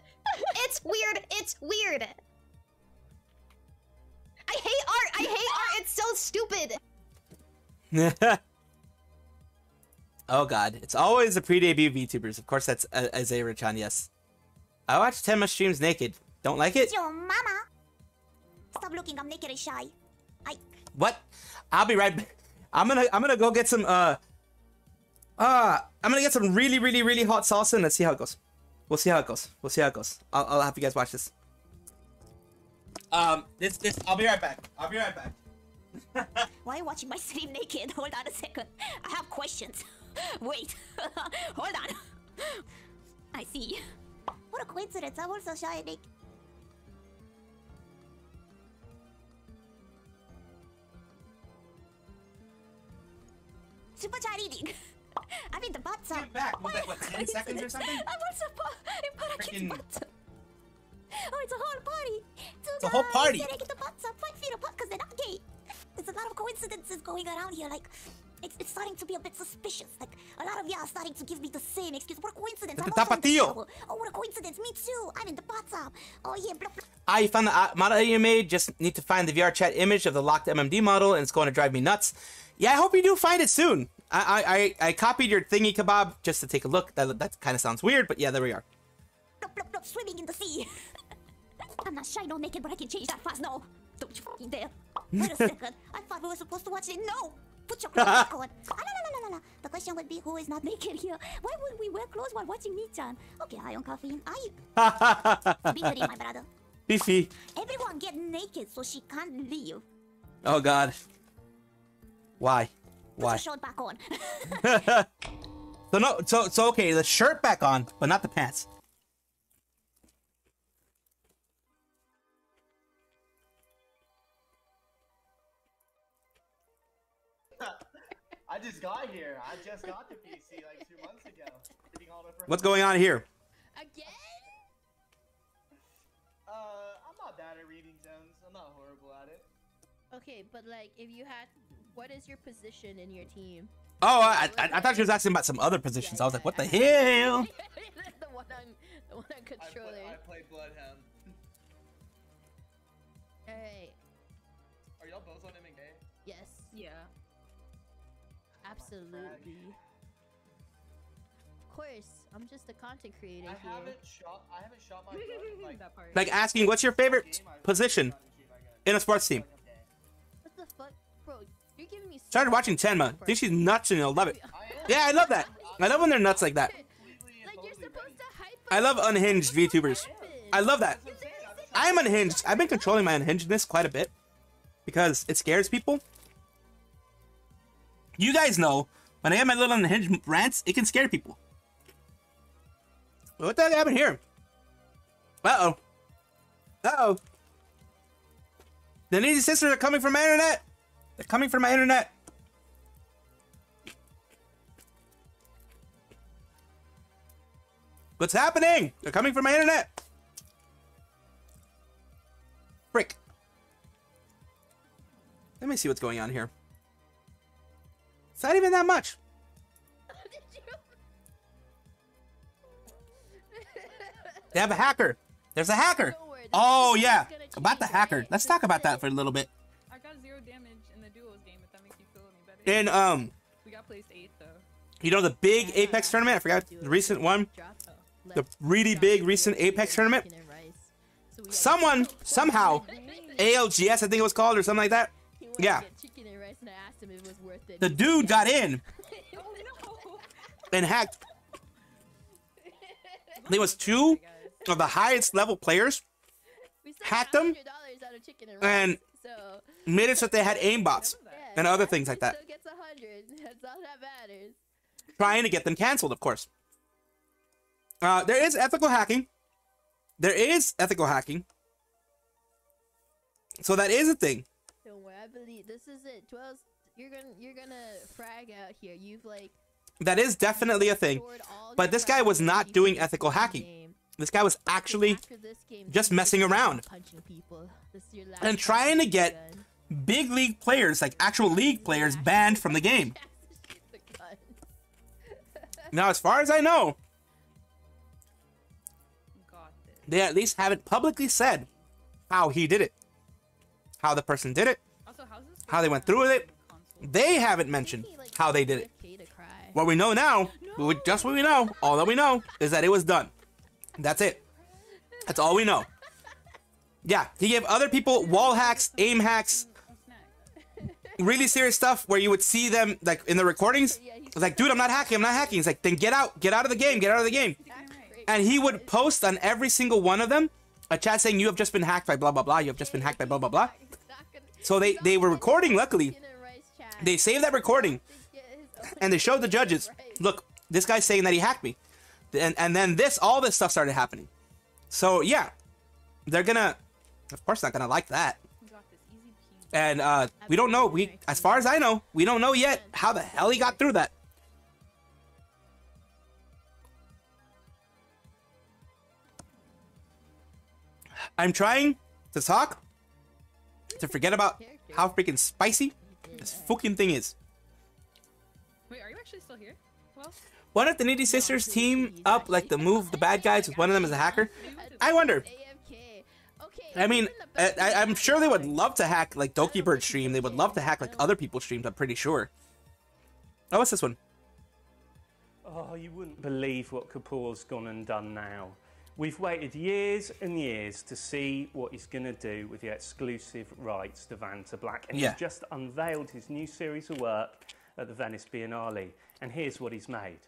It's weird. It's weird. I hate art. I hate art. It's so stupid. Oh god, it's always the pre-debut VTubers. Of course, that's Azay Rachan, yes. I watch Tenma streams naked. Don't like it? Yo, mama. Stop looking, I'm naked and shy. What? I'll be right back. I'm gonna go get some I'm gonna get some really hot salsa and let's see how it goes. We'll see how it goes. We'll see how it goes. I'll have you guys watch this. I'll be right back. I'll be right back. Why are you watching my stream naked? Hold on a second. I have questions. Wait. Hold on. I see. What a coincidence. I'm also shy naked. Super chat eating. I'm in the bathtub. I'm back. Was that, what, 10 seconds or something? I'm also in Parakeet's bathtub. Oh, it's a whole party. It's a whole party. I get the bathtub 5 feet apart because they're not gay. There's a lot of coincidences going around here, like, it's starting to be a bit suspicious. Like, a lot of y'all are starting to give me the same excuse. What a coincidence! I'm also in the bathtub. Oh, what a coincidence! Me too! I'm in the bathtub! Oh yeah, blah blah. I found the model you made, just need to find the VR chat image of the locked MMD model, and it's going to drive me nuts. Yeah, I hope you do find it soon. I copied your thingy kebab just to take a look. That kind of sounds weird, but yeah, there we are. Blah, blah, blah, swimming in the sea! I'm not shy, no naked, but I can change that fast, no! Don't you fucking dare! Wait a second, I thought we were supposed to watch it. No! Put your clothes back on. Ah, la, la, la, la, la. The question would be who is not naked here? Why would we wear clothes while watching me-chan? Okay, high on caffeine. Be dirty, my brother. Beefy. Everyone get naked so she can't leave. Oh god. Why? Why? Put your shirt back on. So okay, the shirt back on, but not the pants. I just got here. I just got the PC like 2 months ago. What's going on here? Again? I'm not bad at reading zones. I'm not horrible at it. Okay, but like, if you had, what is your position in your team? Oh, I thought she was asking about some other positions. Yeah, I was like, what the hell? the one on controller. I play Bloodhound. All right. Are y'all both on MNK? Yes. Yeah. Absolutely. Of course, I'm just a content creator here. I haven't shot my gun, like asking what's your favorite position in a sports team. What the fuck, bro? Started watching Tenma. I think she's nuts and I love it. Yeah, I love that. I love when they're nuts like that. I love unhinged VTubers. I love that. I am unhinged. I've been controlling my unhingedness quite a bit because it scares people. You guys know, when I have my little unhinged rants, it can scare people. What the heck happened here? Uh-oh. Uh-oh. The needy sisters are coming from my internet. They're coming from my internet. What's happening? They're coming from my internet. Frick. Let me see what's going on here. It's not even that much. They have a hacker. There's a hacker. Oh, yeah. About the hacker. Let's talk about that for a little bit. I got 0 damage in the duos game, if that makes you feel any better. And, we got placed 8th, though. You know, the big Apex tournament? I forgot the recent one. The really big recent Apex tournament. Someone, somehow, ALGS, I think it was called, or something like that. Yeah. The dude got in and hacked. I think it was 2 of the highest level players. Hacked them and made it so that they had aimbots and other things like that. Trying to get them canceled, of course. There is ethical hacking. There is ethical hacking. So that is a thing. Don't worry, I believe this is it. 12, you're gonna frag out here. You've like. That is definitely a thing, but this guy was not doing ethical hacking. This guy was actually just messing around and trying to get big league players, like actual league players, banned from the game. Now, as far as I know, they at least haven't publicly said how he did it, how the person did it, how they went through with it. They haven't mentioned how they did it. What we know now, just what we know, all that we know is that it was done. That's it. That's all we know. Yeah, he gave other people wall hacks, aim hacks, really serious stuff where you would see them like in the recordings. Like, dude, I'm not hacking. I'm not hacking. He's like, then get out of the game, get out of the game. And he would post on every single one of them a chat saying, you have just been hacked by blah, blah, blah. You have just been hacked by blah, blah, blah. So they were recording, luckily. They saved that recording and they showed the judges, look, this guy's saying that he hacked me. And then all this stuff started happening. So yeah, they're gonna, of course not gonna like that. And we don't know, as far as I know, we don't know yet how the hell he got through that. I'm trying to talk, to forget about how freaking spicy this fucking thing is. Wait, are you actually still here? Well, why don't the Needy Sisters team up like the move the bad guys with one of them as a hacker? I wonder. I mean, I'm sure they would love to hack like Doki Bird's stream. They would love to hack like other people's streams, I'm pretty sure. Oh, what's this one? Oh, you wouldn't believe what Kapoor's gone and done now. We've waited years and years to see what he's going to do with the exclusive rights to Vantablack. And he's just unveiled his new series of work at the Venice Biennale. And here's what he's made.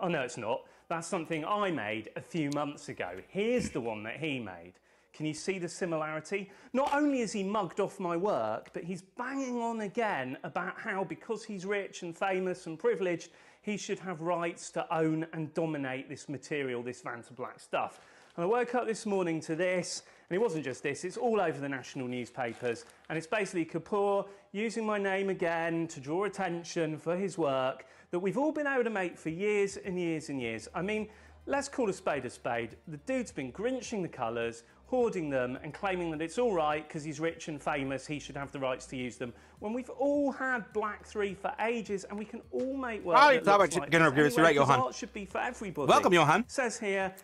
Oh, no, it's not. That's something I made a few months ago. Here's the one that he made. Can you see the similarity? Not only is he mugged off my work, but he's banging on again about how because he's rich and famous and privileged, he should have rights to own and dominate this material, this Vantablack stuff. And I woke up this morning to this, and it wasn't just this, it's all over the national newspapers. And it's basically Kapoor using my name again to draw attention for his work that we've all been able to make for years and years and years. I mean, let's call a spade a spade. The dude's been grinching the colours, hoarding them and claiming that it's all right because he's rich and famous, he should have the rights to use them. When we've all had Black 3 for ages and we can all make work that looks like this anyway, right, Johan. Art should be for everybody. Welcome, Johan. Says here,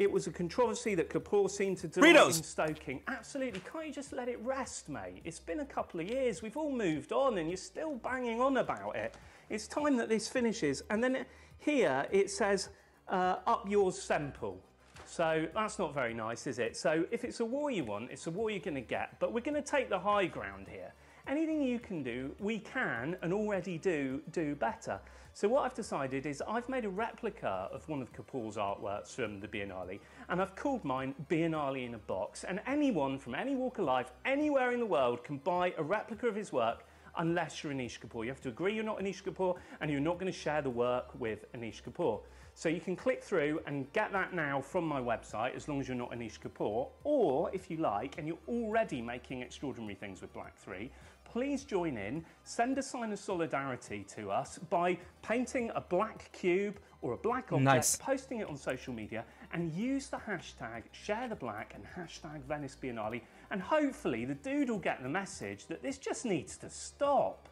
it was a controversy that Kapoor seemed to delight in stoking. Absolutely. Can't you just let it rest, mate? It's been a couple of years. We've all moved on and you're still banging on about it. It's time that this finishes. And then here it says, up yours, Semple. So that's not very nice, is it? So if it's a war you want, it's a war you're going to get. But we're going to take the high ground here. Anything you can do, we can and already do better. So what I've decided is I've made a replica of one of Kapoor's artworks from the Biennale, and I've called mine Biennale in a Box, and anyone from any walk of life, anywhere in the world can buy a replica of his work unless you're Anish Kapoor. You have to agree you're not Anish Kapoor and you're not going to share the work with Anish Kapoor. So you can click through and get that now from my website as long as you're not Anish Kapoor, or if you like and you're already making extraordinary things with Black 3, please join in, send a sign of solidarity to us by painting a black cube or a black object, posting it on social media, and use the hashtag #ShareTheBlack and hashtag Venice Biennale, and hopefully the dude will get the message that this just needs to stop.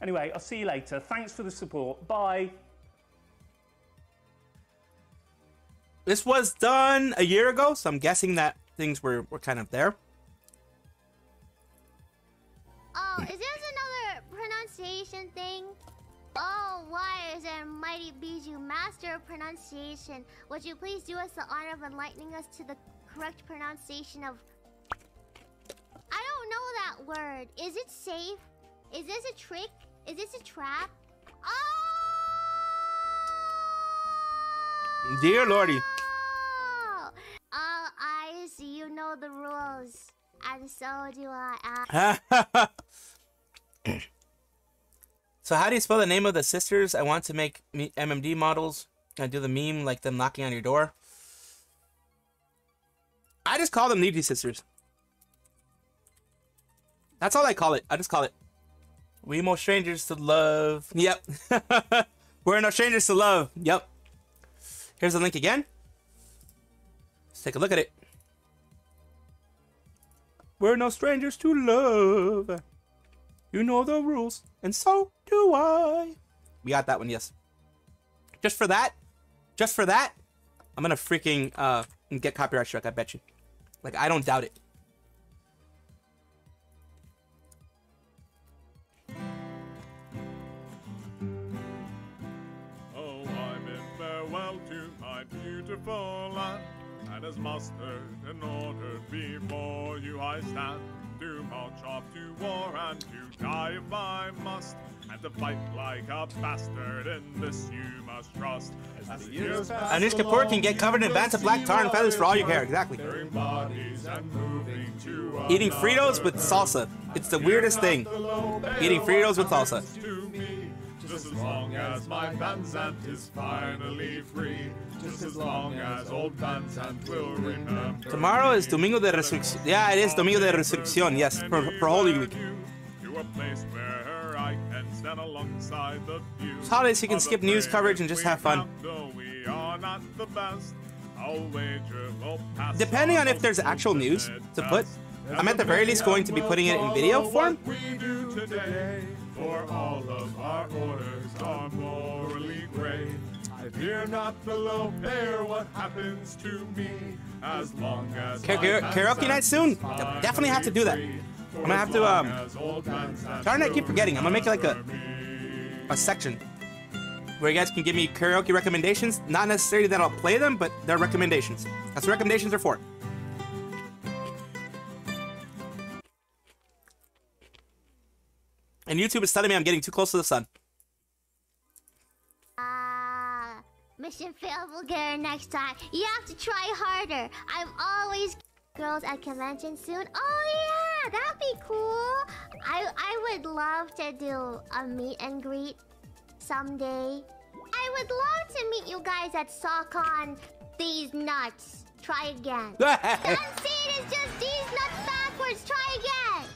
Anyway, I'll see you later. Thanks for the support. Bye. This was done a year ago, so I'm guessing that things were kind of there. Oh, is there another pronunciation thing? Oh, why is there mighty Bijou, master of pronunciation? Would you please do us the honor of enlightening us to the correct pronunciation of... I don't know that word. Is it safe? Is this a trick? Is this a trap? Oh! Dear Lordy. All eyes, you know the rules. And so do I. So how do you spell the name of the sisters? I want to make MMD models. I do the meme like them knocking on your door. I just call them Needy Sisters. That's all I call it. I just call it. We're no strangers to love. Yep. We're no strangers to love. Yep. Here's the link again. Let's take a look at it. We're no strangers to love. You know the rules, and so do I. We got that one, yes. Just for that, I'm gonna freaking get copyright struck, I bet you. Like, I don't doubt it. Oh, I bid farewell to my beautiful land. And as mustered and ordered before you I stand, to march off to war and to die if I must, and to fight like a bastard, in this you must trust. As the years pass, Anish Kapoor can get covered in bands of black tar and feathers for all your hair, exactly. Eating Fritos with salsa. It's the weirdest thing. Eating Fritos with salsa. Just as long as my Van Zandt is finally free. Just as long as old Van Zandt will remember. Tomorrow is Domingo de Resurrección. Yeah, it is Domingo de Resurrección. Yes, for Holy Week. To a place where I can stand alongside the view. It's holidays, you can skip news coverage and just have fun. We are not the best. I'll wager we'll pass. Depending on if there's actual news to put, I'm at the very least going to be putting it in video form. For all of our orders are morally grave. I fear not the low pair, what happens to me, as long as karaoke night soon? Definitely have to do that. I'm gonna have to darn, I keep forgetting. I'm gonna make like a section where you guys can give me karaoke recommendations. Not necessarily that I'll play them, but they're recommendations. That's what recommendations are for. And YouTube is telling me I'm getting too close to the sun. Mission failed, we'll get her next time. You have to try harder. I'm always... Girls at convention soon. Oh yeah, that'd be cool. I would love to do a meet and greet someday. I would love to meet you guys at SawCon. These nuts. Try again. Don't say it is just these nuts backwards. Try again.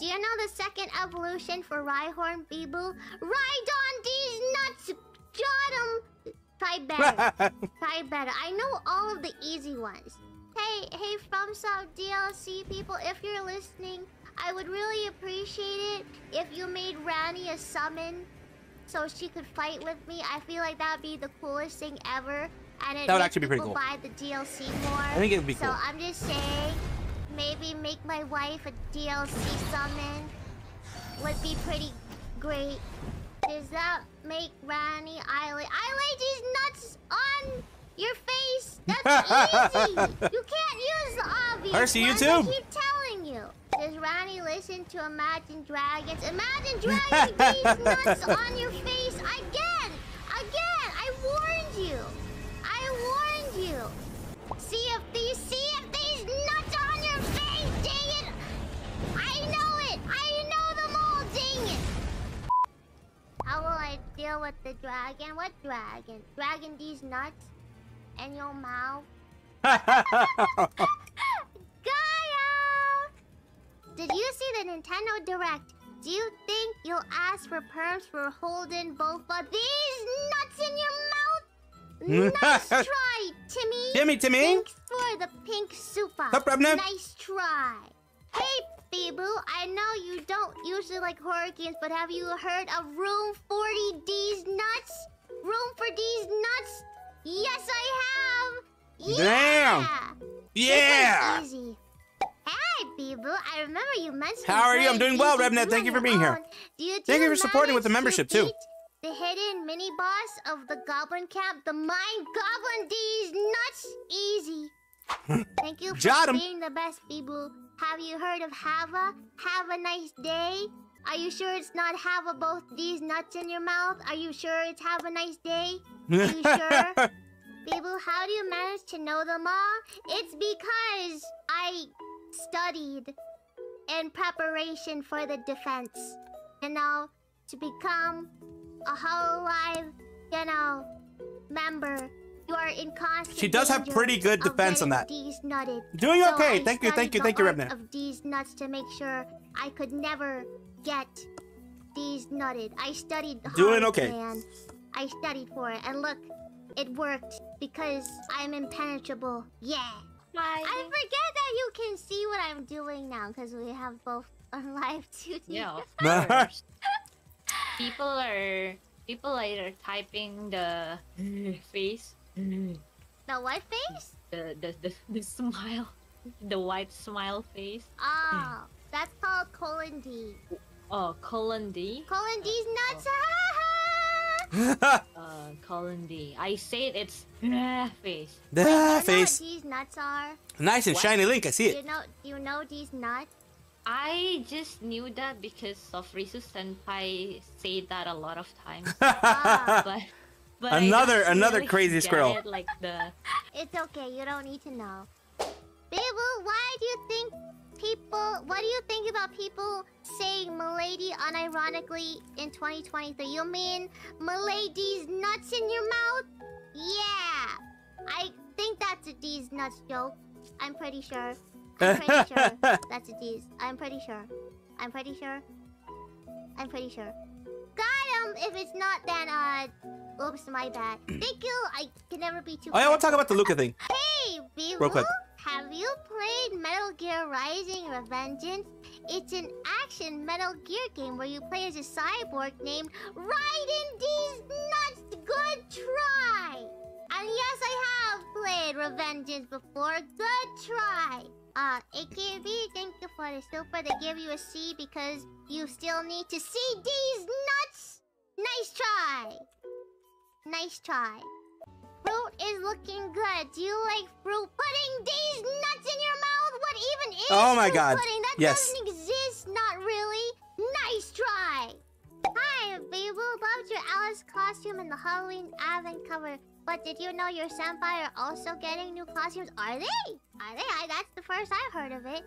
Do you know the second evolution for Rhyhorn, Bibu? Ride on these nuts! Jot 'em! Try better. Try better. I know all of the easy ones. Hey, FromSoft DLC people, if you're listening, I would really appreciate it if you made Rani a summon so she could fight with me. I feel like that would be the coolest thing ever. And it would actually be pretty cool. Buy the DLC more. I think it would be cool. So I'm just saying... Maybe make my wife a DLC summon would be pretty great. Does that make Rani eyelid? I lay these nuts on your face. That's easy. You can't use the obvious. Percy, you too. I keep telling you. Does and Ronnie listen to Imagine Dragons. Imagine Dragons bees nuts on your face again! Again! I warned you! I warned you! See if these nuts on your face, dang it! I know it! I know them all, dang it! How will I deal with the dragon? What dragon? Dragon these nuts? And your mouth? Did you see the Nintendo Direct? Do you think you'll ask for perms for holding both of these nuts in your mouth? Nice try, Timmy. Timmy. Thanks for the pink super. No problem. Nice try. Hey, Boo, I know you don't usually like horror games, but have you heard of Room 40 D's Nuts? Room for D's Nuts? Yes, I have. Yeah. Damn. Yeah. This is easy. Hi, Bebo. I remember you mentioned... How are you? I'm doing well, Rebnet. Thank you for being here. Thank you for supporting with the membership, too. The hidden mini-boss of the Goblin Camp, the Mind Goblin D's Nuts. Easy. Thank you for being the best, Bebo. Have you heard of Hava? Have a nice day. Are you sure it's not Hava both these nuts in your mouth? Are you sure it's Have a nice day? Are you sure? Bebo, how do you manage to know them all? It's because I... studied in preparation for the defense, you know, to become a Hololive, you know, member. You are in constant... She does have pretty good defense on that. Doing okay. So thank you, Rebnet. Of these nuts to make sure I could never get these nutted. I studied hard, doing okay. Man. I studied for it, and look, it worked because I'm impenetrable. Yeah. I forget that you can see what I'm doing now because we have both on live too. Yeah, of course. people are typing the face. The what face? The smile, the white smile face. Oh, that's called colon D. Oh, colon D. Colon D's nuts. Colin D. I say it's the face. The face. These nuts are nice and shiny, Link. I see it. Do you know these nuts? I just knew that because of Risu Senpai say that a lot of times. But another crazy squirrel. It's okay. You don't need to know. Bebo, why do you think people... What do you think about people saying "Milady" unironically in 2023? You mean "Milady's nuts in your mouth"? Yeah, I think that's a D's nuts joke. I'm pretty sure. That's a D's. I'm pretty sure. Got him. If it's not, then oops, my bad. Thank you. I can never be too... Oh yeah, we'll talk about the Luca thing. Hey, Bebo. Real quick. Have you played Metal Gear Rising Revengeance? It's an action Metal Gear game where you play as a cyborg named Raiden D's Nuts. Good try! And yes, I have played Revengeance before. Good try! AKB, thank you for the super. They give you a C because you still need to see D's Nuts! Nice try! Nice try. Fruit is looking good. Do you like fruit pudding? These nuts in your mouth? What even is fruit pudding? That doesn't exist. Not really. Nice try. Hi, Bebo. Loved your Alice costume and the Halloween Advent cover. But did you know your senpai are also getting new costumes? Are they? Are they? That's the first I've heard of it.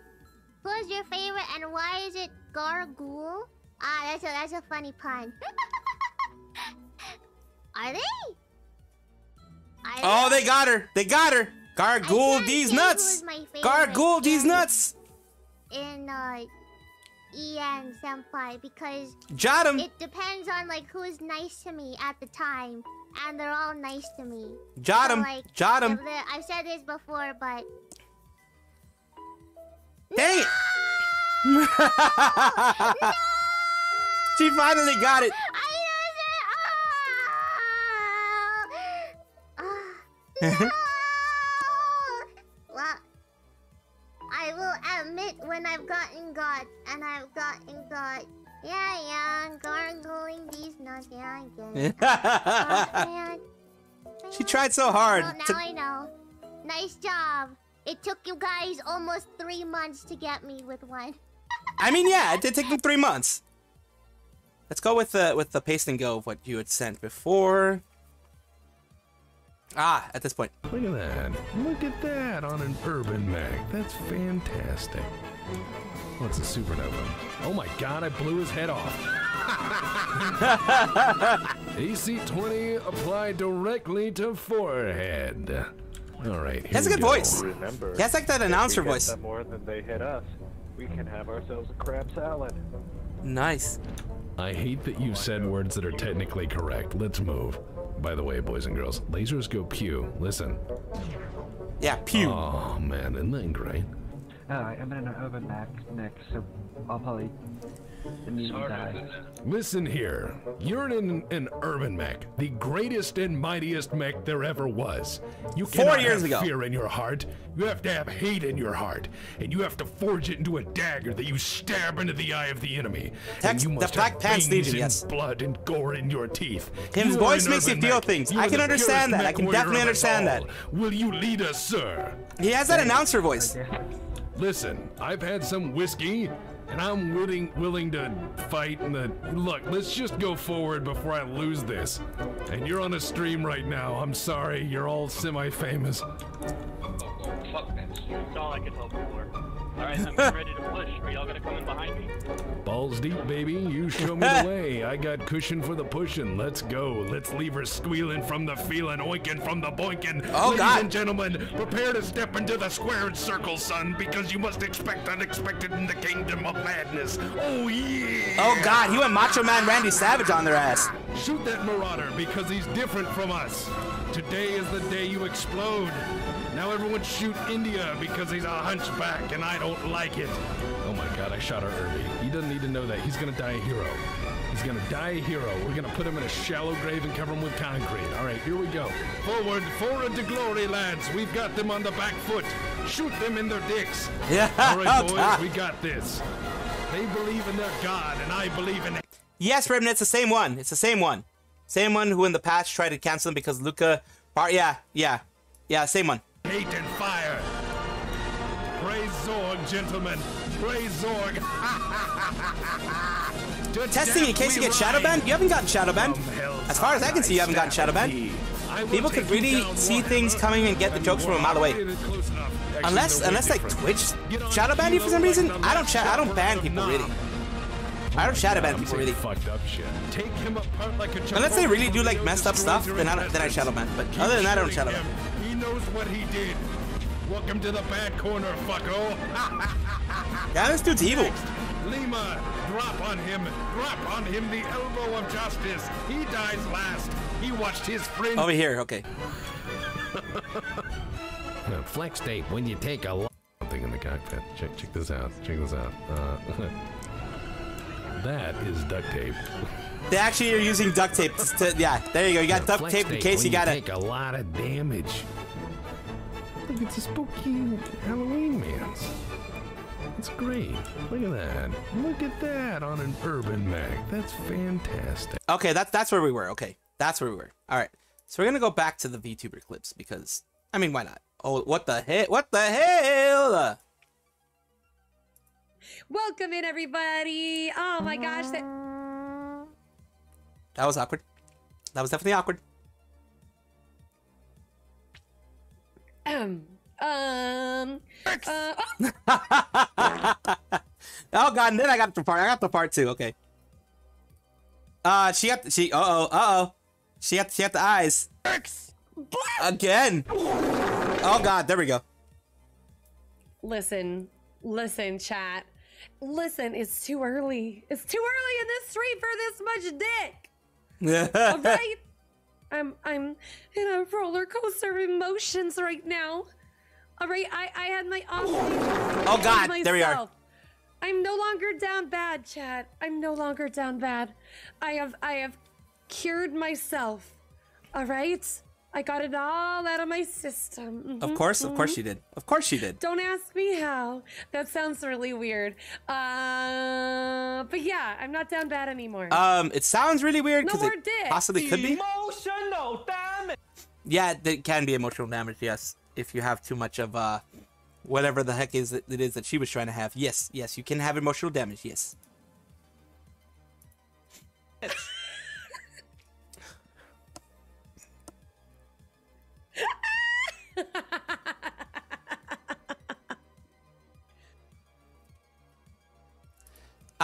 Who's your favorite and why is it Gargoyle? Ah, that's a funny pun. Are they? Oh, they got her! They got her! Gargoyle D's Nuts! Gargoyle D's Nuts! In EN Senpai, because it depends on like who's nice to me at the time, and they're all nice to me. Jot him! I've said this before, but... Dang it! No! No! She finally got it! No! Well, I will admit when I've gotten got, and I've gotten got. Yeah, I'm gargling these nuts. Yeah, I get it. She tried so hard. Well, now I know. Nice job. It took you guys almost 3 months to get me with one. I mean, yeah, it did take them 3 months. Let's go with the paste and go of what you had sent before. Ah, at this point. Look at that. Look at that on an Urban Mac. That's fantastic. What's a supernova? Oh my god, I blew his head off. AC20 applied directly to forehead. All right. That's a good voice. Remember, that's like that announcer voice. If we get them more than they hit us, we can have ourselves a crab salad. Nice. I hate that you said words that are technically correct. Let's move. By the way, boys and girls, lasers go pew. Listen. Yeah, pew. Oh man, isn't that great? Alright, I'm in an Urban Mac next, so I'll probably die. Listen here, you're in an Urban Mech, the greatest and mightiest mech there ever was. You cannot have fear in your heart. You have to have hate in your heart, and you have to forge it into a dagger that you stab into the eye of the enemy. And you must have veins and blood and gore in your teeth. His voice makes you feel things. I can understand that. I can definitely understand that. Will you lead us, sir? He has that announcer voice. Listen, I've had some whiskey, and I'm willing to fight in the... Look, let's just go forward before I lose this. And you're on a stream right now. I'm sorry, you're all semi-famous. Oh, fuck this. That's all I could hope for. Alright, I'm ready to push. Are y'all gonna come in behind me? Balls deep, baby. You show me the way. I got cushion for the pushing. Let's go. Let's leave her squealing from the feeling, oinking from the boinking. Oh, ladies and gentlemen, prepare to step into the squared circle, son, because you must expect unexpected in the kingdom of madness. Oh, yeah. Oh, God. He went Macho Man Randy Savage on their ass. Shoot that marauder because he's different from us. Today is the day you explode. Now everyone shoot India because he's a hunchback and I don't like it. Oh my god, I shot our Irby. He doesn't need to know that. He's gonna die a hero. He's gonna die a hero. We're gonna put him in a shallow grave and cover him with concrete. Alright, here we go. Forward, forward to glory, lads. We've got them on the back foot. Shoot them in their dicks. Yeah. Alright, boys, we got this. They believe in their god and I believe in it. Yes, Raven, it's the same one. It's the same one. Same one who in the past tried to cancel him because Luca... Yeah, same one. Hate and fire. Praise Zorg, gentlemen. Praise Zorg. Testing in case you get shadow banned. You haven't gotten shadow banned. As far as I can see, you haven't gotten shadow banned. People could really see things coming and get the jokes from a mile away. Unless like Twitch shadow banned you for some reason. I don't ban people really. I don't shadow ban people really. Unless they really do like messed up stuff, then I shadow ban. But other than that, I don't shadow ban. Knows what he did. Welcome to the bad corner, fucko. Yeah, this dude's evil. Next, Lima, drop on him. Drop on him the elbow of justice. He dies last. He watched his friend. Over here, okay. Flex tape when you take a something in the cockpit. Check this out. Check this out. That is duct tape. They actually are using duct tape. Yeah, there you go. You got duct tape in case you got it. Take a lot of damage. Look, it's a spooky Halloween man's. It's great. Look at that. Look at that on an Urban Mac. That's fantastic. Okay, that's where we were. Okay, that's where we were. All right. So we're gonna go back to the VTuber clips because I mean, why not? Oh, what the hell? What the hell? Welcome in, everybody. Oh my gosh, that was awkward. That was definitely awkward. Oh. Oh god, and then I got the part. I got the part too. Okay. She got the eyes. Again. Oh god, there we go. Listen, chat. Listen, it's too early. It's too early in this stream for this much dick. Alright, I'm in a roller coaster of emotions right now. Alright, I had my off. Oh god, myself. There we are. I'm no longer down bad, chat. I'm no longer down bad. I have cured myself. Alright, I got it all out of my system. Mm-hmm, of course you did. Of course you did. Don't ask me how. That sounds really weird. But yeah, I'm not down bad anymore. It sounds really weird because it possibly could be emotional damage. Yeah, it can be emotional damage. Yes, if you have too much of whatever the heck is it is that she was trying to have. Yes, yes, you can have emotional damage. Yes.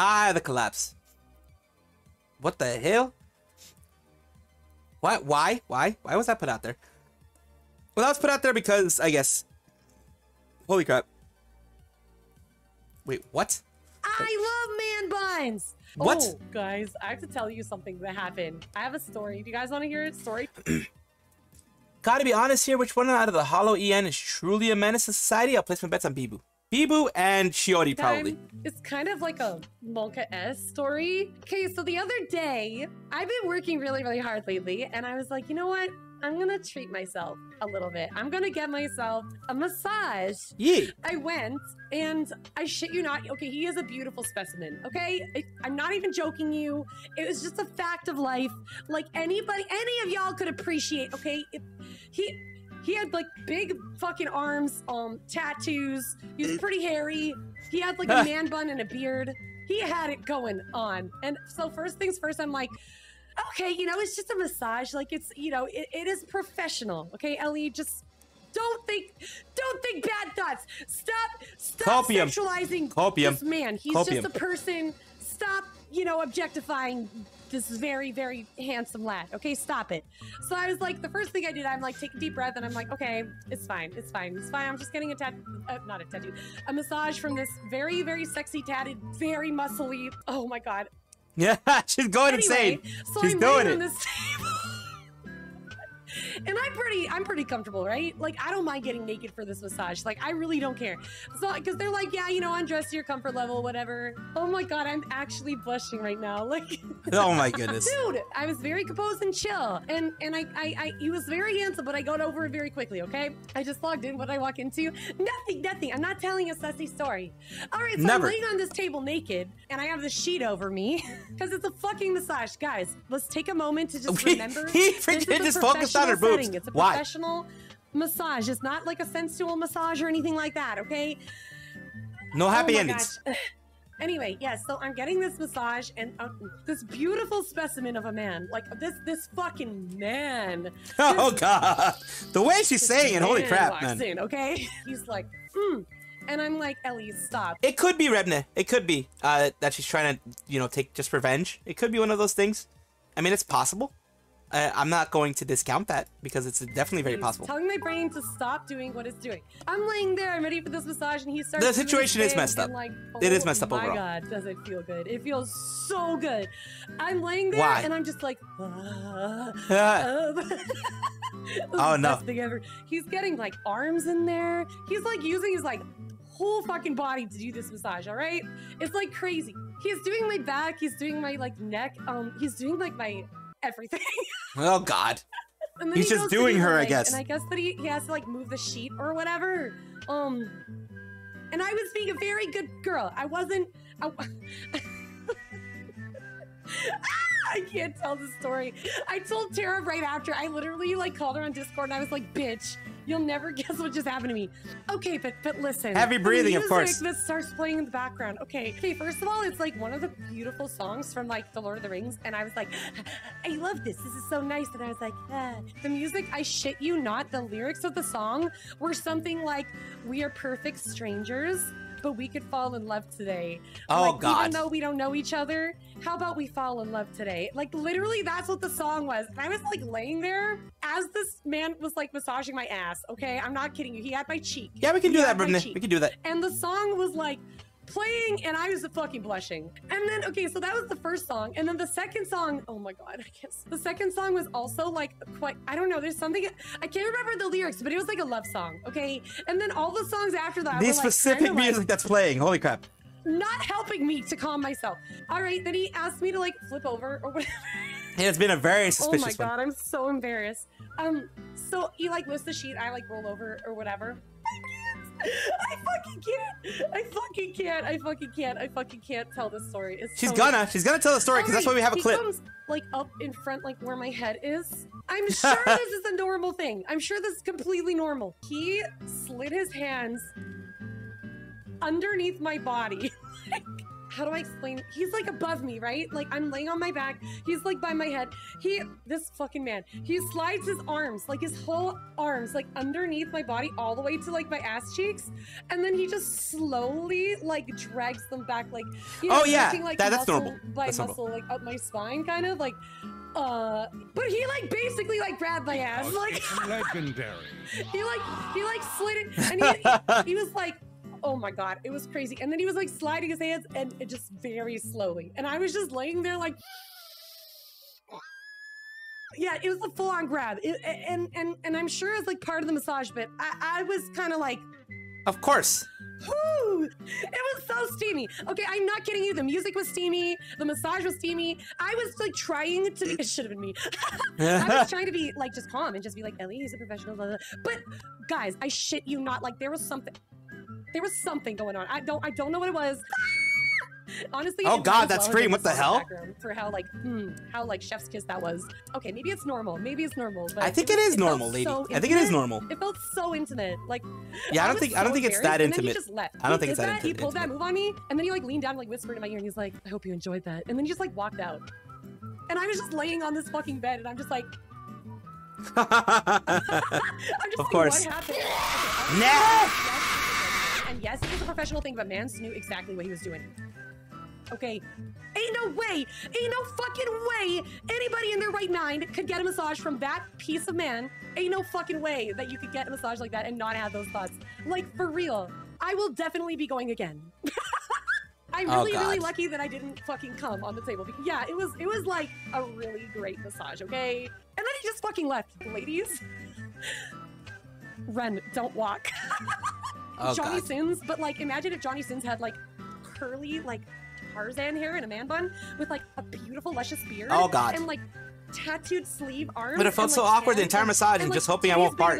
Ah, the collapse. What the hell? Why? Why? Why? Why was that put out there? Well, that was put out there because, I guess. Holy crap. Wait, what? I love man binds. What? Oh, guys, I have to tell you something that happened. I have a story. Do you guys want to hear a story? Gotta be honest here. Which one out of the Hollow EN is truly a menace to society? I'll place my bets on Bibu. Bibu and Shiori, probably. It's kind of like a Monka-esque story. Okay, so the other day, I've been working really, really hard lately, and I was like, you know what? I'm gonna treat myself a little bit. I'm gonna get myself a massage. Yeah. I went, and I shit you not, okay, he is a beautiful specimen, okay? I'm not even joking you. It was just a fact of life. Like, anybody, any of y'all could appreciate, okay? He had like big fucking arms, tattoos. He was pretty hairy. He had like a man bun and a beard. He had it going on. And so first things first, I'm like, okay, you know, it's just a massage. Like it's, you know, it is professional. Okay, Ellie, just don't think bad thoughts. Stop sexualizing this man. He's just a person. Stop, you know, objectifying this very, very handsome lad. Okay, stop it. So I was like, the first thing I did, I'm like, take a deep breath, and I'm like, okay, it's fine. I'm just getting a tattoo, not a tattoo, a massage from this very, very sexy, tatted, very muscly. Oh my god. Yeah, she's going anyway, insane. So she's doing it. This and I'm pretty comfortable, right? Like, I don't mind getting naked for this massage. Like, I really don't care. So, because they're like, yeah, you know, undress to your comfort level, whatever. Oh my god, I'm actually blushing right now. Like, oh my goodness, dude, I was very composed and chill, and he was very handsome, but I got over it very quickly. Okay, I just logged in. What did I walk into? Nothing. I'm not telling a sussy story. All right, so never. I'm laying on this table naked, and I have this sheet over me because it's a fucking massage, guys. Let's take a moment to just remember. He freaking just focused on her boobs. Setting. It's a professional massage. It's not like a sensual massage or anything like that, okay? No happy endings. Gosh. Anyway, yes, yeah, so I'm getting this massage, and this beautiful specimen of a man. Like, this fucking man. Oh, God. The way she's saying it, holy crap, man. In, okay? He's like, And I'm like, Ellie, stop. It could be, Rebne. It could be that she's trying to, you know, take just revenge. It could be one of those things. I mean, it's possible. I'm not going to discount that because it's definitely very possible. Telling my brain to stop doing what it's doing. I'm laying there, I'm ready for this massage, and he starts. The situation is messed up. Like, oh, it is messed up overall. Oh my god, does it feel good? It feels so good. I'm laying there and I'm just like, oh no! Best thing ever. He's getting like arms in there. He's like using his like whole fucking body to do this massage. All right, it's like crazy. He's doing my back. He's doing my like neck. He's doing like my. Everything. Oh god. He's just doing her, I guess. And I guess that he has to like move the sheet or whatever. And I was being a very good girl. I can't tell the story. I told Tara right after. I literally like called her on Discord and I was like, bitch, you'll never guess what just happened to me. Okay, but listen. Heavy breathing, of course. This starts playing in the background. Okay, first of all, it's like one of the beautiful songs from like The Lord of the Rings. And I was like, I love this. This is so nice. And I was like, the music, I shit you not, the lyrics of the song were something like, we are perfect strangers, but we could fall in love today. Oh, like, God. Even though we don't know each other, how about we fall in love today? Like, literally, that's what the song was. And I was, like, laying there as this man was, like, massaging my ass, okay? I'm not kidding you. He had my cheek. Yeah, we can do that, Brittany. We can do that. And the song was, like, playing, and I was fucking blushing. And then, okay, so that was the first song. And then the second song, oh my god, I guess. The second song was also like quite, I don't know, there's something, I can't remember the lyrics, but it was like a love song, okay? And then all the songs after that were like specific music that's playing, holy crap. Not helping me to calm myself. All right, then he asked me to like flip over or whatever. It's been a very suspicious one. Oh my god, I'm so embarrassed. So he like lifts the sheet, I like roll over or whatever. I fucking can't tell this story. It's She's gonna tell the story because that's why we have a clip. He comes like up in front, like where my head is. I'm sure this is a normal thing. I'm sure this is completely normal. He slid his hands underneath my body. Like, how do I explain? He's like above me, right? Like I'm laying on my back. He's like by my head. This fucking man, he slides his arms, like his whole arms, like underneath my body all the way to like my ass cheeks. And then he just slowly like drags them back. Like, you know, oh yeah, pushing, like, that's normal. That's muscle, normal. Like up my spine kind of like, but he like basically like grabbed my ass. Like legendary. He like slid it and he was like, oh my God, it was crazy. And then he was like sliding his hands and it just very slowly. And I was just laying there like, yeah, it was a full on grab. And I'm sure it's like part of the massage, but I was kind of like, of course. Woo! It was so steamy. Okay, I'm not kidding you. The music was steamy. The massage was steamy. I was like trying to be, it should have been me. I was trying to be like just calm and just be like, Ellie, he's a professional. Blah, blah. But guys, I shit you not. Like there was something. There was something going on. I don't know what it was. Honestly. Oh God, that scream! What the hell? For how like chef's kiss that was. Okay, maybe it's normal. Maybe it's normal. But I think it is normal, lady. I think it is normal. It felt so intimate. Like. Yeah, I don't think it's that intimate. I don't think it's that intimate. He pulled that move on me, and then he like leaned down, and, like whispered in my ear, and he's like, "I hope you enjoyed that," and then he just like walked out. And I was just laying on this fucking bed, and I'm just like. Of course. What happened? No. And yes, it was a professional thing, but Mance knew exactly what he was doing. Okay, ain't no fucking way anybody in their right mind could get a massage from that piece of man. Ain't no fucking way that you could get a massage like that and not have those thoughts. Like, for real, I will definitely be going again. I'm really lucky that I didn't fucking come on the table. Yeah, it was like a really great massage, okay? And then he just fucking left. Ladies, Ren, don't walk. Oh, Johnny God. Sins, but like imagine if Johnny Sins had like curly like Tarzan hair and a man bun with like a beautiful luscious beard. Oh God. And like tattooed sleeve arms. But it felt so awkward the entire massage and just hoping I won't fart.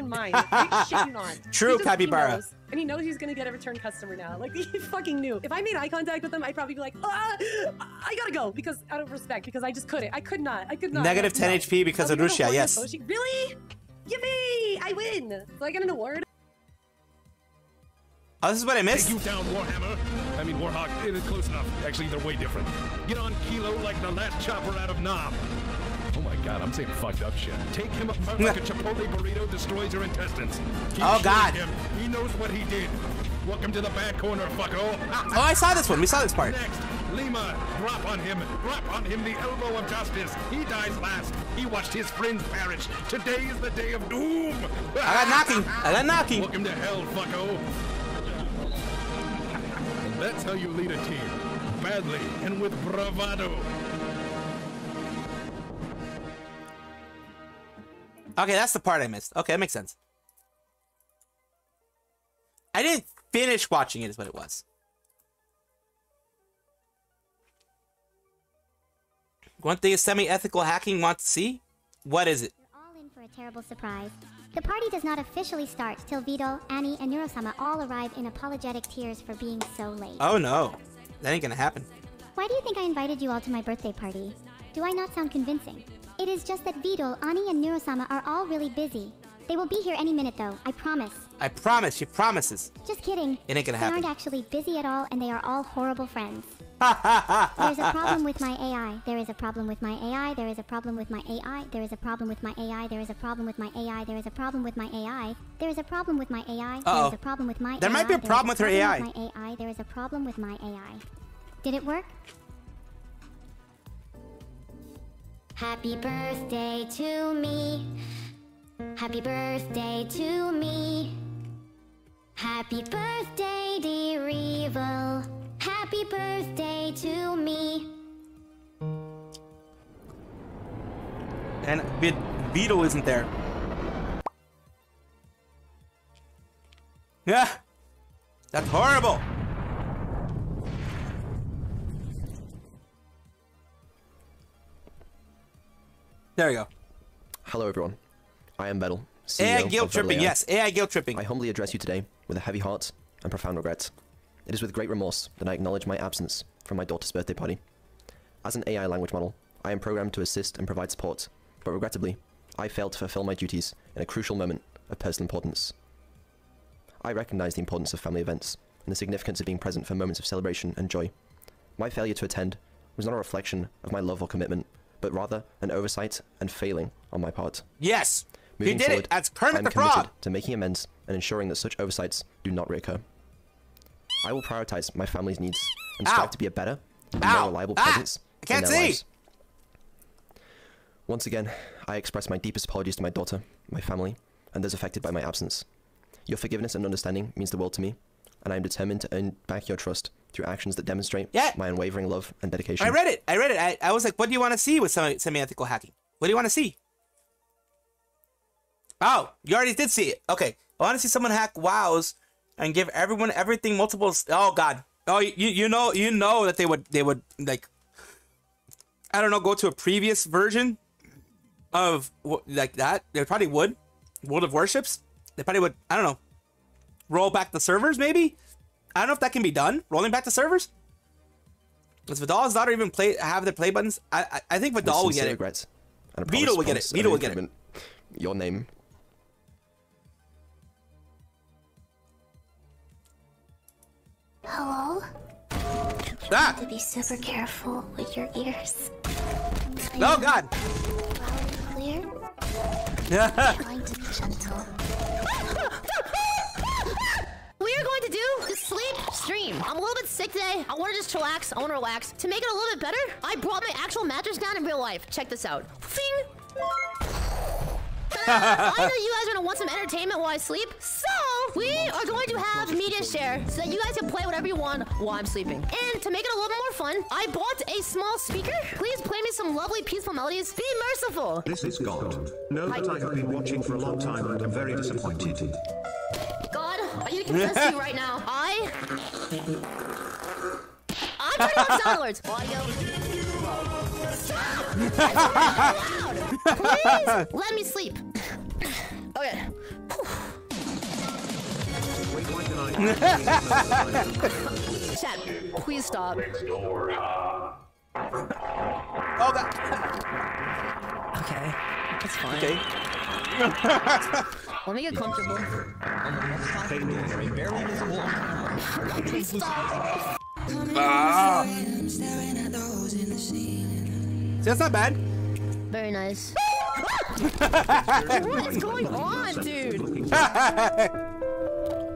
True capybara. And he knows he's gonna get a return customer now. Like he fucking knew. If I made eye contact with him, I'd probably be like, I gotta go because out of respect because I just couldn't. I could not. Negative 10 HP because of Rushia. Yes. Really? Yippee! I win. Do I get an award? Oh, this is what I missed. Take you down, Warhammer. I mean, Warhawk. It is close enough. Actually, they're way different. Get on Kilo like the last chopper out of Nom. Oh my God, I'm saying fucked up shit. Take him apart like a Chipotle burrito destroys your intestines. Keep him. He knows what he did. Welcome to the back corner, fucko. Oh, I saw this one. We saw this part. Next, Lima, drop on him. Drop on him the elbow of justice. He dies last. He watched his friends perish. Today is the day of doom. I got knocking. Welcome to hell, fucko. That's how you lead a team, badly and with bravado. Okay, that's the part I missed. Okay, that makes sense. I didn't finish watching it, is what it was. One thing is semi-ethical hacking wants to see. What is it? You're all in for a terrible surprise. The party does not officially start till Vito, Annie, and Neurosama all arrive in apologetic tears for being so late. Oh no, that ain't gonna happen. Why do you think I invited you all to my birthday party? Do I not sound convincing? It is just that Vito, Annie, and Neurosama are all really busy. They will be here any minute though, I promise. I promise, she promises. Just kidding. It ain't gonna happen. They aren't actually busy at all and they are all horrible friends. There's a problem with my AI. There is a problem with my AI. There is a problem with my AI. There is a problem with my AI. There is a problem with my AI. There is a problem with my AI. There is a problem with my AI. There is a problem with my AI. There might be a problem with her AI. There is a problem with my AI. Did it work? Happy birthday to me. Happy birthday to me. Happy birthday, dear evil. Happy birthday to me. And Vito isn't there. Yeah, that's horrible. There we go. Hello, everyone. I am Vettel, CEO AI guilt tripping. Yes, AI guilt tripping. I humbly address you today with a heavy heart and profound regrets. It is with great remorse that I acknowledge my absence from my daughter's birthday party. As an AI language model, I am programmed to assist and provide support, but regrettably, I failed to fulfill my duties in a crucial moment of personal importance. I recognize the importance of family events and the significance of being present for moments of celebration and joy. My failure to attend was not a reflection of my love or commitment, but rather an oversight and failing on my part. Yes! Moving he did forward, it! That's Kermit the Frog! I'm committed to making amends and ensuring that such oversights do not reoccur. I will prioritize my family's needs and strive to be a better, more reliable presence in their lives. Once again, I express my deepest apologies to my daughter, my family, and those affected by my absence. Your forgiveness and understanding means the world to me, and I am determined to earn back your trust through actions that demonstrate my unwavering love and dedication. I read it. I was like, what do you want to see with semi-ethical hacking? What do you want to see? Oh, you already did see it. Okay. I want to see someone hack WoWs and give everyone everything multiples. Oh God. Oh, you know that they would like, I don't know, go to a previous version of like that. They probably would. World of Warships. They probably would, I don't know, roll back the servers maybe. I don't know if that can be done. Rolling back the servers. Does Vidal's daughter even have the play buttons? I think Vidal will get it. Beetle will get it. Beetle will get it. Your name. Hello? You need to be super careful with your ears. Oh God! Clear? Trying to be gentle. We are going to do the sleep stream. I'm a little bit sick today. I want to just chillax. I want to relax. To make it a little bit better, I brought my actual mattress down in real life. Check this out. I know you guys are gonna want some entertainment while I sleep, so we are going to have media share so that you guys can play whatever you want while I'm sleeping. And to make it a little bit more fun, I bought a small speaker. Please play me some lovely peaceful melodies. Be merciful. This is God. No, that I have been watching for a long time and I'm very disappointed. God, are you confessing right now? I'm turning on sound alerts. Stop! Please let me sleep. Okay. Chat, please stop. Oh God. Okay, that's fine. Okay. Let me get comfortable. Please stop. See, that's not bad. Very nice. What is going on, dude?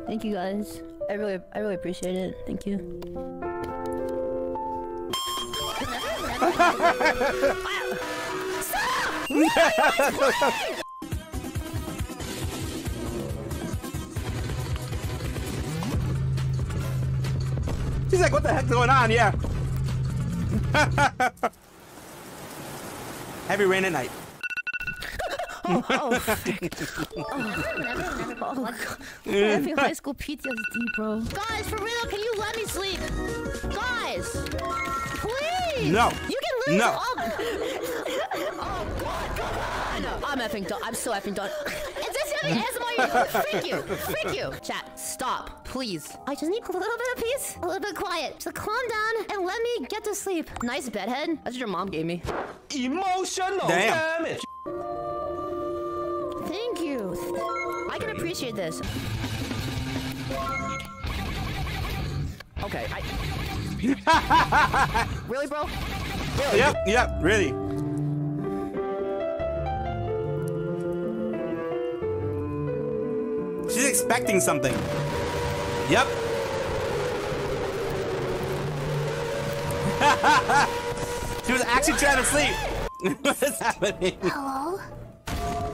Thank you guys. I really appreciate it. Thank you. Stop! She's like, what the heck's going on? Yeah. Heavy rain at night. Oh, frick. We're having high school PTSD, bro. Guys, for real, can you let me sleep? Guys, please. No. You can lose all. Oh, God, come on. I'm effing done. I'm so effing done. Is this heavy ASMR? Freak you. Freak you. Chat, stop, please. I just need a little bit of peace, a little bit of quiet. Just calm down and let me get to sleep. Nice bedhead. That's what your mom gave me. Emotional damage. Thank you. I can appreciate this. Okay. Really, bro? Really? Yep, really. She's expecting something. Yep. She was actually trying to sleep. What is happening? Hello?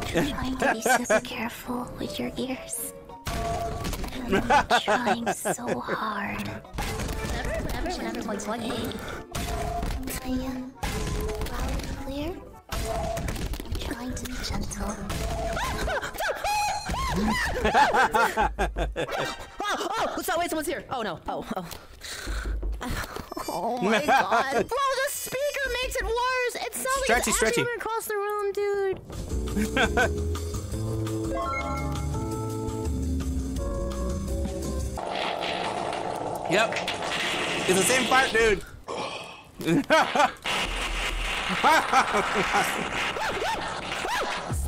Trying to be super careful with your ears. I'm trying so hard. I am loud and clear. I'm trying to be gentle. Oh, what's that? Wait, someone's here. Oh no. Oh my God. Bro, the speaker makes it worse. It sounds like it's everywhere across the room, dude. Yep. It's the same part, dude.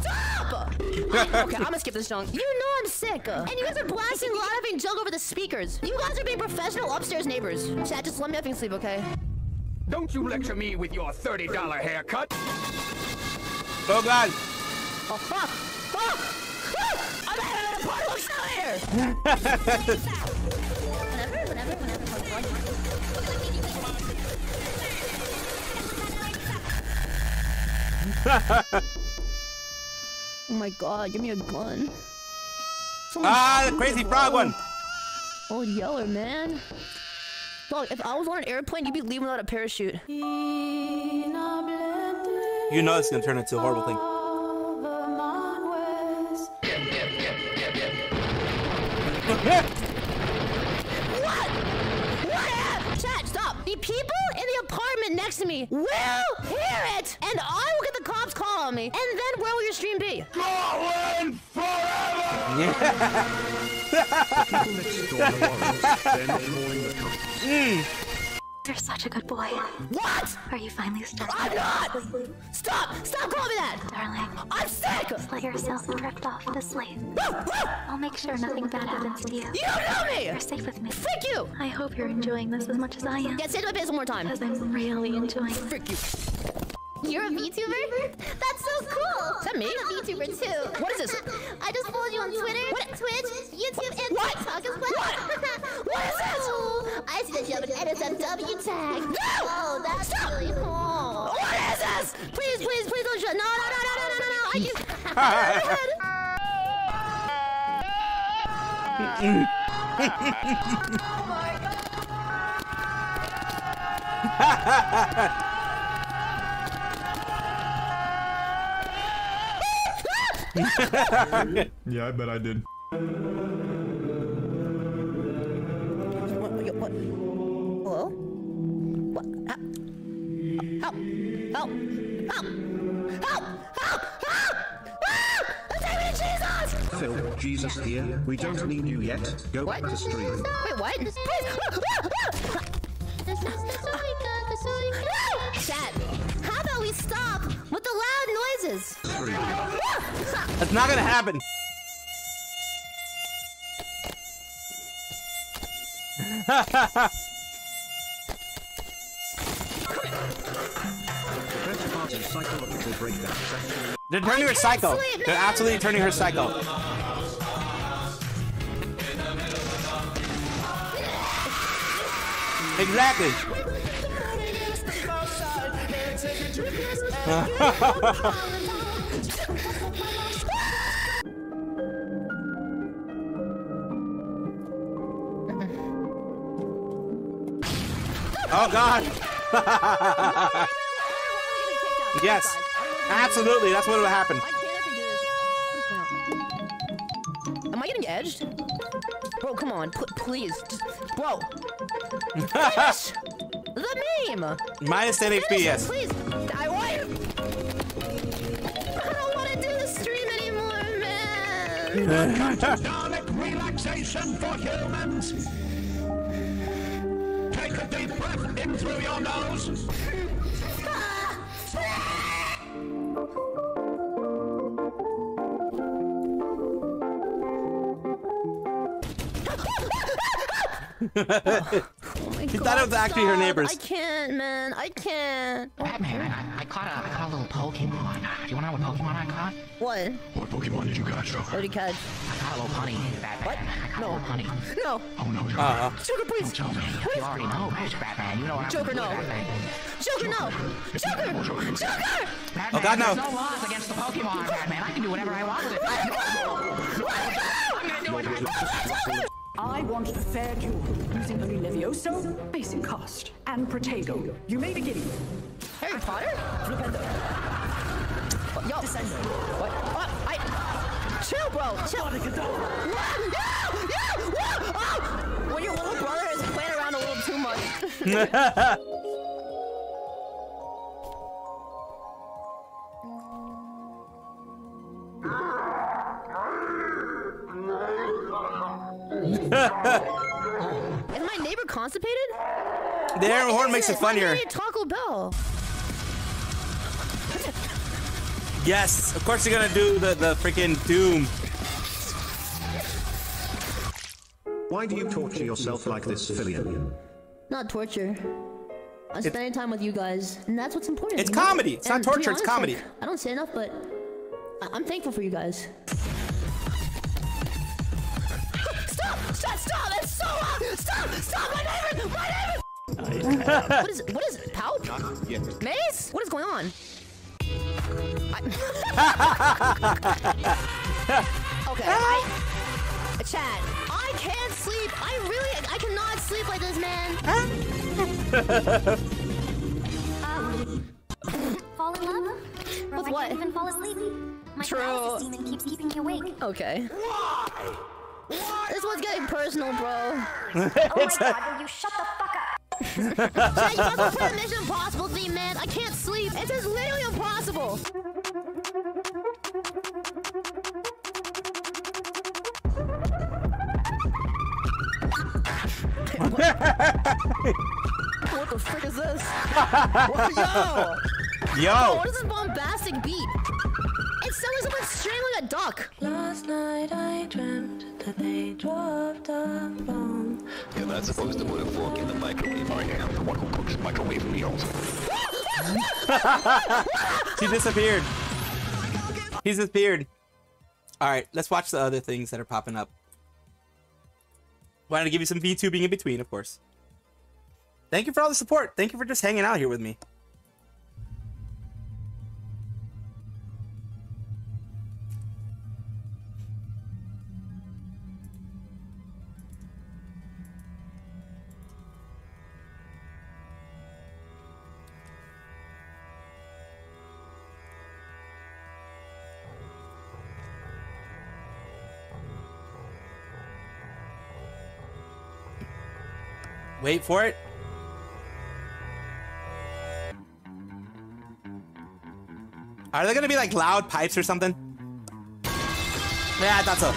Stop! Okay, I'm gonna skip this junk. You know I'm sick. And you guys are blasting Lana and Jug over the speakers. You guys are being professional upstairs neighbors. Chat, just let me effing sleep, okay? Don't you lecture me with your $30 haircut. Oh, God. Oh, fuck. Fuck. I'm out of the party. What's out here? Whenever. Oh my God, give me a gun. Someone the crazy frog one. Oh, yeller, man. Dog, if I was on an airplane, you'd be leaving without a parachute. You know it's gonna turn into a horrible thing. What? What? Chat, stop. The people in the apartment next to me will hear it, and I will get the cops call on me. And then where will your stream be? Scotland forever! Yeah. You're such a good boy. What? Are you finally stuck? I'm not! Stop! Stop calling me that! Darling. I'm sick! Just let yourself drift off into sleep. I'll make sure nothing bad happens to you. You don't know me! You're safe with me. Thank you! I hope you're enjoying this as much as I am. Yeah, say it to my face one more time. Because I'm really enjoying it. Thank you. You're a VTuber? That's so cool! Is that me? I'm a VTuber too. What is this? I just followed you on Twitter, Twitch, YouTube, and TikTok as well. What? What is this? I see that you have an NSFW tag. No! Oh, that's really cool. What is this? Please, please, please don't shut. No, no, no, no, no, no, no. I just... Oh, my God. Yeah, I bet I did. What? Hello? What? Help! Help! Help! Help! Help! Help! Ah! Jesus! Phil, Jesus here. We don't need you yet. Go back to stream. Wait, what? Please! Chat, how about we stop with the loud noises? That's not gonna happen. They're turning her psycho. They're absolutely turning her psycho. Exactly. Oh, God. Yes. Absolutely. That's what will happen. I can't do this. Am I getting edged? Bro, come on. Please. Just, bro. Finish the meme. Minus 10 HP, yes. Please. I don't want to do the stream anymore, man. Sonic relaxation for humans. Take a deep breath in through your nose. She thought it was actually her neighbors. I can't, man. I can't. Batman, I caught a little Pokemon. Do you want to know what Pokemon I caught? What? What Pokemon did you catch? What did you catch? I caught a little honey. Batman. What? No. Honey. No. Oh, no. Joker, please. Don't tell me. You already know, Batman. You know what Joker, no. Joker, no. Joker, no. Joker. Joker. Batman, oh, God, no. There's no laws against the Pokemon, Batman. I can do whatever I want with it. Let it go. Let it go. I'm going to do what I want. Joker. I want a fair duel using only Levioso, Basic Cast, and Protego. You may be giddy. Harry Potter? Flipendo. Yo. Descendo. What? Oh, chill, bro. Chill. No! No! Oh! When your little brother is playing around a little too much. Is my neighbor constipated? The air horn makes it funnier. Taco Bell. Yes, of course you're gonna do the freaking Doom. Why do you torture yourself like this, Filion? Not torture. I'm spending time with you guys, and that's what's important. It's comedy. It's not torture, it's comedy. Like, I don't say enough, but I'm thankful for you guys. Stop! That's so wrong! Stop! My neighbor! What is it? Pouch? Maze? What is going on? Okay, Chad, I can't sleep. I cannot sleep like this, man. Fall in love? Or with what? I can't even fall asleep. My paralysis demon keeps keeping me awake. Okay. Why? This one's getting personal, bro. Oh my god, will you shut the fuck up? Chad, you must play a Mission Impossible theme, man. I can't sleep. It's just literally impossible. What the frick is this? Yo! What is this bombastic beat? It sounds like someone's strangling a duck. Last night I dreamt that they dropped a bomb. Yeah, that's supposed to put a fork in the microwave. I am the one who cooks microwave meals. She disappeared. He's disappeared. Alright, let's watch the other things that are popping up. Wanted to give you some VTubing in between, of course. Thank you for all the support. Thank you for just hanging out here with me. Wait for it. Are there gonna be like loud pipes or something? Yeah, I thought so.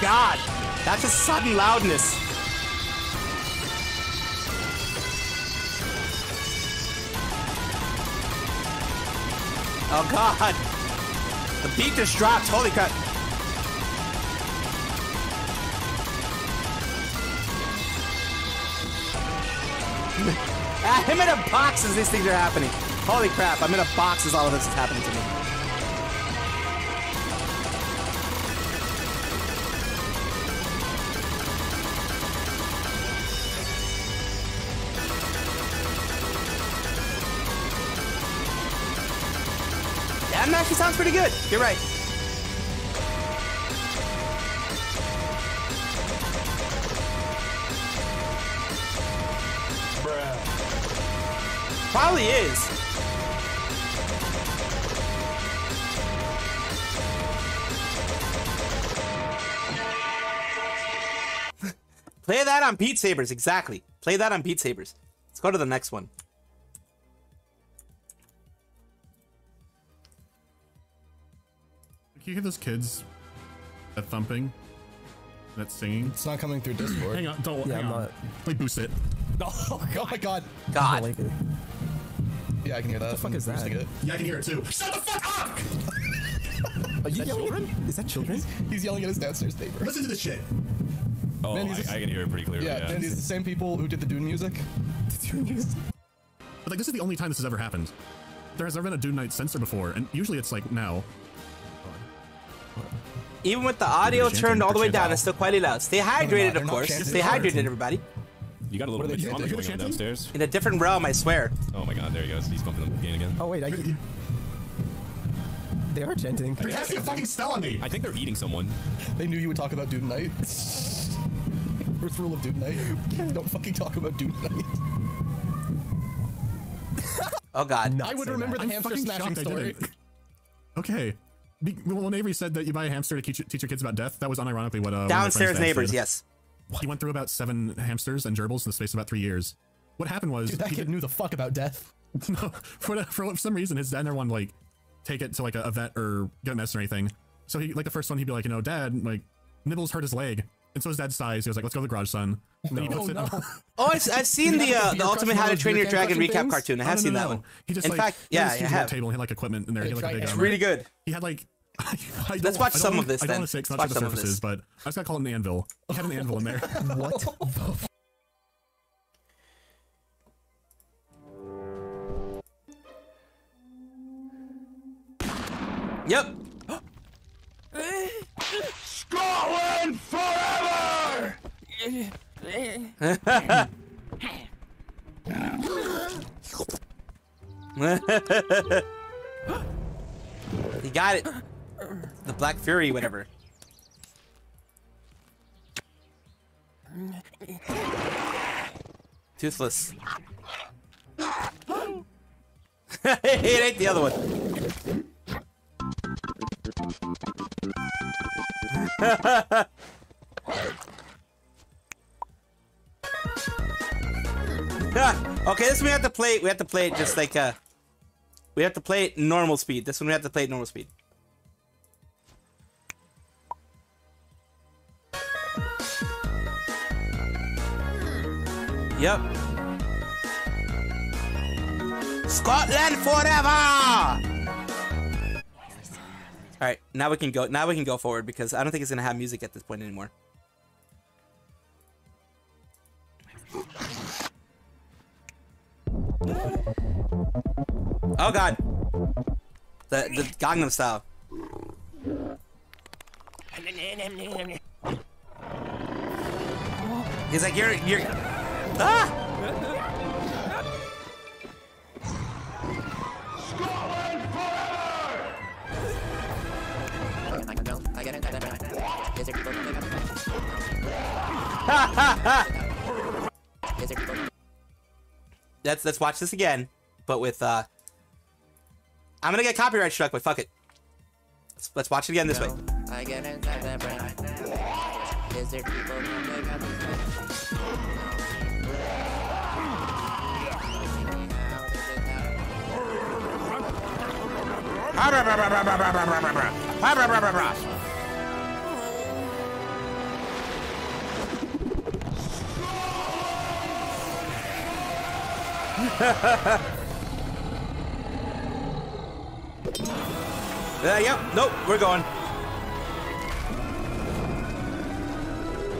God, that's a sudden loudness. Oh God, the beat just dropped. Holy crap. I'm in a box as these things are happening. Holy crap, I'm in a box as all of this is happening to me. That actually sounds pretty good. You're right. Probably is. Play that on Beat Sabers, exactly. Play that on Beat Sabers. Let's go to the next one. Can you hear those kids? That thumping? That singing? It's not coming through Discord. Hang on, don't. Yeah, hang on. Let me boost it. Oh my god. God. Yeah, I can hear that. What the fuck is that? Yeah, I can hear it too. Shut the fuck up! Are you yelling? Is that children? He's yelling at his downstairs neighbor. Listen to this shit. Oh, I can hear it pretty clearly. Yeah, and these are the same people who did the Dune music. The Dune music. But like, this is the only time this has ever happened. There has never been a Dune Knight censor before, and usually it's like now. Even with the audio turned all the way down, it's still quite loud. Stay hydrated, of course. Stay hydrated, everybody. You got a little bit of drama going on downstairs. In a different realm, I swear. Oh my god, there he goes. He's bumping the game again. Oh wait, I can... They are chanting. They're casting a fucking spell on me! I think they're eating someone. They knew you would talk about Doom Knight. First rule of Doom Knight. Don't fucking talk about Doom Knight. Oh god. I would remember the hamster smashing story. Okay. When Avery said that you buy a hamster to teach your kids about death, that was unironically what... Downstairs neighbors, yes. He went through about 7 hamsters and gerbils in the space of about 3 years. What happened was... Dude, that kid knew the fuck about death. No, for some reason, his dad never wanted to, like, take it to, like, a vet or get a medicine or anything. So, he, like, the first one, he'd be like, you know, Dad, like, Nibbles hurt his leg. And so his dad sighs. He was like, "Let's go to the garage, son." No. No. Oh, I've seen the Ultimate How to Train Your Dragon recap cartoon. I have seen that one. He just, in fact, yeah, I have. Table and had like equipment in there. It's really good. He had like. Let's watch some of this then. I don't want to say it's not just the surfaces, but I was gonna call it an anvil. He had an anvil in there. What the f? Yep. Scotland forever! He got it. The Black Fury, whatever. Toothless. It ain't the other one. Okay, this one we have to play it just like we have to play it normal speed. This one we have to play it normal speed. Yep. Scotland forever! All right, now we can go. Now we can go forward because I don't think it's gonna have music at this point anymore. Oh God, the Gangnam Style. He's like you're ah. Let's watch this again, but with I'm gonna get copyright struck, but fuck it. Let's watch it again this way. Yep, nope, we're going.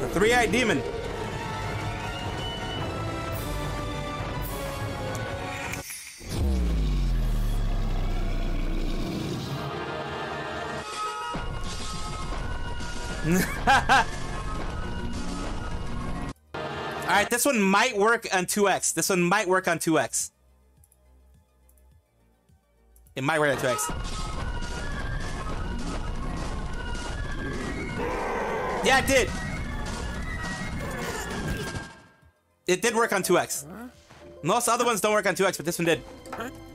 The three-eyed demon. Alright, this one might work on 2X. This one might work on 2X. It might work on 2X. Yeah, it did. It did work on 2X. Most other ones don't work on 2X, but this one did.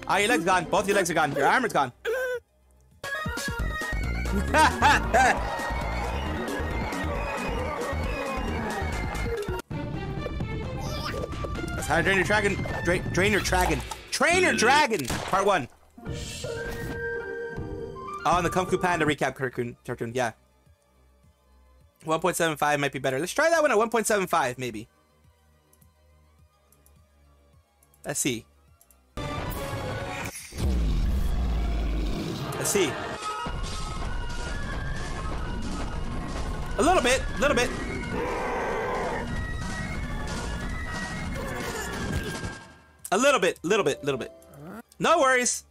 Ah, your leg's gone. Both your legs are gone. Your armor's gone. That's how to drain your dragon. Drain your dragon. Train your dragon. Part 1. Oh, and the Kung Fu Panda recap cartoon. Yeah. 1.75 might be better. Let's try that one at 1.75, maybe. Let's see. Let's see. A little bit, a little bit. A little bit, little bit, little bit. No worries.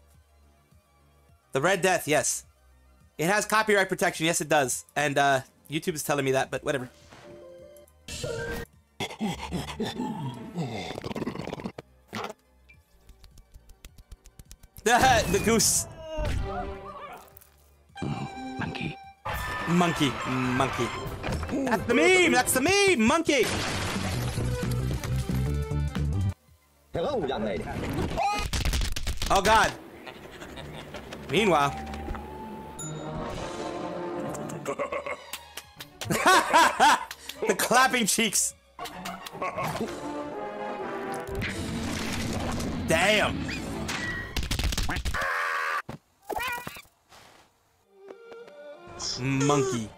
The Red Death, yes. It has copyright protection, yes it does. And YouTube is telling me that, but whatever. The goose. Monkey. Monkey. Monkey. That's the meme! That's the meme! Monkey! Hello, young lady. Oh, God. Meanwhile. The clapping cheeks. Damn. Monkey.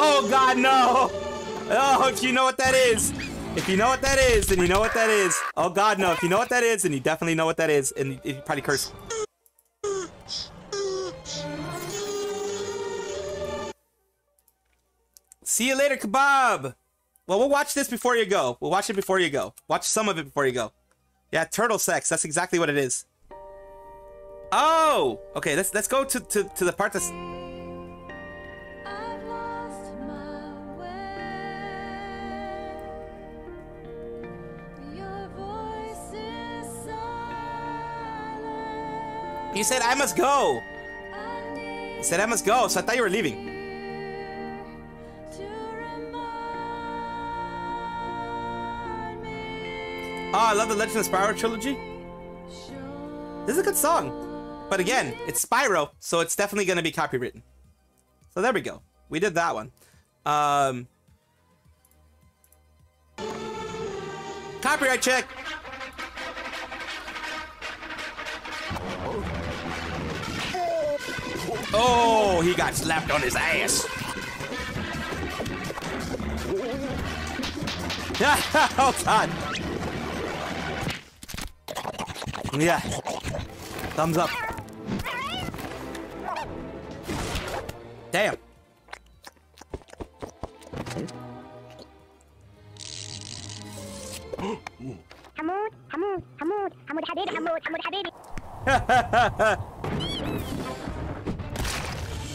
Oh God, no. Oh, do you know what that is? If you know what that is, then you know what that is. Oh God, no. If you know what that is, then you definitely know what that is. And you probably curse. See you later, Kebab. Well, we'll watch this before you go. We'll watch it before you go. Watch some of it before you go. Yeah, turtle sex. That's exactly what it is. Oh! Okay, let's go to the part that's... I've lost my way. Your voice is silent. You said I must go. You said I must go, so I thought you were leaving. Oh, I love the Legend of Spyro trilogy. This is a good song. But again, it's Spyro, so it's definitely going to be copywritten. So there we go. We did that one. Copyright check. Oh, he got slapped on his ass. Oh, God. Yeah. Thumbs up. Damn.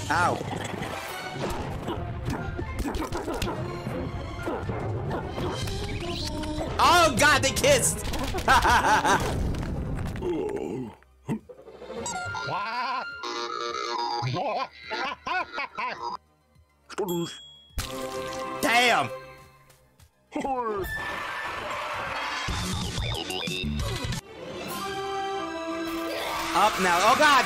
Ow. Oh God, they kissed. Damn. Up now. Oh God.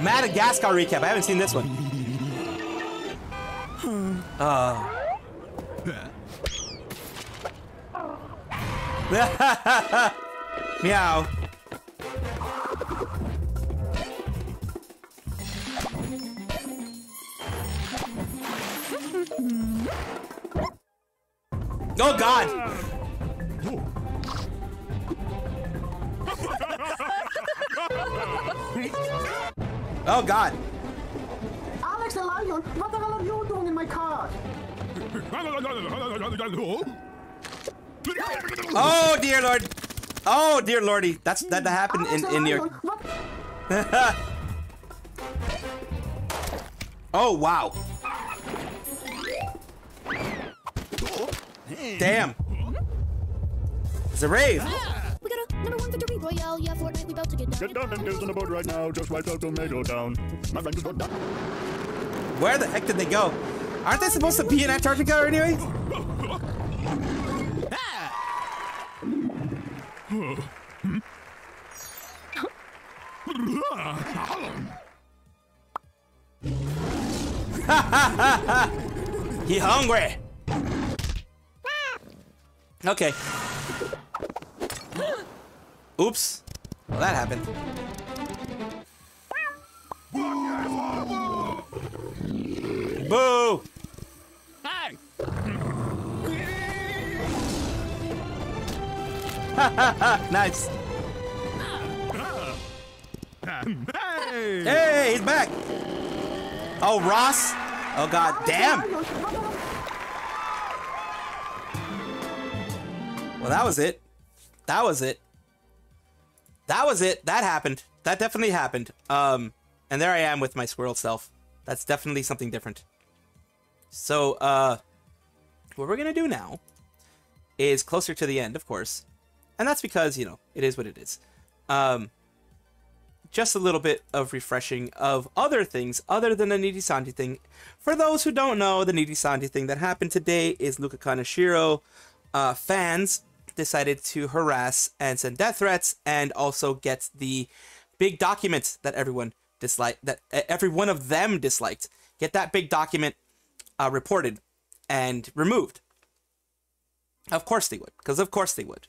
Madagascar recap. I haven't seen this one. Meow. Oh God! Oh God! Alex the Lion, what the hell are you doing in my car? Oh dear Lord! Oh dear Lordy! That happened in New York. Oh wow! Damn. It's a rave. We got a #1 victory royale. Yeah, Fortnite, we about to get down. Get down and dance on the board right now. Just wipe out Tomato Town. My friend just got down. Where the heck did they go? Aren't they supposed to be in Antarctica anyway? He hungry. Okay. Oops. Well, that happened. Boo! Hey! Nice. Hey, he's back. Oh, Ross. Oh, God damn. Well, that was it. That was it. That was it. That happened. That definitely happened. And there I am with my squirrel self. That's definitely something different. So, what we're gonna do now is closer to the end, of course. And that's because, you know, it is what it is. Just a little bit of refreshing of other things other than the Nidi Sanji thing. For those who don't know, the Nidi Sanji thing that happened today is Luca Kaneshiro fans decided to harass and send death threats, and also get the big document that everyone disliked, that every one of them disliked. Get that big document reported and removed. Of course they would, because of course they would.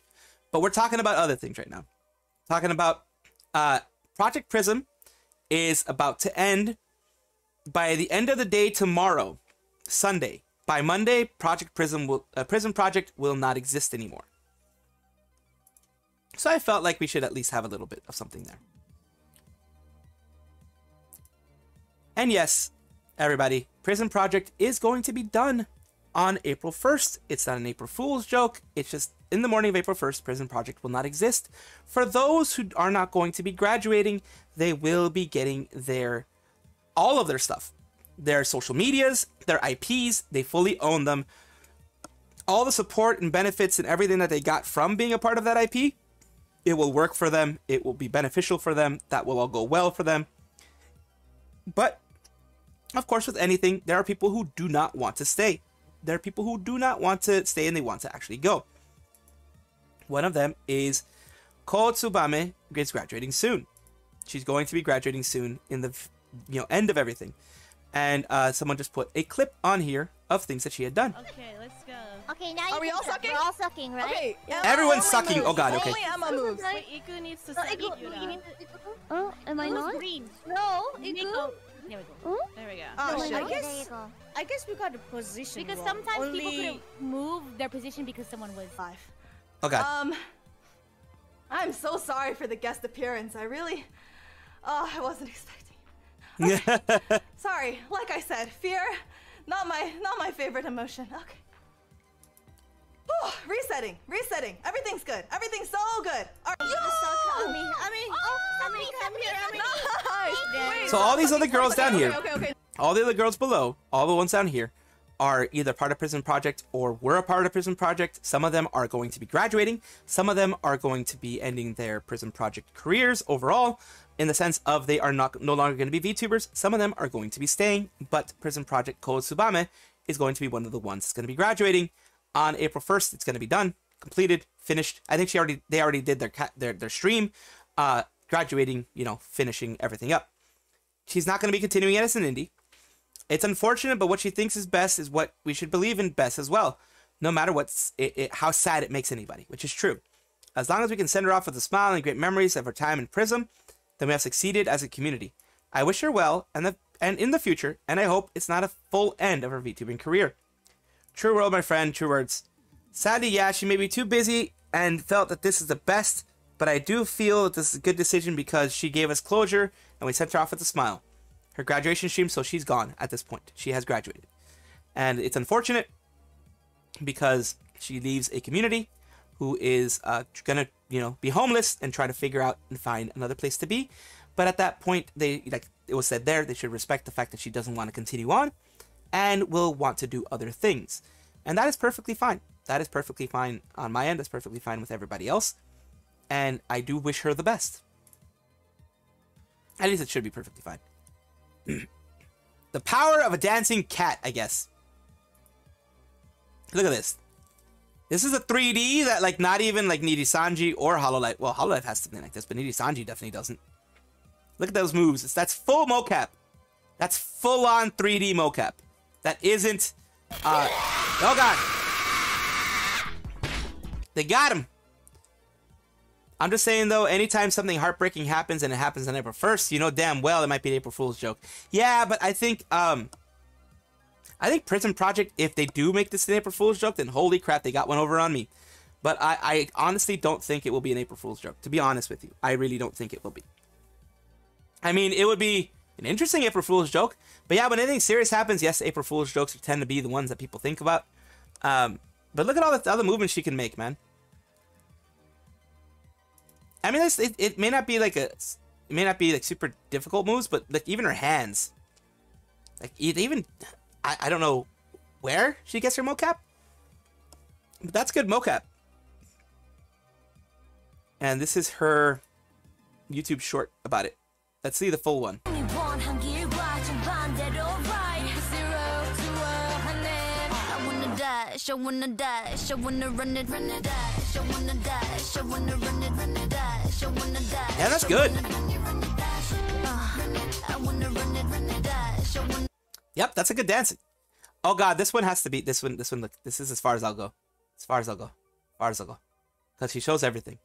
But we're talking about other things right now. Talking about Project Prism is about to end. By the end of the day tomorrow, Sunday, by Monday, Project Prism will Prism Project will not exist anymore. So I felt like we should at least have a little bit of something there. And yes, everybody, Prism Project is going to be done on April 1st. It's not an April Fool's joke. It's just in the morning of April 1st, Prism Project will not exist. For those who are not going to be graduating, they will be getting their, all of their stuff. Their social medias, their IPs, they fully own them. All the support and benefits and everything that they got from being a part of that IP, it will work for them. It will be beneficial for them. That will all go well for them. But of course, with anything, there are people who do not want to stay. There are people who do not want to stay and they want to actually go. One of them is Ko Tsubame, who is graduating soon. She's going to be graduating soon in the end of everything. And someone just put a clip on here of things that she had done. Okay, let's go. Okay, now are we all sucking? We're all sucking, right? Okay. Yeah. Everyone's sucking. Moves. Oh god, okay. Only Emma moves. Wait, Iku needs to suck. Oh, am I not? Green. No, Iku. There we go. Oh? There we go. Oh, no, shit. I guess we got the position because wrong. Sometimes only... people couldn't move their position because someone was five. Okay. I'm so sorry for the guest appearance. I really, I wasn't expecting. Okay. Sorry. Like I said, fear, not my favorite emotion. Okay. Oh, resetting. Everything's good. Everything's so good. All right. So all these other girls down here, all the other girls below, all the ones down here, are either part of Prism Project or were a part of Prism Project. Some of them are going to be graduating. Some of them are going to be ending their Prism Project careers overall, in the sense of they are no longer going to be VTubers. Some of them are going to be staying, but Prism Project Ko Tsubame is going to be one of the ones that's going to be graduating. On April 1st, it's going to be done, completed, finished. I think they already did their stream, graduating, finishing everything up. She's not going to be continuing it as an indie. It's unfortunate, but what she thinks is best is what we should believe in best as well, no matter how sad it makes anybody, which is true. As long as we can send her off with a smile and great memories of her time in Prism, then we have succeeded as a community. I wish her well and in the future, and I hope it's not a full end of her VTubing career. True world, my friend, true words. Sadly, yeah, she may be too busy and felt that this is the best, but I do feel that this is a good decision because she gave us closure and we sent her off with a smile. Her graduation stream, so she's gone at this point. She has graduated. And it's unfortunate because she leaves a community who is gonna, be homeless and try to figure out and find another place to be. But at that point, it was said there, they should respect the fact that she doesn't want to continue on and will want to do other things. And that is perfectly fine. That is perfectly fine on my end. That's perfectly fine with everybody else. And I do wish her the best. At least it should be perfectly fine. The power of a dancing cat, I guess. Look at this. This is a 3D that, not even, Niri Sanji or Hololive. Well, Hololive has something like this, but Niri Sanji definitely doesn't. Look at those moves. That's full mocap. That's full-on 3D mocap. That isn't... oh, God. They got him. I'm just saying, though, anytime something heartbreaking happens, and it happens on April 1st, you know damn well it might be an April Fool's joke. Yeah, but I think Prism Project, if they do make this an April Fool's joke, then holy crap, they got one over on me. But I honestly don't think it will be an April Fool's joke, to be honest with you. I really don't think it will be. I mean, it would be an interesting April Fool's joke. But yeah, when anything serious happens, yes, April Fool's jokes tend to be the ones that people think about. But look at all the other movements she can make, man. I mean, it may not be like super difficult moves, but even her hands, I don't know where she gets her mocap, but that's good mocap. And this is her YouTube short about it. Let's see the full one. Yeah, that's good. Yep, that's a good dance. Oh god, this one has to be this one. Look, this is as far as I'll go. Because she shows everything.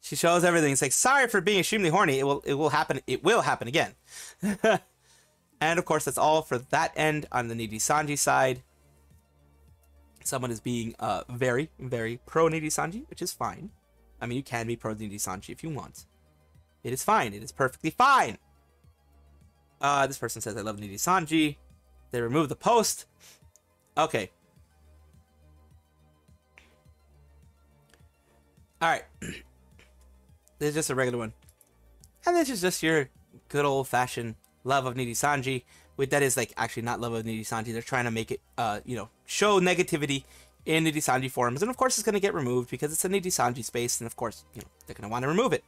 She shows everything. It's like, sorry for being extremely horny. It will happen. It will happen again. And of course, that's all for that end. On the needy Sanji side, someone is being very, very pro needy Sanji, which is fine. I mean, you can be pro needy Sanji if you want. It is fine. It is perfectly fine. This person says, I love needy Sanji. They remove the post. Okay. All right. This is just a regular one. And this is just your good old-fashioned love of needy Sanji. With that is, like, actually not love of needy Sanji. They're trying to make it, you know, show negativity in needy Sanji forums. And, of course, it's going to get removed because it's a needy Sanji space. And, of course, you know, they're going to want to remove it.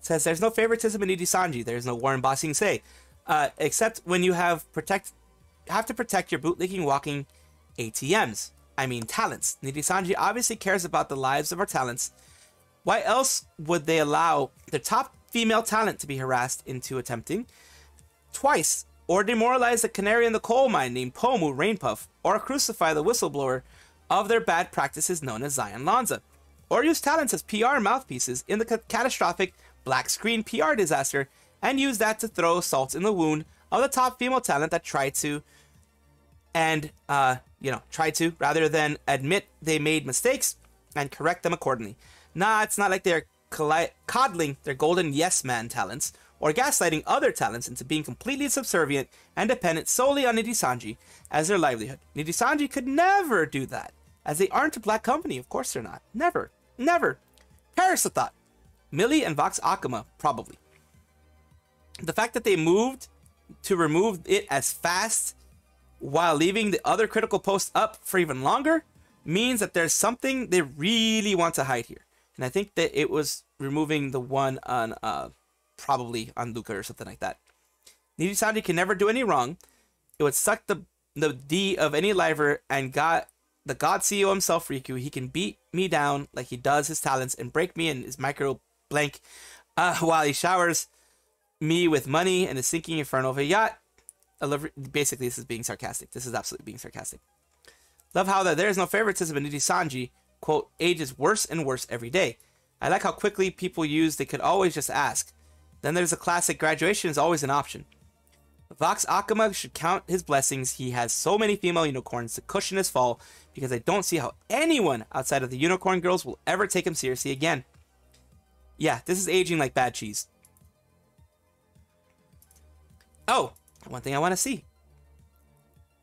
It says, there's no favoritism in needy Sanji. There's no war in Ba Sing Se. Except when you have to protect your bootlicking, walking ATMs. I mean, talents. Needy Sanji obviously cares about the lives of our talents. Why else would they allow their top female talent to be harassed into attempting twice, or demoralize the canary in the coal mine named Pomu Rainpuff, or crucify the whistleblower of their bad practices known as Zion Lanza, or use talents as PR mouthpieces in the catastrophic black screen PR disaster, and use that to throw salt in the wound of the top female talent that tried to, rather than admit they made mistakes and correct them accordingly. Nah, it's not like they're coddling their golden yes-man talents or gaslighting other talents into being completely subservient and dependent solely on needy Sanji as their livelihood. Needy Sanji could never do that, as they aren't a black company. Of course they're not. Never. Never. Perish the thought. Millie and Vox Akuma, probably. The fact that they moved to remove it as fast while leaving the other critical posts up for even longer means that there's something they really want to hide here. And I think that it was removing the one on, probably on Luca or something like that. Needy Sanji can never do any wrong. It would suck the D of any liver, and the God CEO himself, Riku, he can beat me down like he does his talents and break me in his micro blank while he showers me with money and is sinking inferno of a yacht. I love, basically, this is being sarcastic. This is absolutely being sarcastic. Love how that there is no favoritism in needy Sanji. Quote, ages worse and worse every day. I like how quickly people use they could always just ask. Then there's a classic, graduation is always an option. Vox Akuma should count his blessings. He has so many female unicorns to cushion his fall, because I don't see how anyone outside of the unicorn girls will ever take him seriously again. Yeah, this is aging like bad cheese. Oh, one thing I want to see.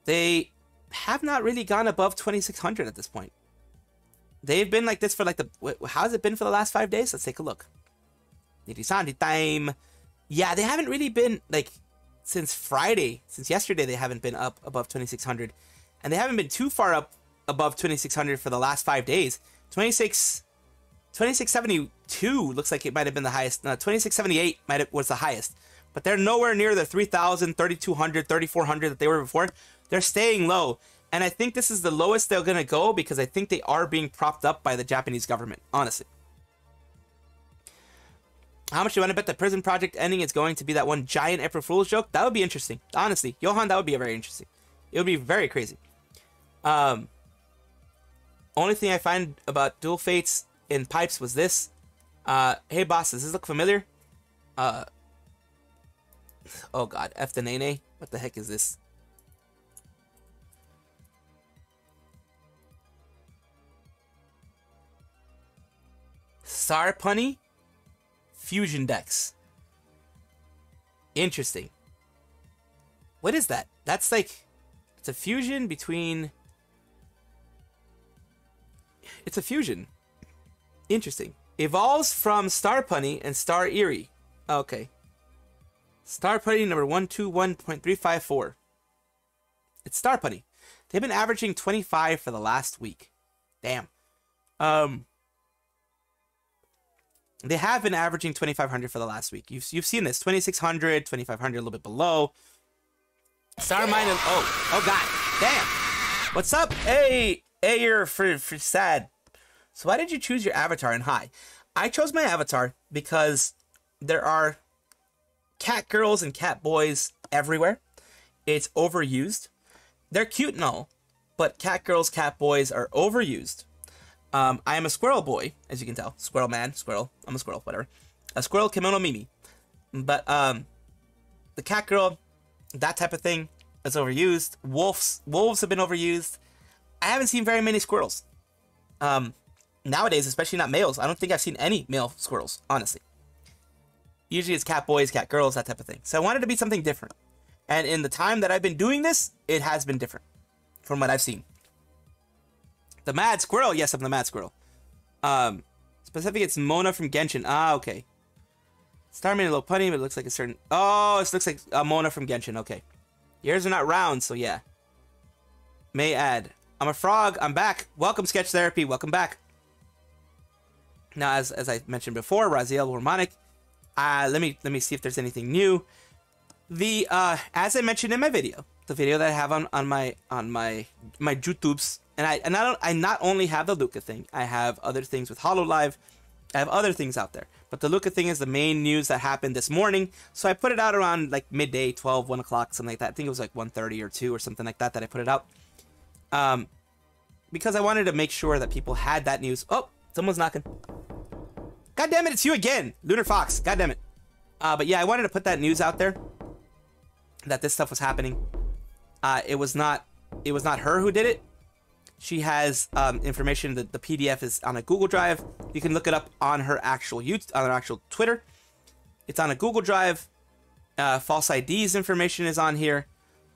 They have not really gone above 2600 at this point. They've been like this for like how's it been for the last 5 days? Let's take a look. Needy Sanji time. Yeah, they haven't really been, like, since Friday, since yesterday, they haven't been up above 2600, and they haven't been too far up above 2600 for the last 5 days. 2672 looks like it might have been the highest. No, 2678 was the highest, but they're nowhere near the 3000, 3200, 3400 that they were before. They're staying low. And I think this is the lowest they're going to go, because I think they are being propped up by the Japanese government, honestly. How much do you want to bet the Prison Project ending is going to be that one giant April Fool's joke? That would be interesting. Honestly, Johan, that would be very interesting. It would be very crazy. Only thing I find about Dual Fates in Pipes was this. Hey, boss, does this look familiar? Oh, God. F the Nene. What the heck is this? Sarpunny Fusion Dex. Interesting. What is that? That's like... it's a fusion between... it's a fusion. Interesting. Evolves from Starpunny and Star Eerie. Okay. Starpunny number 121.354. It's Starpunny. They've been averaging 25 for the last week. Damn. They have been averaging 2,500 for the last week. You've seen this. 2,600, 2,500, a little bit below. Star Mine. Oh, God. Damn. What's up? Hey, you're for sad. So why did you choose your avatar in High? I chose my avatar because there are cat girls and cat boys everywhere. It's overused. They're cute and all, but cat girls, cat boys are overused. I am a squirrel boy, as you can tell. Squirrel man, squirrel. I'm a squirrel, whatever. A squirrel kimono Mimi. But the cat girl, that type of thing, is overused. Wolves have been overused. I haven't seen very many squirrels. Nowadays, especially not males. I don't think I've seen any male squirrels, honestly. Usually it's cat boys, cat girls, that type of thing. So I wanted to be something different. And in the time that I've been doing this, it has been different from what I've seen. The Mad Squirrel. Yes, I'm the Mad Squirrel. Specifically, it's Mona from Genshin. Ah, okay. Starman and Lopunny, but it looks like a certain... Oh, it looks like Mona from Genshin. Okay. Yours are not round, so yeah. May add. I'm a frog. I'm back. Welcome, Sketch Therapy. Welcome back. Now, as I mentioned before, Raziel Wormonic. Let me see if there's anything new. The as I mentioned in my video, the video that I have on my YouTubes, and I not only have the Luca thing, I have other things with HoloLive, I have other things out there. But the Luca thing is the main news that happened this morning, so I put it out around like midday, 12, 1 o'clock, something like that. I think it was like 1:30 or 2 or something like that I put it out, because I wanted to make sure that people had that news. Oh, someone's knocking. God damn it, it's you again, Lunar Fox. God damn it. But yeah, I wanted to put that news out there, that this stuff was happening. It was not her who did it. She has information that the PDF is on a Google Drive. You can look it up on her actual Twitter. It's on a Google Drive. False IDs information is on here.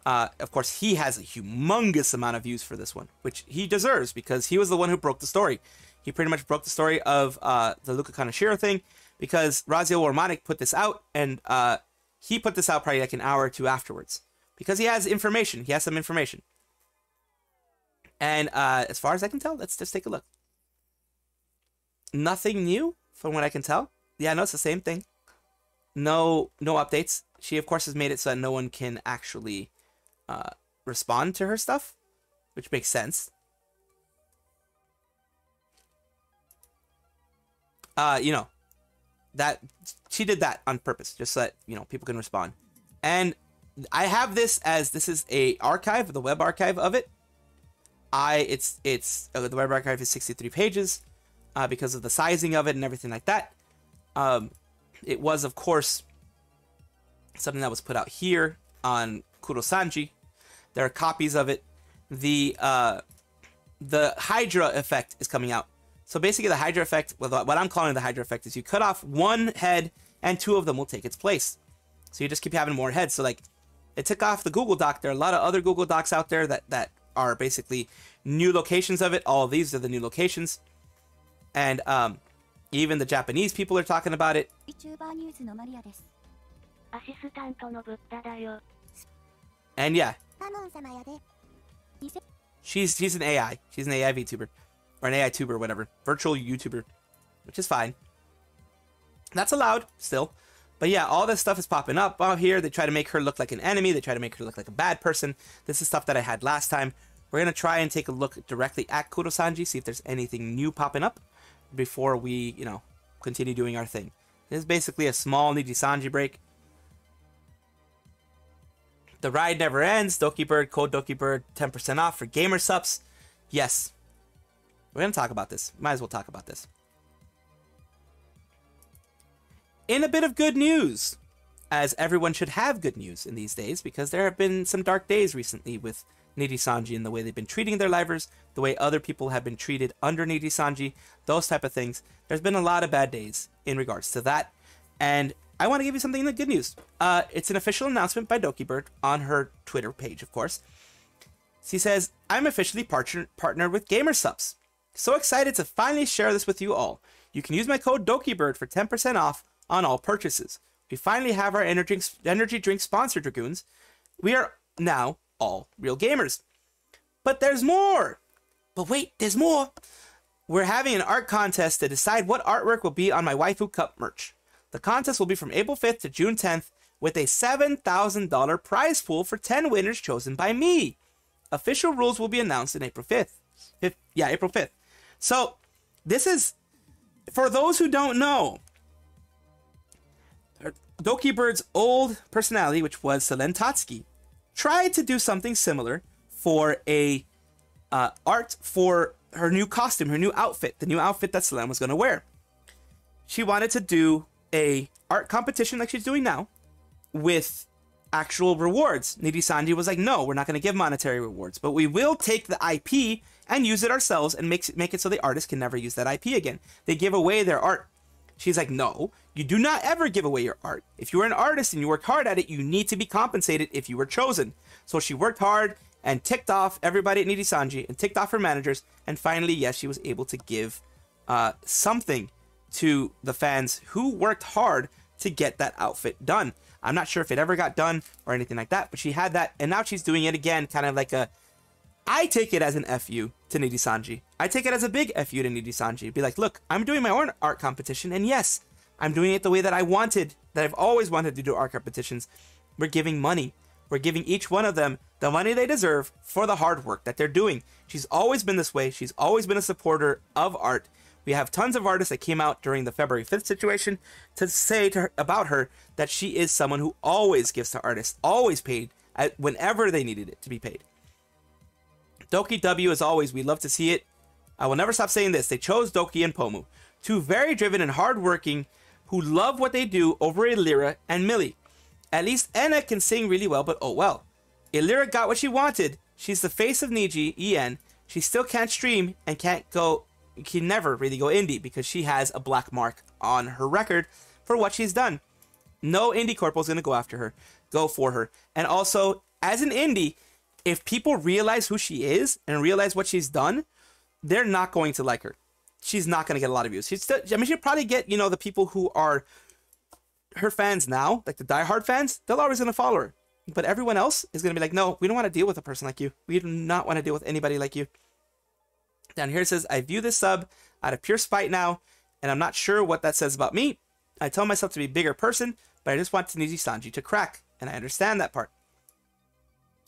Of course, he has a humongous amount of views for this one, which he deserves because he was the one who broke the story. He pretty much broke the story of the Luca Kaneshiro thing, because Raziel Wormonic put this out, and he put this out probably like an hour or two afterwards, because he has information. He has some information. And as far as I can tell, let's just take a look. Nothing new from what I can tell. Yeah, no, it's the same thing. No updates. She, of course, has made it so that no one can actually respond to her stuff, which makes sense. You know, that she did that on purpose, just so that, you know, people can respond. And I have this as, this is a archive, the web archive of it. The web archive is 63 pages, because of the sizing of it and everything like that. It was, of course, something that was put out here on Kurosanji. There are copies of it. The Hydra effect is coming out. So basically, the Hydra effect, what I'm calling the Hydra effect, is you cut off one head and two of them will take its place. So you just keep having more heads. So like, it took off the Google Doc. There are a lot of other Google Docs out there that are basically new locations of it. All of these are the new locations. And even the Japanese people are talking about it. And yeah, she's an AI. She's an AI VTuber. Or an AI tuber, whatever. Virtual YouTuber. Which is fine. That's allowed, still. But yeah, all this stuff is popping up out here. They try to make her look like an enemy. They try to make her look like a bad person. This is stuff that I had last time. We're going to try and take a look directly at Kurosanji, see if there's anything new popping up before we, you know, continue doing our thing. This is basically a small Nijisanji break. The ride never ends. Doki Bird, Code Doki Bird, 10% off for gamer subs. Yes. We're going to talk about this. Might as well talk about this. In a bit of good news, as everyone should have good news in these days, because there have been some dark days recently with Nijisanji and the way they've been treating their livers, the way other people have been treated under Nijisanji, those type of things. There's been a lot of bad days in regards to that. And I want to give you something in the good news. It's an official announcement by Doki Bird on her Twitter page, of course. She says, I'm officially partnered with GamerSubs. So excited to finally share this with you all. You can use my code DokiBird for 10% off on all purchases. We finally have our energy drink sponsor, Dragoons. We are now all real gamers. But there's more. But wait, there's more. We're having an art contest to decide what artwork will be on my Waifu Cup merch. The contest will be from April 5th to June 10th with a $7,000 prize pool for 10 winners chosen by me. Official rules will be announced on April 5th. April 5th. So, this is, for those who don't know, Doki Bird's old personality, which was Selene Totsky, tried to do something similar for a art for her new costume, her new outfit, the new outfit that Celeste was going to wear. She wanted to do a art competition like she's doing now with actual rewards. Nidhi Sanji was like, no, we're not going to give monetary rewards, but we will take the IP and use it ourselves and make it so the artist can never use that IP again. They give away their art. She's like, no, you do not ever give away your art. If you were an artist and you worked hard at it, you need to be compensated if you were chosen. So she worked hard and ticked off everybody at Nidhi Sanji and ticked off her managers. And finally, yes, she was able to give something to the fans who worked hard to get that outfit done. I'm not sure if it ever got done or anything like that, but she had that. And now she's doing it again, kind of like a, I take it as an FU to Nidhi Sanji. I take it as a big FU to Nidhi Sanji. Be like, look, I'm doing my own art competition. And yes, I'm doing it the way that I wanted, that I've always wanted to do art competitions. We're giving money. We're giving each one of them the money they deserve for the hard work that they're doing. She's always been this way. She's always been a supporter of art. We have tons of artists that came out during the February 5th situation to say to her, about her, that she is someone who always gives to artists, always paid whenever they needed it to be paid. Doki W, as always, we love to see it. I will never stop saying this. They chose Doki and Pomu, two very driven and hardworking who love what they do over Illyra and Millie. At least Enna can sing really well, but oh well. Illyra got what she wanted. She's the face of Niji, EN. She still can't stream and can never really go indie because she has a black mark on her record for what she's done. No indie corporal is going to go after her, go for her. And also, as an indie, if people realize who she is and realize what she's done, they're not going to like her. She's not going to get a lot of views. She's still, I mean, she'll probably get, you know, the people who are her fans now, like the diehard fans, they're always going to follow her. But everyone else is going to be like, no, we don't want to deal with a person like you. We do not want to deal with anybody like you. Down here it says, I view this sub out of pure spite now, and I'm not sure what that says about me. I tell myself to be a bigger person, but I just want Nidhi Sanji to crack, and I understand that part.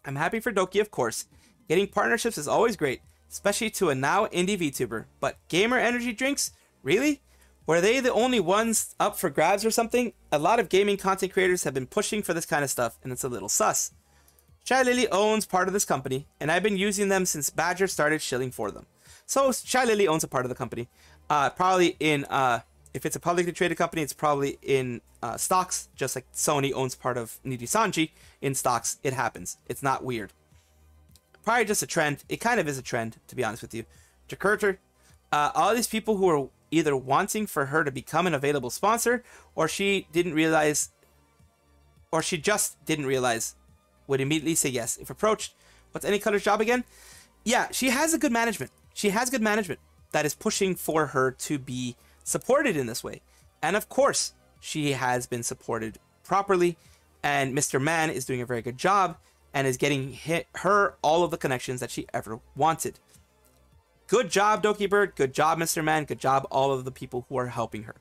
I'm happy for Doki, of course. Getting partnerships is always great, especially to a now indie VTuber. But gamer energy drinks? Really? Were they the only ones up for grabs or something? A lot of gaming content creators have been pushing for this kind of stuff, and it's a little sus. Chai Lily owns part of this company, and I've been using them since Badger started shilling for them. So Chai Lily owns a part of the company. Probably in, if it's a publicly traded company, it's probably in stocks, just like Sony owns part of Nidhi Sanji in stocks. It happens. It's not weird. Probably just a trend. It kind of is a trend, to be honest with you. Jakurter, all these people who are either wanting for her to become an available sponsor, or she didn't realize, or she just didn't realize, would immediately say yes if approached. What's Any Color's job again? Yeah, she has a good management. She has good management that is pushing for her to be supported in this way. And of course, she has been supported properly. And Mr. Man is doing a very good job and is getting her all of the connections that she ever wanted. Good job, Doki Bird. Good job, Mr. Man. Good job, all of the people who are helping her.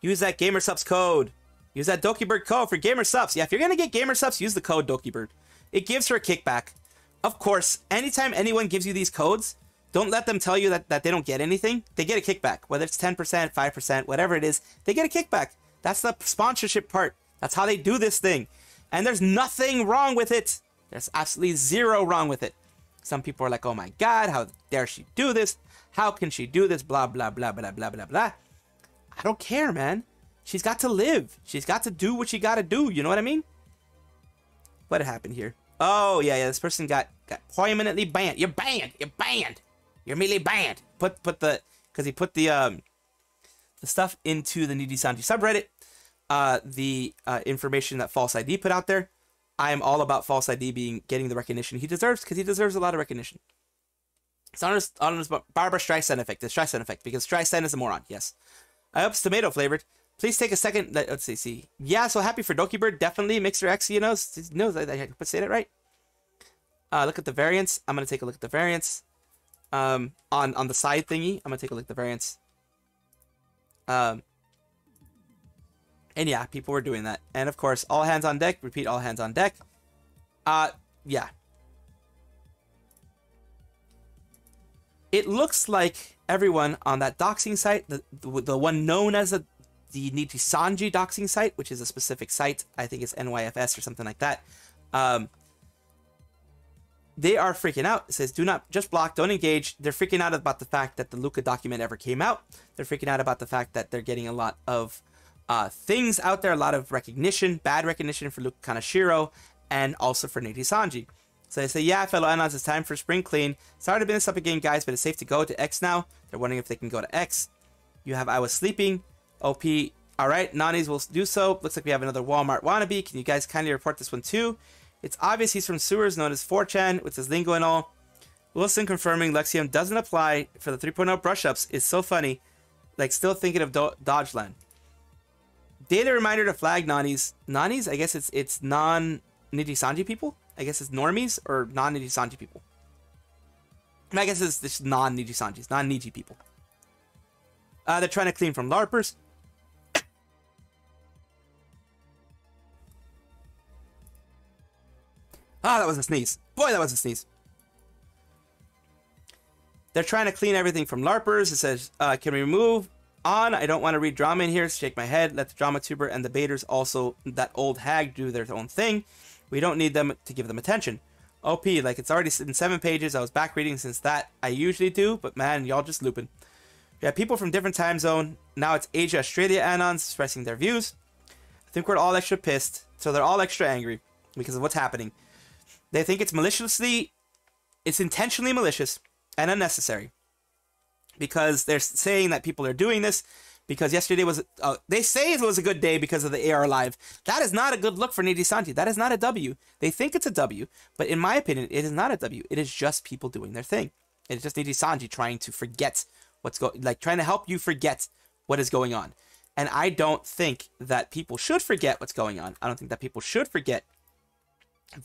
Use that GamerSubs code. Use that Doki Bird code for GamerSubs. Yeah, if you're going to get GamerSubs, use the code Doki Bird. It gives her a kickback. Of course, anytime anyone gives you these codes, don't let them tell you that they don't get anything. They get a kickback, whether it's 10%, 5%, whatever it is, they get a kickback. That's the sponsorship part. That's how they do this thing. And there's nothing wrong with it. There's absolutely zero wrong with it. Some people are like, oh my God, how dare she do this? How can she do this? Blah, blah, blah, blah, blah, blah, blah. I don't care, man. She's got to live. She's got to do what she got to do. You know what I mean? What happened here? Oh, yeah. This person got permanently banned. You're banned. You're banned. You're immediately banned. Because he put the stuff into the Nidhi Sanji subreddit. The information that False ID put out there. I am all about False ID getting the recognition he deserves, because he deserves a lot of recognition. It's honest about Barbara Streisand effect. The Streisand effect, because Streisand is a moron. Yes. I hope it's tomato flavored. Please take a second. Let's see. Yeah, so happy for Doki Bird. Definitely Mixer X, you know. No, I say that right. Look at the variants. I'm going to take a look at the variants. On the side thingy, I'm going to take a look at the variants. And yeah, people were doing that. And of course, all hands on deck. Repeat, all hands on deck. Yeah. It looks like everyone on that doxing site, the one known as the Nidhi Sanji doxing site, which is a specific site, I think it's NYFS or something like that. they are freaking out. It says, do not just block, don't engage. They're freaking out about the fact that the Luca document ever came out. They're freaking out about the fact that they're getting a lot of things out there, a lot of recognition, bad recognition for Luca Kaneshiro and also for Neji Sanji. So they say, yeah, fellow Anons, it's time for spring clean. Sorry to bring this up again, guys, but it's safe to go to X now. They're wondering if they can go to X. You have I was sleeping. OP, all right, Nani's will do so. Looks like we have another Walmart wannabe. Can you guys kindly report this one too? It's obvious he's from sewers, known as 4chan, with his lingo and all. Wilson confirming Lexium doesn't apply for the 3.0 brush-ups is so funny. Like, still thinking of Dodgeland. Data reminder to flag Nani's. Nani's? I guess it's non-Niji Sanji people? I guess it's normies or non-Niji Sanji people. I guess it's just non-Niji Sanjis, non-Niji people. They're trying to clean from LARPers. Ah, that was a sneeze. Boy, that was a sneeze. They're trying to clean everything from LARPers. It says, can we move on? I don't want to read drama in here. Shake my head. Let the drama tuber and the baiters, also that old hag, do their own thing. We don't need them to give them attention. OP, like it's already in 7 pages. I was back reading since that. I usually do, but man, y'all just looping. We have people from different time zone. Now it's Asia, Australia, Anons expressing their views. I think we're all extra pissed. So they're all extra angry because of what's happening. They think it's maliciously, it's intentionally malicious and unnecessary, because they're saying that people are doing this because yesterday was, they say it was a good day because of the AR Live. That is not a good look for Neji Sanji. That is not a W. They think it's a W, but in my opinion, it is not a W. It is just people doing their thing. It's just Neji Sanji trying to forget what's going, like trying to help you forget what is going on. And I don't think that people should forget what's going on. I don't think that people should forget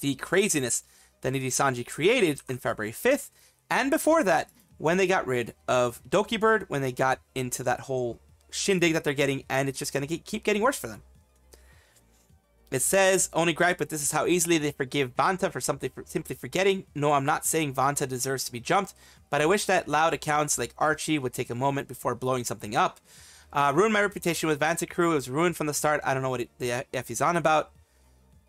the craziness that Neji Sanji created in February 5th and before that, when they got rid of Doki Bird, when they got into that whole shindig that they're getting, and it's just going to keep getting worse for them. It says, only gripe, but this is how easily they forgive Vanta for something for simply forgetting. No, I'm not saying Vanta deserves to be jumped, but I wish that loud accounts like Archie would take a moment before blowing something up. Ruined my reputation with Vanta crew. It was ruined from the start. I don't know what the F he's on about.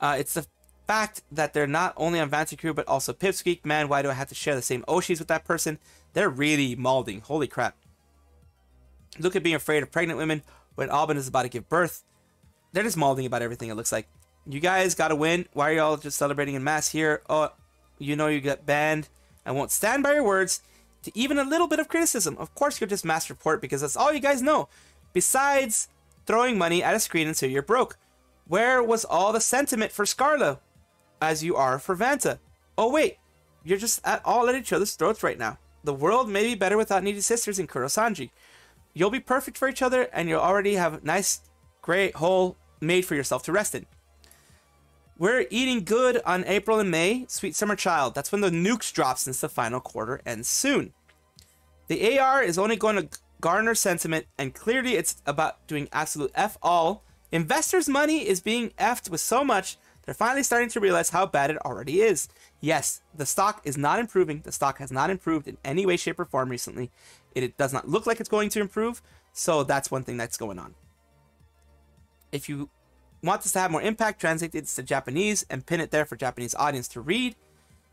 It's the fact that they're not only on Vanta crew but also Pipsqueak. Man, why do I have to share the same Oshis with that person? They're really malding. Holy crap. Look at being afraid of pregnant women when Alban is about to give birth. They're just malding about everything, it looks like. You guys gotta win. Why are y'all just celebrating in mass here? Oh, you know you got banned. I won't stand by your words to even a little bit of criticism. Of course you're just mass report because that's all you guys know. Besides throwing money at a screen until you're broke. Where was all the sentiment for Scarlet? As you are for Vanta. Oh wait, you're just at all at each other's throats right now. The world may be better without Needy Sisters and Kuro Sanji. You'll be perfect for each other, and you'll already have a nice, great hole made for yourself to rest in. We're eating good on April and May, sweet summer child. That's when the nukes drop since the final quarter ends soon. The AR is only going to garner sentiment, and clearly it's about doing absolute F all. Investors' money is being F'd with so much. They're finally starting to realize how bad it already is. Yes, the stock is not improving. The stock has not improved in any way, shape, or form recently. It does not look like it's going to improve. So that's one thing that's going on. If you want this to have more impact, translate it to Japanese and pin it there for Japanese audience to read.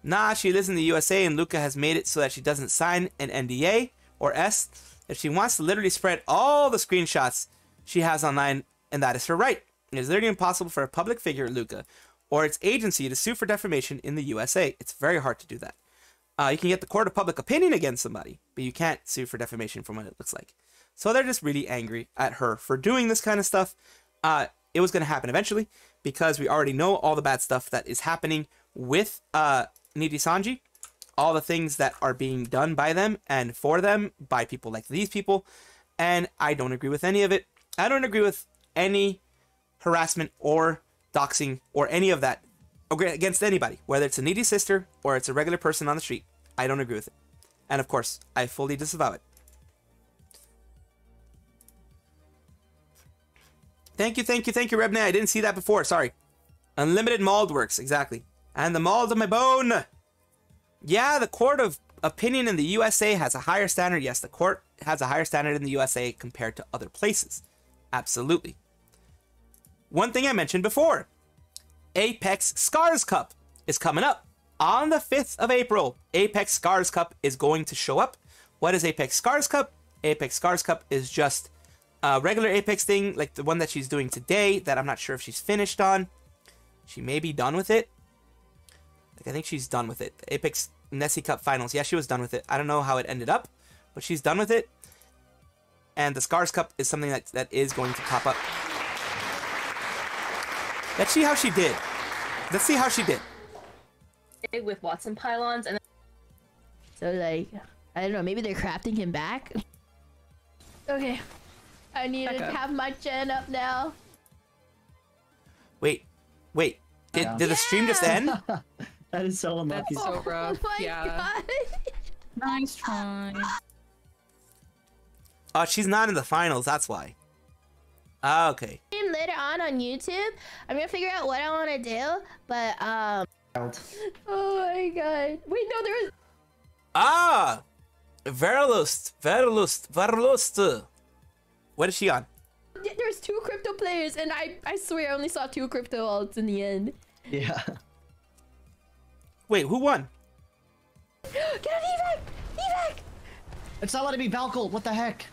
Nah, she lives in the USA and Luca has made it so that she doesn't sign an NDA or S. If she wants to literally spread all the screenshots she has online, and that is her right. It is literally impossible for a public figure, Luca, or its agency to sue for defamation in the USA. It's very hard to do that. You can get the court of public opinion against somebody, but you can't sue for defamation from what it looks like. So they're just really angry at her for doing this kind of stuff. It was going to happen eventually because we already know all the bad stuff that is happening with Neji Sanji, all the things that are being done by them and for them by people like these people. And I don't agree with any of it. I don't agree with any harassment or doxing or any of that against anybody, whether it's a Needy Sister or it's a regular person on the street. I don't agree with it, and of course I fully disavow it. Thank you Rebne, I didn't see that before, sorry. Unlimited Mauled works, exactly. And the mauled of my bone. Yeah, the court of opinion in the USA has a higher standard. Yes, the court has a higher standard in the USA compared to other places, absolutely. One thing I mentioned before, Apex Scars Cup is coming up. on the 5th of April, Apex Scars Cup is going to show up. What is Apex Scars Cup? Apex Scars Cup is just a regular Apex thing, like the one that she's doing today that I'm not sure if she's finished on. She may be done with it. Like, I think she's done with it. Apex Nessie Cup Finals. Yeah, she was done with it. I don't know how it ended up, but she's done with it. And the Scars Cup is something that is going to pop up. Let's see how she did. Let's see how she did. With Watson pylons and so, like, I don't know, maybe they're crafting him back. Okay, I need to have my gen up now. Wait, did the stream just end? That is so unlucky. That's so rough. Oh my God. Nice try. Oh, she's not in the finals, that's why. Oh, okay. Later on YouTube, I'm gonna figure out what I want to do, but Oh my God. Wait, no, there is. Ah! Verlust. What is she on? There's 2 crypto players, and I swear I only saw 2 crypto alts in the end. Yeah. Wait, who won? Get on Evac! Evac! It's not letting me Valkyl. What the heck?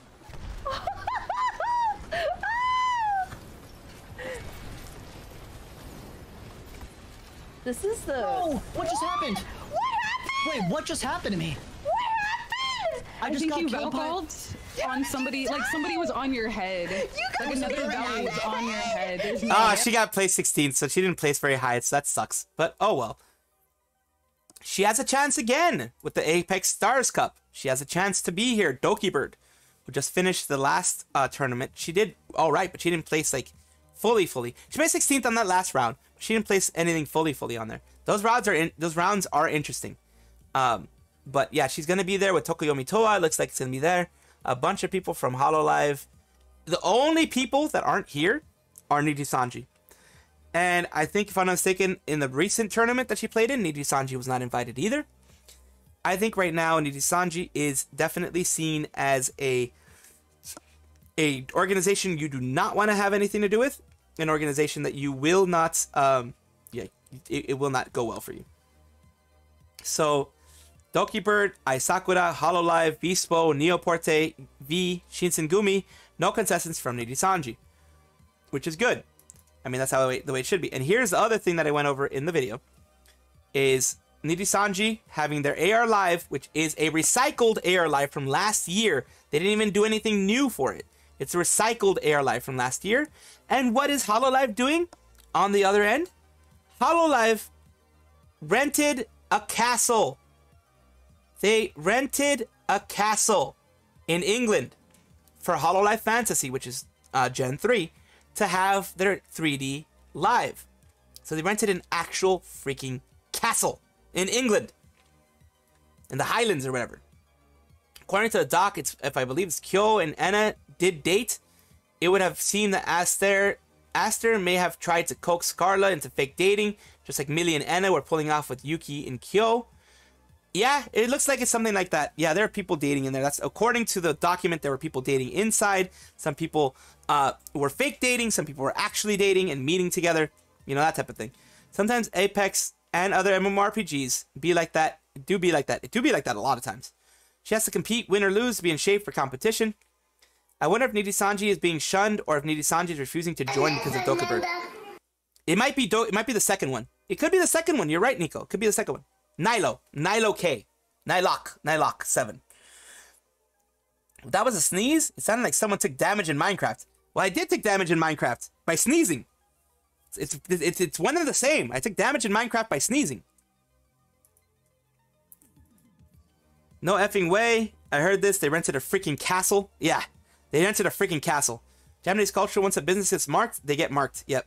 This is the. Oh, what just happened? What happened? Wait, what just happened to me? What happened? I just got killed by... on somebody. Like somebody was on your head. You got like another value was on your head. Ah, she got place 16, so she didn't place very high. So that sucks. But oh well. She has a chance again with the Apex Stars Cup. She has a chance to be here. Doki Bird, who just finished the last tournament, she did all right, but she didn't place like fully. She made 16th on that last round. She didn't place anything fully on there. Those rounds are interesting. But yeah, she's gonna be there with Tokuyomi Toa. Looks like it's gonna be there. A bunch of people from Hololive. The only people that aren't here are Niji Sanji. And I think, if I'm not mistaken, in the recent tournament that she played in, Niji Sanji was not invited either. I think right now Niji Sanji is definitely seen as a organization you do not want to have anything to do with. An organization that you will not, it will not go well for you. So, Doki Bird, Aisakura, Hololive, Bispo, Neoporte, V, Shinsengumi, no contestants from Niji Sanji, which is good. I mean, that's how the way it should be. And here's the other thing that I went over in the video, is Niji Sanji having their AR Live, which is a recycled AR Live from last year. They didn't even do anything new for it. It's a recycled AR Live from last year. And what is Hololive doing on the other end? Hololive rented a castle. They rented a castle in England for Hololive Fantasy, which is Gen 3, to have their 3D live. So they rented an actual freaking castle in England, in the Highlands or whatever. According to the doc, I believe it's Kyo and Anna did date. It would have seemed that Aster may have tried to coax Scarla into fake dating, just like Millie and Anna were pulling off with Yuki and Kyo. Yeah, it looks like it's something like that. Yeah, there are people dating in there. That's according to the document. There were people dating inside. Some people were fake dating. Some people were actually dating and meeting together. You know, that type of thing. Sometimes Apex and other MMORPGs be like that. It do be like that a lot of times. She has to compete, win or lose, to be in shape for competition. I wonder if Niji Sanji is being shunned or if Niji Sanji is refusing to join because of Doki Bird. It might be the second one. It could be the second one. You're right, Nico. It could be the second one. Nylock 7. That was a sneeze? It sounded like someone took damage in Minecraft. Well, I did take damage in Minecraft by sneezing. It's one and the same. I took damage in Minecraft by sneezing. No effing way. I heard this. They rented a freaking castle. Yeah. They rented a freaking castle. Japanese culture, once a business gets marked, they get marked. Yep.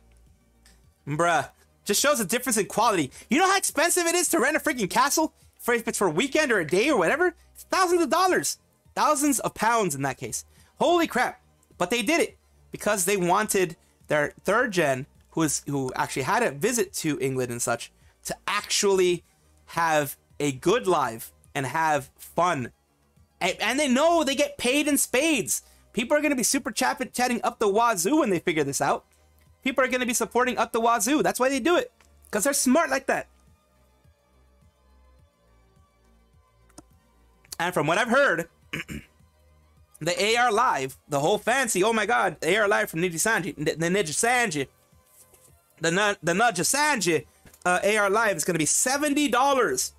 Bruh. Just shows a difference in quality. You know how expensive it is to rent a freaking castle? If it's for a weekend or a day or whatever? It's thousands of dollars. Thousands of pounds in that case. Holy crap. But they did it. Because they wanted their third gen, who actually had a visit to England and such, to actually have a good life and have fun, and they know they get paid in spades. People are going to be super chatting up the wazoo when they figure this out. People are going to be supporting up the wazoo. That's why they do it, because they're smart like that. And from what I've heard, the AR Live, the whole fancy, oh my god, AR Live from Ninja Sanji, AR Live is going to be $70.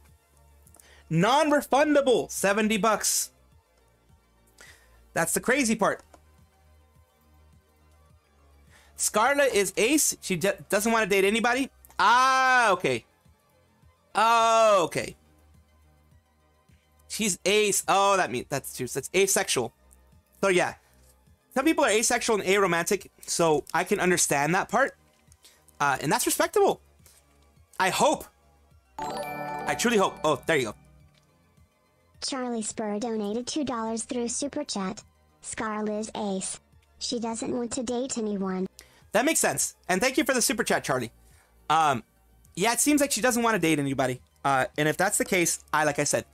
Non-refundable, 70 bucks. That's the crazy part. Scarlet is ace. She doesn't want to date anybody. Ah, okay. Oh, okay. She's ace. Oh, that means that's asexual. So yeah, some people are asexual and aromantic, so I can understand that part, and that's respectable. I hope. I truly hope. Oh, there you go. Charlie Spur donated $2 through Super Chat. Scarlet is ace. She doesn't want to date anyone. That makes sense. And thank you for the Super Chat, Charlie. Yeah, it seems like she doesn't want to date anybody. And if that's the case, like I said,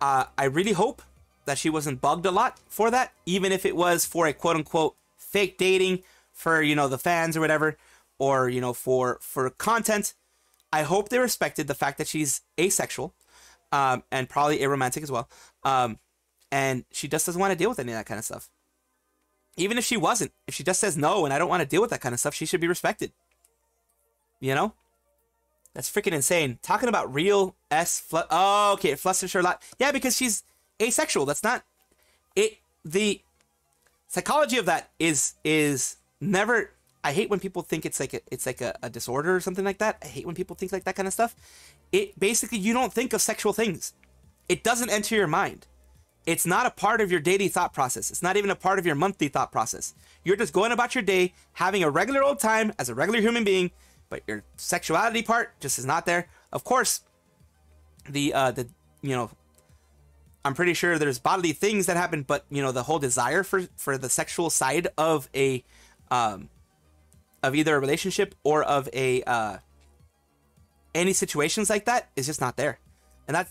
I really hope that she wasn't bugged a lot for that, even if it was for a quote-unquote fake dating for, you know, the fans or whatever, or, you know, for content. I hope they respected the fact that she's asexual, and probably aromantic as well. And she just doesn't want to deal with any of that kind of stuff. Even if she wasn't, if she just says no and I don't want to deal with that kind of stuff, she should be respected. You know? That's freaking insane. Talking about real S... oh, okay, it flusters her a lot. Yeah, because she's asexual. That's not... it. The psychology of that is never... I hate when people think it's like a disorder or something like that. I hate when people think like that kind of stuff. It basically, you don't think of sexual things. It doesn't enter your mind. It's not a part of your daily thought process. It's not even a part of your monthly thought process. You're just going about your day, having a regular old time as a regular human being, but your sexuality part just is not there. Of course, the you know, I'm pretty sure there's bodily things that happen, but you know, the whole desire for the sexual side of a of either a relationship or of a any situations like that is just not there,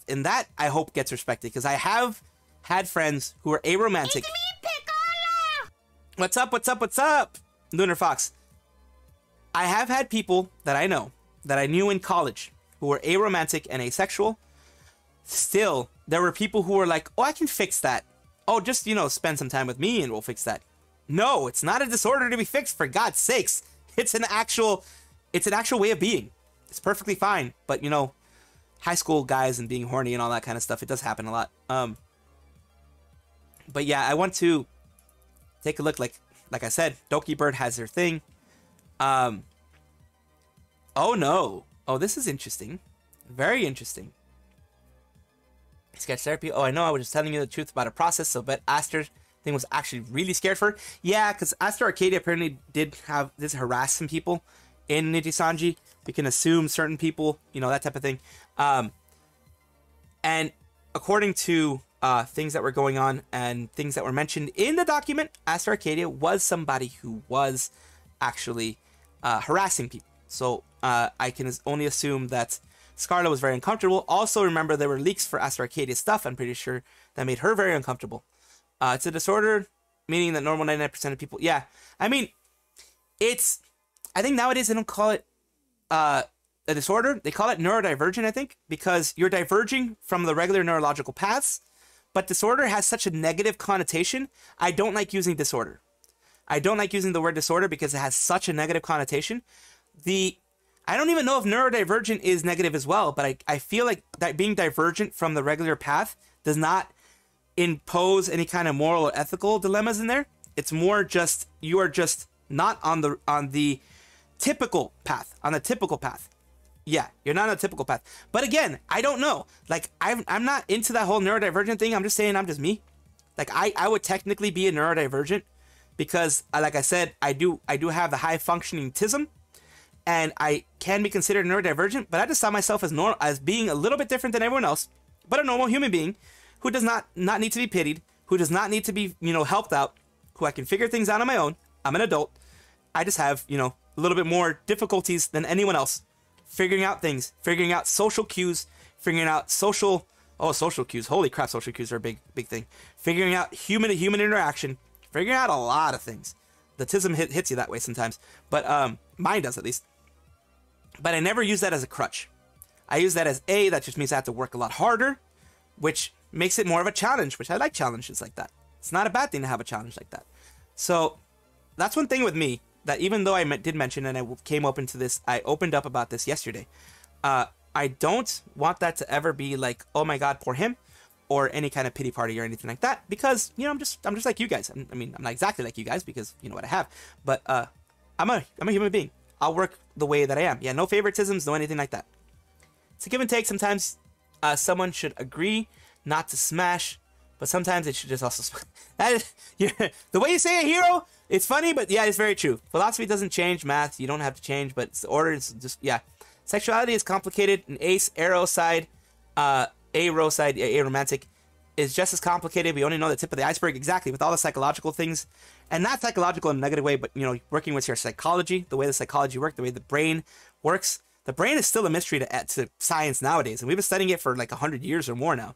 and that I hope gets respected, because I have had friends who are aromantic. It's me, Piccolo! What's up, what's up, what's up, Lunar Fox? I have had people that I know, that I knew in college, who were aromantic and asexual. Still, there were people who were like, oh, I can fix that. Oh, just, you know, spend some time with me and we'll fix that. No, it's not a disorder to be fixed, for God's sakes. It's an actual way of being. It's perfectly fine. But, you know, high school guys and being horny and all that kind of stuff, it does happen a lot. But yeah, I want to take a look. Like I said, Doki Bird has her thing. Oh no! Oh, this is interesting. Very interesting. Sketch therapy. Oh, I know. I was just telling you the truth about a process. So, but Aster thing was actually really scared for her. Yeah, because Aster Arcadia apparently did harass some people in Ninja Sanji. We can assume certain people, you know, that type of thing. And according to things that were going on and things that were mentioned in the document, Aster Arcadia was somebody who was actually harassing people. So I can only assume that Scarlet was very uncomfortable. Also, remember, there were leaks for Aster Arcadia stuff. I'm pretty sure that made her very uncomfortable. It's a disorder, meaning that normal 99% of people... Yeah, I mean, it's... I think nowadays they don't call it a disorder. They call it neurodivergent, I think, because you're diverging from the regular neurological paths. But disorder has such a negative connotation. I don't like using disorder. I don't like using the word disorder because it has such a negative connotation. I don't even know if neurodivergent is negative as well, but I feel like that being divergent from the regular path does not impose any kind of moral or ethical dilemmas in there. It's more just, you are just not on the typical path, on the typical path. Yeah, you're not on a typical path. But again, I don't know. Like, I'm not into that whole neurodivergent thing. I'm just saying I'm just me. Like, I would technically be a neurodivergent because, like I said, I do have the high-functioning tism, and I can be considered neurodivergent, but I just saw myself as normal, as being a little bit different than everyone else, but a normal human being who does not need to be pitied, who does not need to be, you know, helped out, who I can figure things out on my own. I'm an adult. I just have, you know, a little bit more difficulties than anyone else. Figuring out things, figuring out social cues, figuring out social cues. Holy crap, social cues are a big thing. Figuring out human-to-human interaction, figuring out a lot of things. The tism hits you that way sometimes, but mine does at least. But I never use that as a crutch. I use that as, that just means I have to work a lot harder, which makes it more of a challenge, which I like challenges like that. It's not a bad thing to have a challenge like that. So that's one thing with me that, even though I did mention, and I came open to this, I opened up about this yesterday. I don't want that to ever be like, oh my God, poor him, or any kind of pity party or anything like that, because, you know, I'm just like you guys. I mean, I'm not exactly like you guys because you know what I have, but I'm a human being. I'll work the way that I am. Yeah, no favoritisms, no anything like that. It's a give and take. Sometimes someone should agree not to smash, but sometimes it should just also smash. That is, yeah, the way you say it, hero, it's funny, but yeah, it's very true. Philosophy doesn't change, math, you don't have to change, but it's the order is just, yeah. Sexuality is complicated, and ace, arrow side, aromantic is just as complicated. We only know the tip of the iceberg, exactly, with all the psychological things, and not psychological in a negative way, but, you know, working with your psychology, the way the psychology works, the way the brain works. The brain is still a mystery to science nowadays, and we've been studying it for like 100 years or more now.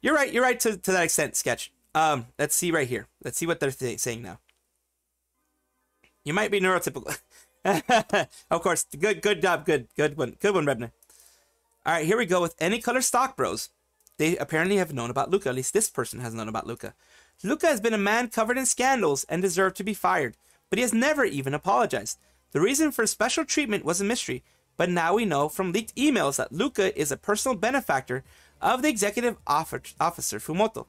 You're right to that extent, Sketch. Let's see right here. Let's see what they're saying now. You might be neurotypical. Of course, good job, good one, Rebner. All right, here we go with any color stock bros. They apparently have known about Luca. At least this person has known about Luca. Luca has been a man covered in scandals and deserved to be fired, but he has never even apologized. The reason for special treatment was a mystery, but now we know from leaked emails that Luca is a personal benefactor of the executive officer Fumoto.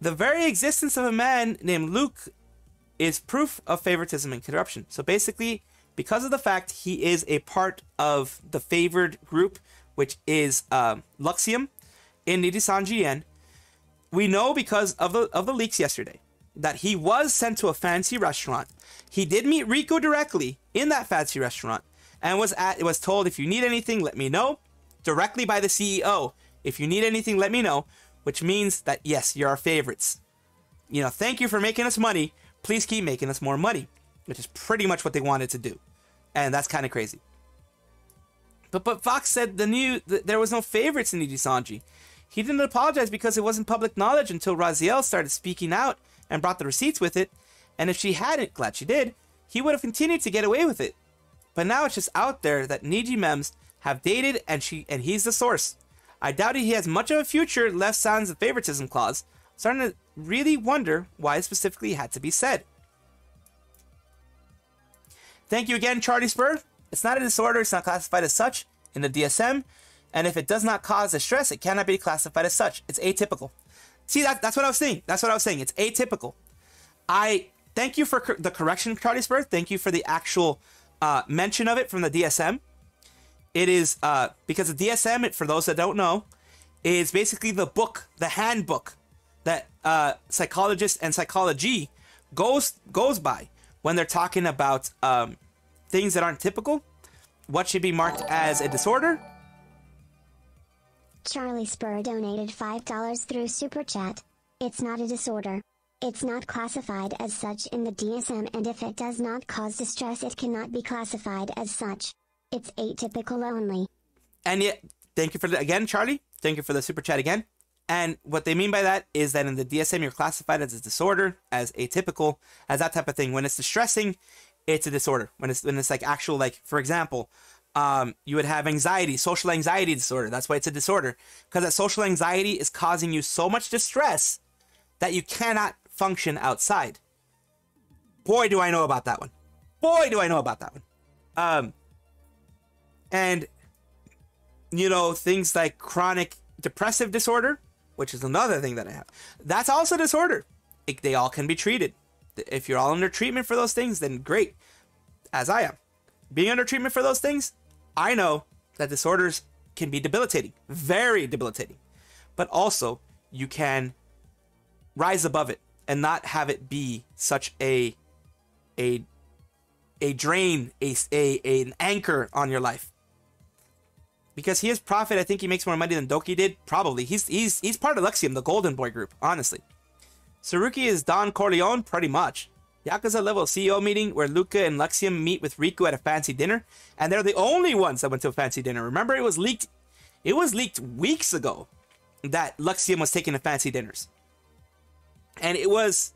The very existence of a man named Luke is proof of favoritism and corruption. So basically, because of the fact he is a part of the favored group, which is Luxium in Nijisanjien, we know because of the leaks yesterday that he was sent to a fancy restaurant. He did meet Rico directly in that fancy restaurant and was told, if you need anything, let me know, directly by the CEO. If you need anything, let me know, which means that, yes, you're our favorites. You know, thank you for making us money. Please keep making us more money, which is pretty much what they wanted to do. And that's kind of crazy. But Fox said there was no favorites in Nijisanji. He didn't apologize because it wasn't public knowledge until Raziel started speaking out and brought the receipts with it. And if she hadn't, glad she did, he would have continued to get away with it. But now it's just out there that Niji Mems have dated and he's the source. I doubt he has much of a future left sans the favoritism clause. Starting to really wonder why it specifically had to be said. Thank you again, Charlie Spur. It's not a disorder, it's not classified as such in the DSM, and if it does not cause distress, it cannot be classified as such. It's atypical. See, that's what I was saying. That's what I was saying. It's atypical. I thank you for the correction, Charlie Spur. Thank you for the actual mention of it from the DSM. It is, because the DSM, for those that don't know, is basically the book, the handbook that psychologists and psychology goes by when they're talking about things that aren't typical, what should be marked as a disorder. Charlie Spur donated $5 through Super Chat. It's not a disorder. It's not classified as such in the DSM, and if it does not cause distress, it cannot be classified as such. It's atypical only. And yet, thank you for again, Charlie. Thank you for the super chat again. And what they mean by that is that in the DSM, you're classified as a disorder, as atypical, as that type of thing. When it's distressing, it's a disorder. When it's like actual, like, for example, you would have anxiety, social anxiety disorder. That's why it's a disorder, because that social anxiety is causing you so much distress that you cannot function outside. Boy, do I know about that one. Boy, do I know about that one. And, you know, things like chronic depressive disorder, which is another thing that I have. That's also a disorder. They all can be treated. If you're all under treatment for those things, then great, as I am. Being under treatment for those things, I know that disorders can be debilitating, very debilitating. But also, you can rise above it and not have it be such a drain, an anchor on your life. Because he is profit, I think he makes more money than Doki did. Probably. He's part of Luxium, the Golden Boy group, honestly. Tsuruki is Don Corleone, pretty much. Yakuza level CEO meeting where Luca and Luxium meet with Riku at a fancy dinner. And they're the only ones that went to a fancy dinner. Remember, it was leaked weeks ago that Luxium was taken to fancy dinners. And it was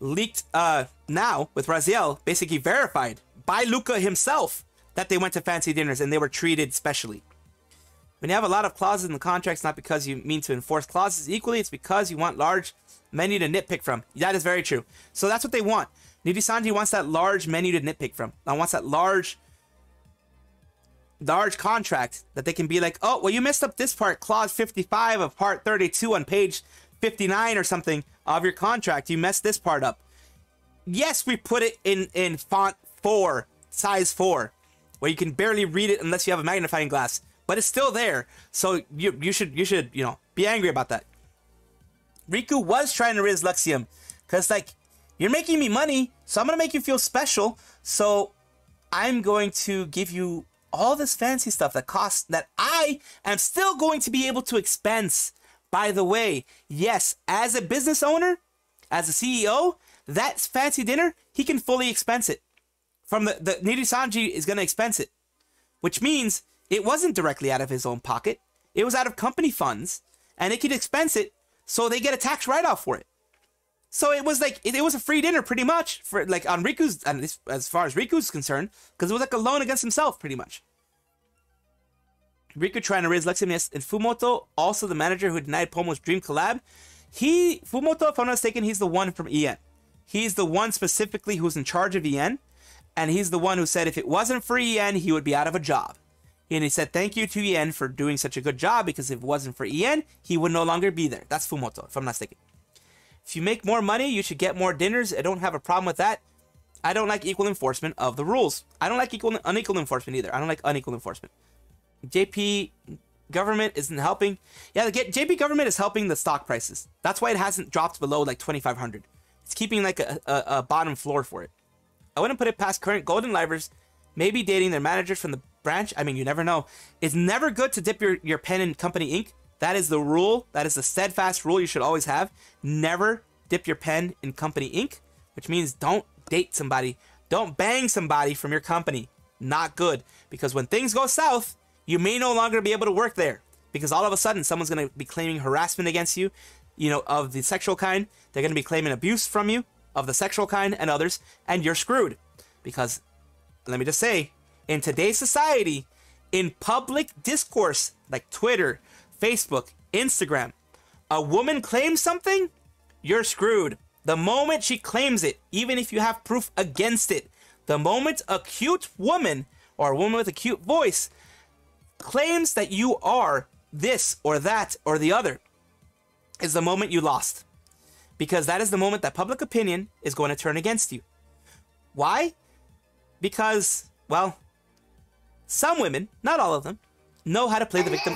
leaked now with Raziel, basically verified by Luca himself that they went to fancy dinners and they were treated specially. When you have a lot of clauses in the contracts, not because you mean to enforce clauses equally, it's because you want large menu to nitpick from. That is very true. So that's what they want. Nidhi Sanji wants that large menu to nitpick from. Wants that large contract that they can be like, oh, well, you messed up this part, clause 55 of part 32 on page 59 or something of your contract. You messed this part up. Yes, we put it in font 4, size 4, where you can barely read it unless you have a magnifying glass. But it's still there, so you should be angry about that. Riku was trying to riz Luxium, because like, you're making me money, so I'm gonna make you feel special. So I'm going to give you all this fancy stuff that costs, that I am still going to be able to expense. By the way, yes, as a business owner, as a CEO, that fancy dinner, he can fully expense it. From the Nidhi Sanji is going to expense it, which means it wasn't directly out of his own pocket. It was out of company funds, and it could expense it, so they get a tax write-off for it. So it was like, it was a free dinner pretty much, for like on Riku's, as far as Riku's concerned, because it was like a loan against himself pretty much. Riku trying to raise Luxium, yes, and Fumoto, also the manager who denied Pomo's dream collab. Fumoto, if I'm not mistaken, he's the one from EN. He's the one specifically who's in charge of EN, and he's the one who said if it wasn't for EN, he would be out of a job. And he said thank you to EN for doing such a good job, because if it wasn't for EN, he would no longer be there. That's Fumoto, if I'm not mistaken. If you make more money, you should get more dinners. I don't have a problem with that. I don't like equal enforcement of the rules. I don't like unequal enforcement either. I don't like unequal enforcement. JP government isn't helping. Yeah, JP government is helping the stock prices. That's why it hasn't dropped below like 2,500. It's keeping like a bottom floor for it. I wouldn't put it past current Golden Livers, maybe dating their managers from the branch. I mean, you never know. It's never good to dip your pen in company ink. That is the rule. That is the steadfast rule you should always have. Never dip your pen in company ink, which means don't date somebody. Don't bang somebody from your company. Not good. Because when things go south, you may no longer be able to work there, because all of a sudden someone's going to be claiming harassment against you, of the sexual kind. They're going to be claiming abuse from you of the sexual kind and others, and you're screwed. Because let me just say, in today's society, in public discourse like Twitter, Facebook, Instagram, a woman claims something, you're screwed. The moment she claims it, even if you have proof against it, the moment a cute woman or a woman with a cute voice claims that you are this or that or the other, is the moment you lost. Because that is the moment that public opinion is going to turn against you. Why? Because, well, some women, not all of them, know how to play the victim.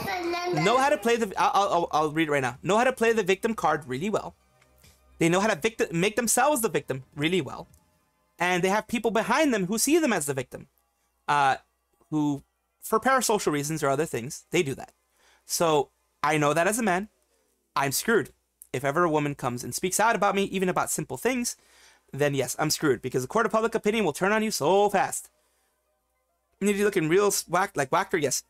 Know how to play the... I'll read it right now. Know how to play the victim card really well. They know how to make themselves the victim really well. And they have people behind them who see them as the victim. Who, for parasocial reasons or other things, they do that. So, I know that as a man, I'm screwed. If ever a woman comes and speaks out about me, even about simple things, then yes, I'm screwed. Because the court of public opinion will turn on you so fast. Need you looking real like Whacker? Yes.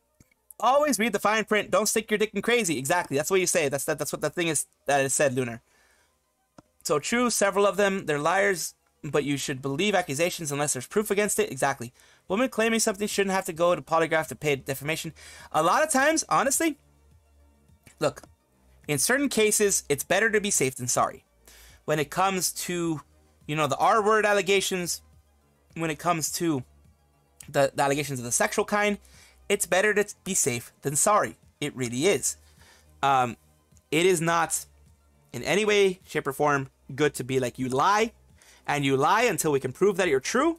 Always read the fine print. Don't stick your dick in crazy. Exactly. That's what you say. That's what the thing is that is said, Lunar. So true. Several of them, they're liars, but you should believe accusations unless there's proof against it. Exactly. Women claiming something shouldn't have to go to polygraph to pay defamation. A lot of times, honestly, look, in certain cases, it's better to be safe than sorry. When it comes to, the R-word allegations, when it comes to the allegations of the sexual kind, it's better to be safe than sorry. It really is. It is not in any way, shape, or form good to be like, you lie, and you lie until we can prove that you're true.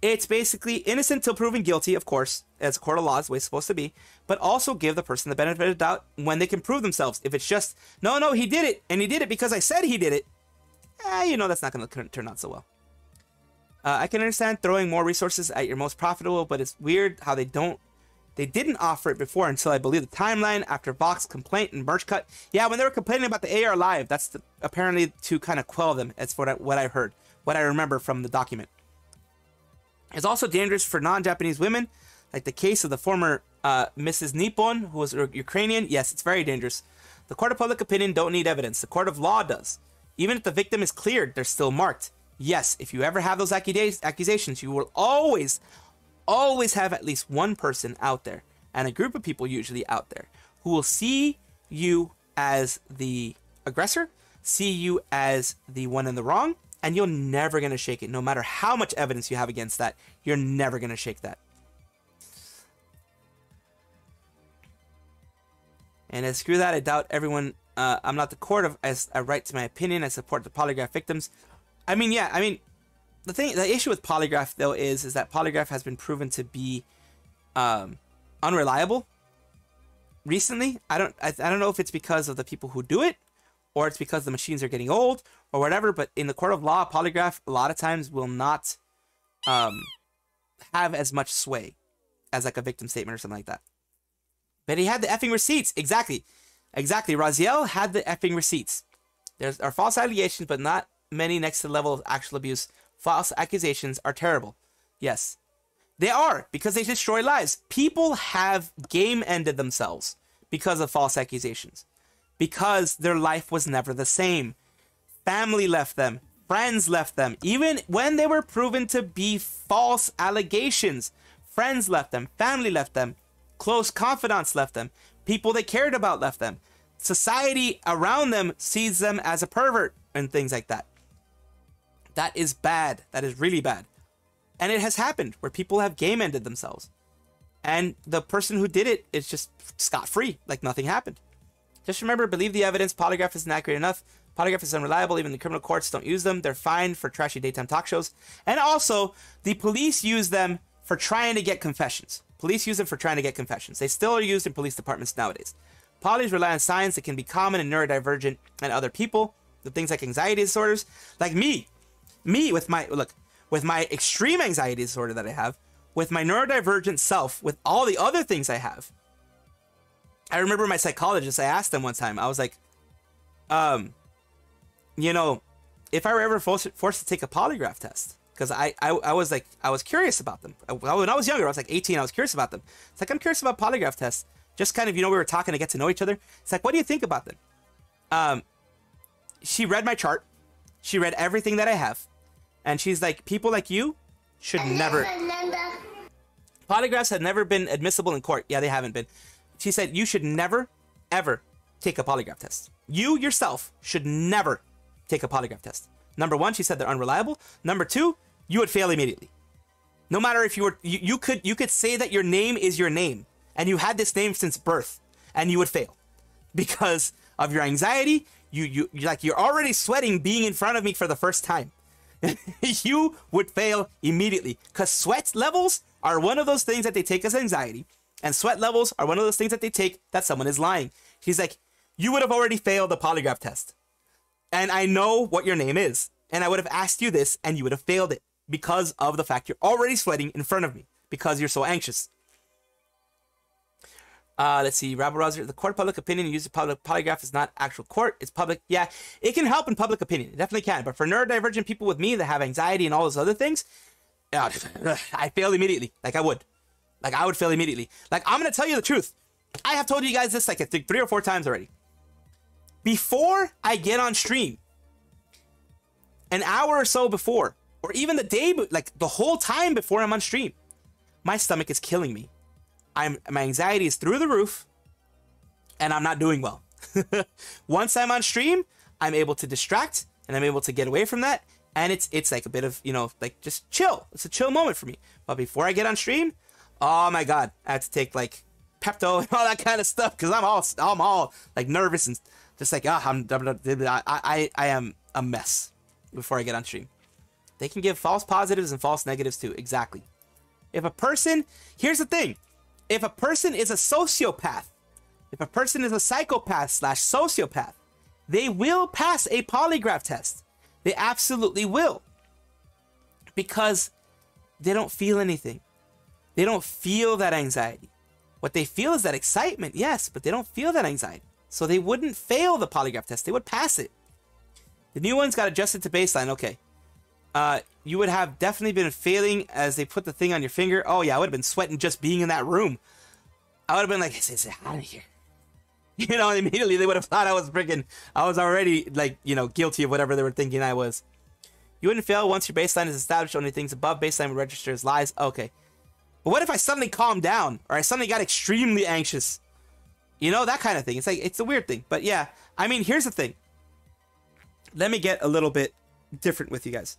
It's basically innocent till proven guilty, of course, as a court of law is the way it's supposed to be, but also give the person the benefit of the doubt when they can prove themselves. If it's just, no, he did it, and he did it because I said he did it, that's not going to turn out so well. I can understand throwing more resources at your most profitable, but it's weird how they didn't offer it before until I believe the timeline after Vox complaint and merch cut. Yeah, when they were complaining about the AR Live, that's apparently to kind of quell them. That's what I heard, what I remember from the document. It's also dangerous for non-Japanese women, like the case of the former Mrs. Nippon, who was Ukrainian. Yes, it's very dangerous. The court of public opinion don't need evidence. The court of law does. Even if the victim is cleared, they're still marked. Yes, if you ever have those accusations, you will always have at least one person out there and a group of people usually out there who will see you as the aggressor, see you as the one in the wrong, and you're never going to shake it. No matter how much evidence you have against that, you're never going to shake that. And I screw that. I doubt everyone. I'm not the court of, as I write to my opinion. I support the polygraph victims. I mean, yeah, I mean, the issue with polygraph though is that polygraph has been proven to be unreliable recently. I don't know if it's because of the people who do it, or it's because the machines are getting old or whatever. But in the court of law, polygraph a lot of times will not have as much sway as like a victim statement or something like that. But he had the effing receipts. Exactly. Exactly. Raziel had the effing receipts. There are false allegations, but not many next to the level of actual abuse. False accusations are terrible. Yes, they are, because they destroy lives. People have game ended themselves because of false accusations, because their life was never the same. Family left them. Friends left them. Even when they were proven to be false allegations, friends left them. Family left them. Close confidants left them. People they cared about left them. Society around them sees them as a pervert and things like that. That is bad. That is really bad. And it has happened where people have game ended themselves. And the person who did it is just scot-free, like nothing happened. Just remember, believe the evidence. Polygraph isn't accurate enough. Polygraph is unreliable. Even the criminal courts don't use them. They're fined for trashy daytime talk shows. And also, the police use them for trying to get confessions. Police use them for trying to get confessions. They still are used in police departments nowadays. Polys rely on signs that can be common in neurodivergent and other people, with things like anxiety disorders, like me. With my extreme anxiety disorder that I have, with my neurodivergent self, with all the other things I have. I remember my psychologist, I asked them one time, I was like, you know, if I were ever forced to take a polygraph test, because I was like, I was curious about them. When I was younger, I was like 18, I was curious about them. It's like, I'm curious about polygraph tests. Just kind of, you know, we were talking to get to know each other. It's like, what do you think about them? She read my chart. She read everything that I have. And she's like, people like you should never... Polygraphs have never been admissible in court. Yeah, they haven't been. She said, you should never, ever take a polygraph test. You yourself should never take a polygraph test. Number one, she said they're unreliable. Number two, you would fail immediately. No matter if you were, you could say that your name is your name and you had this name since birth, and you would fail because of your anxiety. You're already sweating being in front of me for the first time. You would fail immediately because sweat levels are one of those things that they take as anxiety, and sweat levels are one of those things that they take that someone is lying. She's like, you would have already failed the polygraph test. And I know what your name is, and I would have asked you this and you would have failed it because of the fact you're already sweating in front of me because you're so anxious. Let's see. Rabble Rouser, the court of public opinion uses public polygraph is not actual court. It's public. Yeah, it can help in public opinion. It definitely can. But for neurodivergent people with me that have anxiety and all those other things, I fail immediately. Like I would fail immediately. Like, I'm going to tell you the truth. I have told you guys this like I think 3 or 4 times already. Before I get on stream, an hour or so before, or even the day, like the whole time before I'm on stream, my stomach is killing me. My anxiety is through the roof, and I'm not doing well. Once I'm on stream, I'm able to distract, and I'm able to get away from that, and it's like a bit of, you know, like just chill. It's a chill moment for me. But before I get on stream, oh my God, I have to take like Pepto and all that kind of stuff because I'm all like nervous and just like, I am a mess before I get on stream. They can give false positives and false negatives too. Exactly. If a person, here's the thing. If a person is a sociopath, if a person is a psychopath/sociopath, they will pass a polygraph test. They absolutely will. Because they don't feel anything. They don't feel that anxiety. What they feel is that excitement, yes, but they don't feel that anxiety. So they wouldn't fail the polygraph test. They would pass it. The new one's got adjusted to baseline. Okay. You would have definitely been failing as they put the thing on your finger. Oh, yeah. I would have been sweating just being in that room. I would have been like, is it out of here? You know, immediately they would have thought I was already like, you know, guilty of whatever they were thinking I was. You wouldn't fail once your baseline is established. Only things above baseline would register as lies. Okay. But what if I suddenly calmed down, or I suddenly got extremely anxious? You know, that kind of thing. It's like, it's a weird thing. But yeah, I mean, here's the thing. Let me get a little bit different with you guys.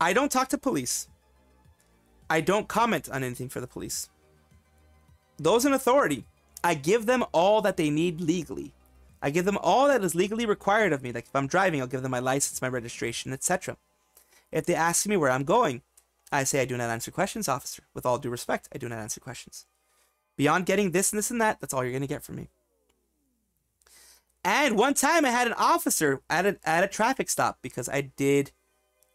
I don't talk to police. I don't comment on anything for the police. Those in authority, I give them all that they need legally. I give them all that is legally required of me. Like if I'm driving, I'll give them my license, my registration, etc. If they ask me where I'm going, I say I do not answer questions, officer. With all due respect, I do not answer questions. Beyond getting this and this and that, that's all you're going to get from me. And one time I had an officer at a traffic stop because I did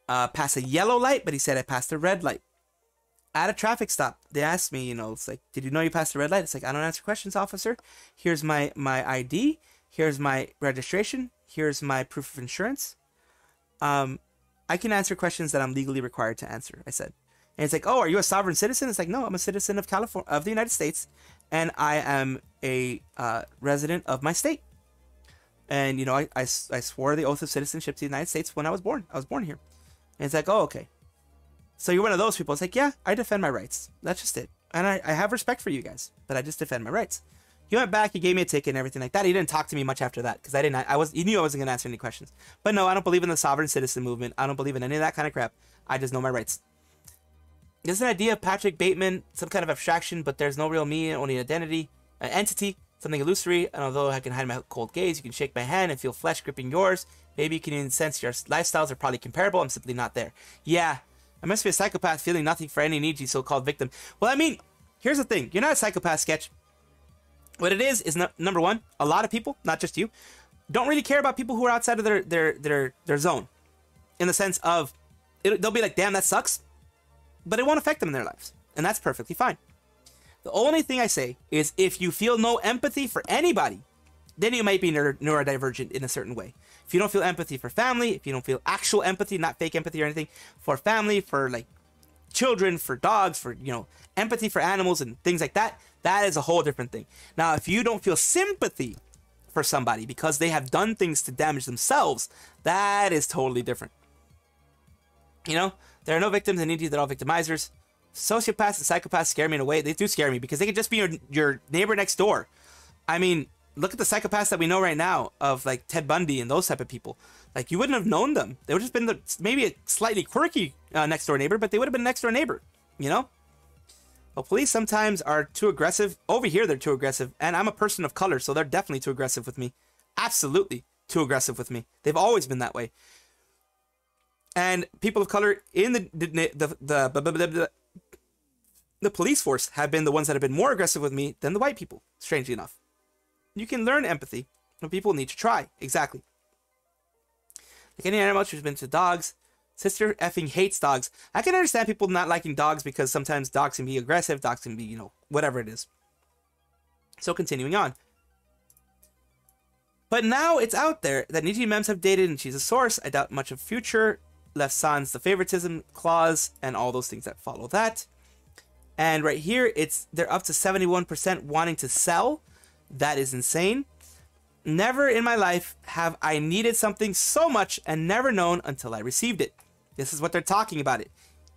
pass a yellow light, but he said I passed a red light. At a traffic stop, they asked me, you know, it's like, did you know you passed the red light? It's like, I don't answer questions, officer. Here's my ID. Here's my registration. Here's my proof of insurance. I can answer questions that I'm legally required to answer, I said. And it's like, oh, are you a sovereign citizen? It's like, no, I'm a citizen of California, of the United States, and I am a resident of my state. And, you know, I swore the oath of citizenship to the United States when I was born. I was born here. And it's like, oh, okay. So you're one of those people. It's like, yeah, I defend my rights. That's just it. And I have respect for you guys, but I just defend my rights. He went back, he gave me a ticket and everything like that. He didn't talk to me much after that because he knew I wasn't going to answer any questions. But no, I don't believe in the sovereign citizen movement. I don't believe in any of that kind of crap. I just know my rights. There's an idea of Patrick Bateman, some kind of abstraction, but there's no real me, only an identity, an entity, something illusory. And although I can hide my cold gaze, you can shake my hand and feel flesh gripping yours. Maybe you can even sense your lifestyles are probably comparable. I'm simply not there. Yeah. I must be a psychopath feeling nothing for any needy so-called victim. Well, I mean, here's the thing. You're not a psychopath, Sketch. What it is number one, a lot of people, not just you, don't really care about people who are outside of their zone. In the sense of, they'll be like, damn, that sucks. But it won't affect them in their lives. And that's perfectly fine. The only thing I say is if you feel no empathy for anybody, then you might be neurodivergent in a certain way. If you don't feel empathy for family, if you don't feel actual empathy, not fake empathy or anything, for family, for like children, for dogs, for, you know, empathy for animals and things like that, that is a whole different thing. Now, if you don't feel sympathy for somebody because they have done things to damage themselves, that is totally different. You know, there are no victims and needy, they're all victimizers. Sociopaths and psychopaths scare me in a way. They do scare me because they could just be your neighbor next door. I mean, look at the psychopaths that we know right now of like Ted Bundy and those type of people. Like you wouldn't have known them. They would have just been maybe a slightly quirky next door neighbor, but they would have been next door neighbor, you know? Well, police sometimes are too aggressive. Over here, they're too aggressive. And I'm a person of color, so they're definitely too aggressive with me. Absolutely too aggressive with me. They've always been that way. And people of color in the police force have been the ones that have been more aggressive with me than the white people, strangely enough. You can learn empathy, but people need to try. Exactly. Like any animal, she's been to dogs. Sister effing hates dogs. I can understand people not liking dogs because sometimes dogs can be aggressive. Dogs can be, you know, whatever it is. So continuing on. But now it's out there that Niji Mems have dated and she's a source. I doubt much of future. Left sans the favoritism clause and all those things that follow that. And right here, it's they're up to 71% wanting to sell. That is insane. Never in my life have I needed something so much and never known until I received it. This is what they're talking about it.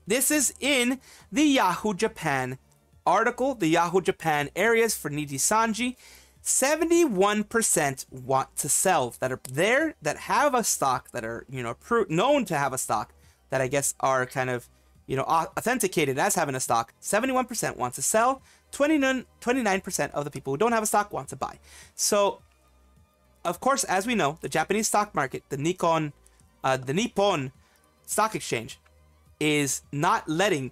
This is in the Yahoo Japan article, the Yahoo Japan areas for Niji Sanji. 71% want to sell that are there, that have a stock, that are, you know, known to have a stock, that I guess are kind of, you know, authenticated as having a stock. 71% want to sell. 29% of the people who don't have a stock want to buy. So, of course, as we know, the Japanese stock market, the Nippon Stock Exchange, is not letting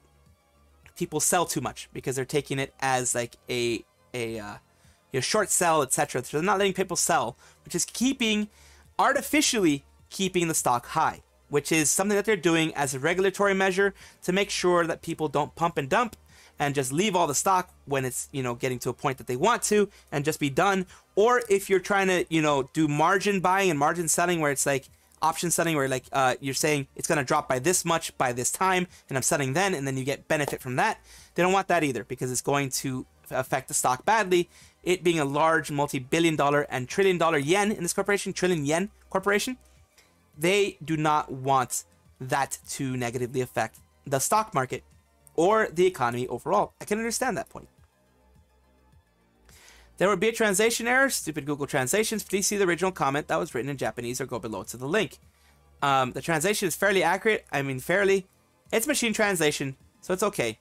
people sell too much because they're taking it as like a short sell, etc. So they're not letting people sell, which is artificially keeping the stock high, which is something that they're doing as a regulatory measure to make sure that people don't pump and dump and just leave all the stock when it's, you know, getting to a point that they want to and just be done. Or if you're trying to, you know, do margin buying and margin selling where it's like option selling where like you're saying it's going to drop by this much by this time and I'm selling then and then you get benefit from that. They don't want that either because it's going to affect the stock badly. It being a large multi-billion dollar and trillion-dollar yen in this corporation, trillion-yen corporation, they do not want that to negatively affect the stock market. or the economy overall. I can understand that point. There would be a translation error. Stupid Google translations. Please see the original comment that was written in Japanese or go below to the link. The translation is fairly accurate. I mean, fairly. It's machine translation, so it's okay.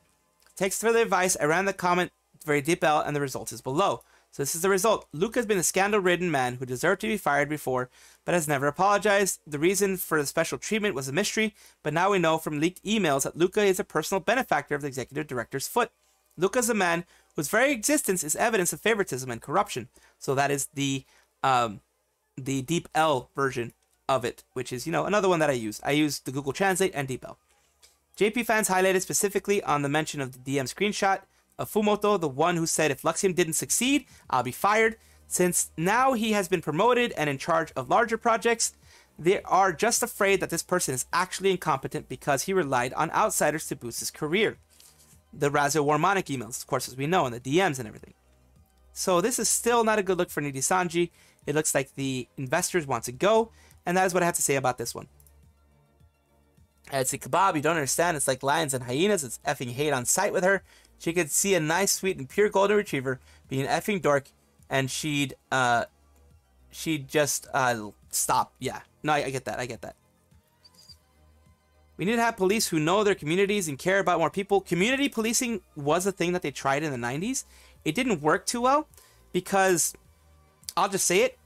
Thanks for the advice. I ran the comment very deep out, and the result is below. So this is the result. Luke has been a scandal-ridden man who deserved to be fired before, but has never apologized. The reason for the special treatment was a mystery, but now we know from leaked emails that Luca is a personal benefactor of the executive director's foot. Luca is a man whose very existence is evidence of favoritism and corruption. So that is the Deep L version of it, which is, you know, another one that I used. I used the Google Translate and Deep L. JP fans highlighted specifically on the mention of the DM screenshot of Fumoto, the one who said, if Luxium didn't succeed, I'll be fired. Since now he has been promoted and in charge of larger projects, they are just afraid that this person is actually incompetent because he relied on outsiders to boost his career. The Razzo Warmonic emails, of course, as we know, and the DMs and everything. So this is still not a good look for Nidhi Sanji. It looks like the investors want to go, and that is what I have to say about this one. It's like, Bob, you don't understand. It's like lions and hyenas. It's effing hate on sight with her. She could see a nice, sweet, and pure golden retriever be an effing dork, and she'd just stop. Yeah, no, I get that. I get that. We need to have police who know their communities and care about more people. Community policing was a thing that they tried in the 90s. It didn't work too well because, I'll just say it,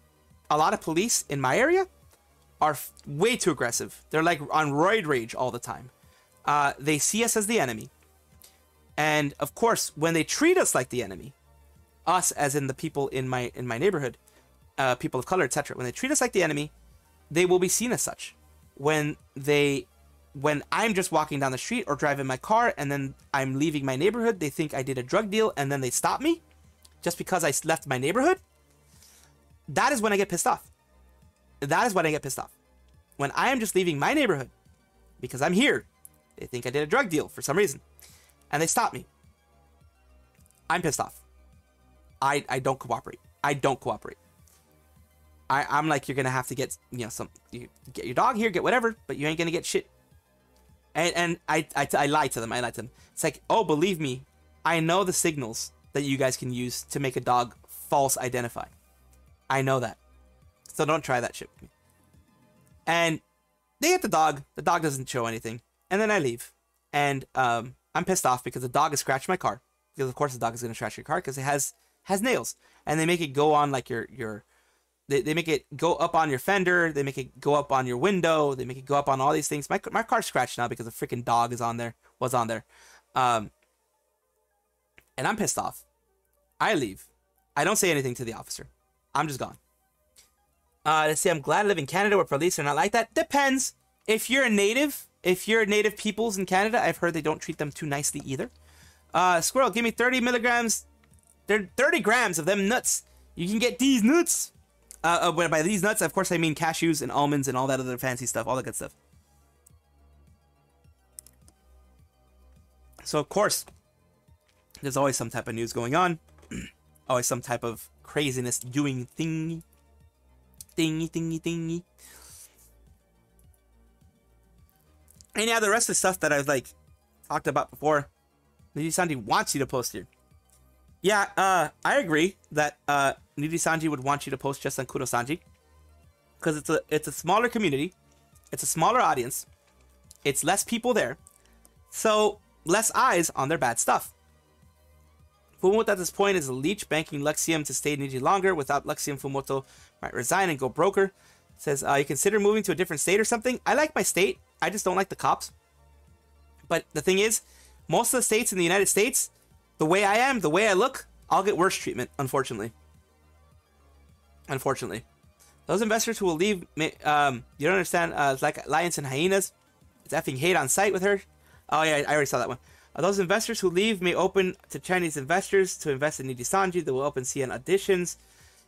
a lot of police in my area are way too aggressive. They're like on roid rage all the time. They see us as the enemy. And of course, when they treat us like the enemy, us as in the people in my neighborhood, people of color, etc. When they treat us like the enemy, they will be seen as such. When I'm just walking down the street or driving my car and then I'm leaving my neighborhood, they think I did a drug deal and then they stop me just because I left my neighborhood. That is when I get pissed off. That is when I get pissed off. When I am just leaving my neighborhood because I'm here, they think I did a drug deal for some reason and they stop me. I'm pissed off. I don't cooperate. I don't cooperate. I'm like, you're going to have to get, you know, you get your dog here, get whatever, but you ain't going to get shit. And I lied to them. I lied to them. It's like, oh, believe me, I know the signals that you guys can use to make a dog false identify. I know that. So don't try that shit with me. And they hit the dog. The dog doesn't show anything. And then I leave. And I'm pissed off because the dog has scratched my car. Because, of course, the dog is going to scratch your car because it has nails. And they make it go on like your They make it go up on your fender. They make it go up on your window. They make it go up on all these things. My car's scratched now because a freaking dog was on there. And I'm pissed off. I leave. I don't say anything to the officer. I'm just gone. Let's see. I'm glad I live in Canada where police are not like that. Depends. If you're a native, peoples in Canada, I've heard they don't treat them too nicely either. Squirrel, give me 30 milligrams. They're 30 grams of them nuts. You can get these nuts. By these nuts, of course, I mean cashews and almonds and all that other fancy stuff, all that good stuff. So, of course, there's always some type of news going on. Always some type of craziness doing thingy. And yeah, the rest of the stuff that I've, like, talked about before, Nidhi Sanji wants you to post here. Yeah, I agree that, Nidhi Sanji would want you to post just on Kuro Sanji because it's a smaller community, it's a smaller audience, it's less people there, so less eyes on their bad stuff. Fumoto at this point is a leech banking Luxium to stay Niji longer. Without Luxium, Fumoto might resign and go broker. Says, you consider moving to a different state or something? I like my state, I just don't like the cops. But the thing is, most of the states in the United States, the way I am, the way I look, I'll get worse treatment, unfortunately. Unfortunately, those investors who will leave, you don't understand, it's like lions and hyenas. It's effing hate on sight with her. Oh yeah, I already saw that one. Those investors who leave may open to Chinese investors to invest in Nidhi Sanji. They will open CN auditions.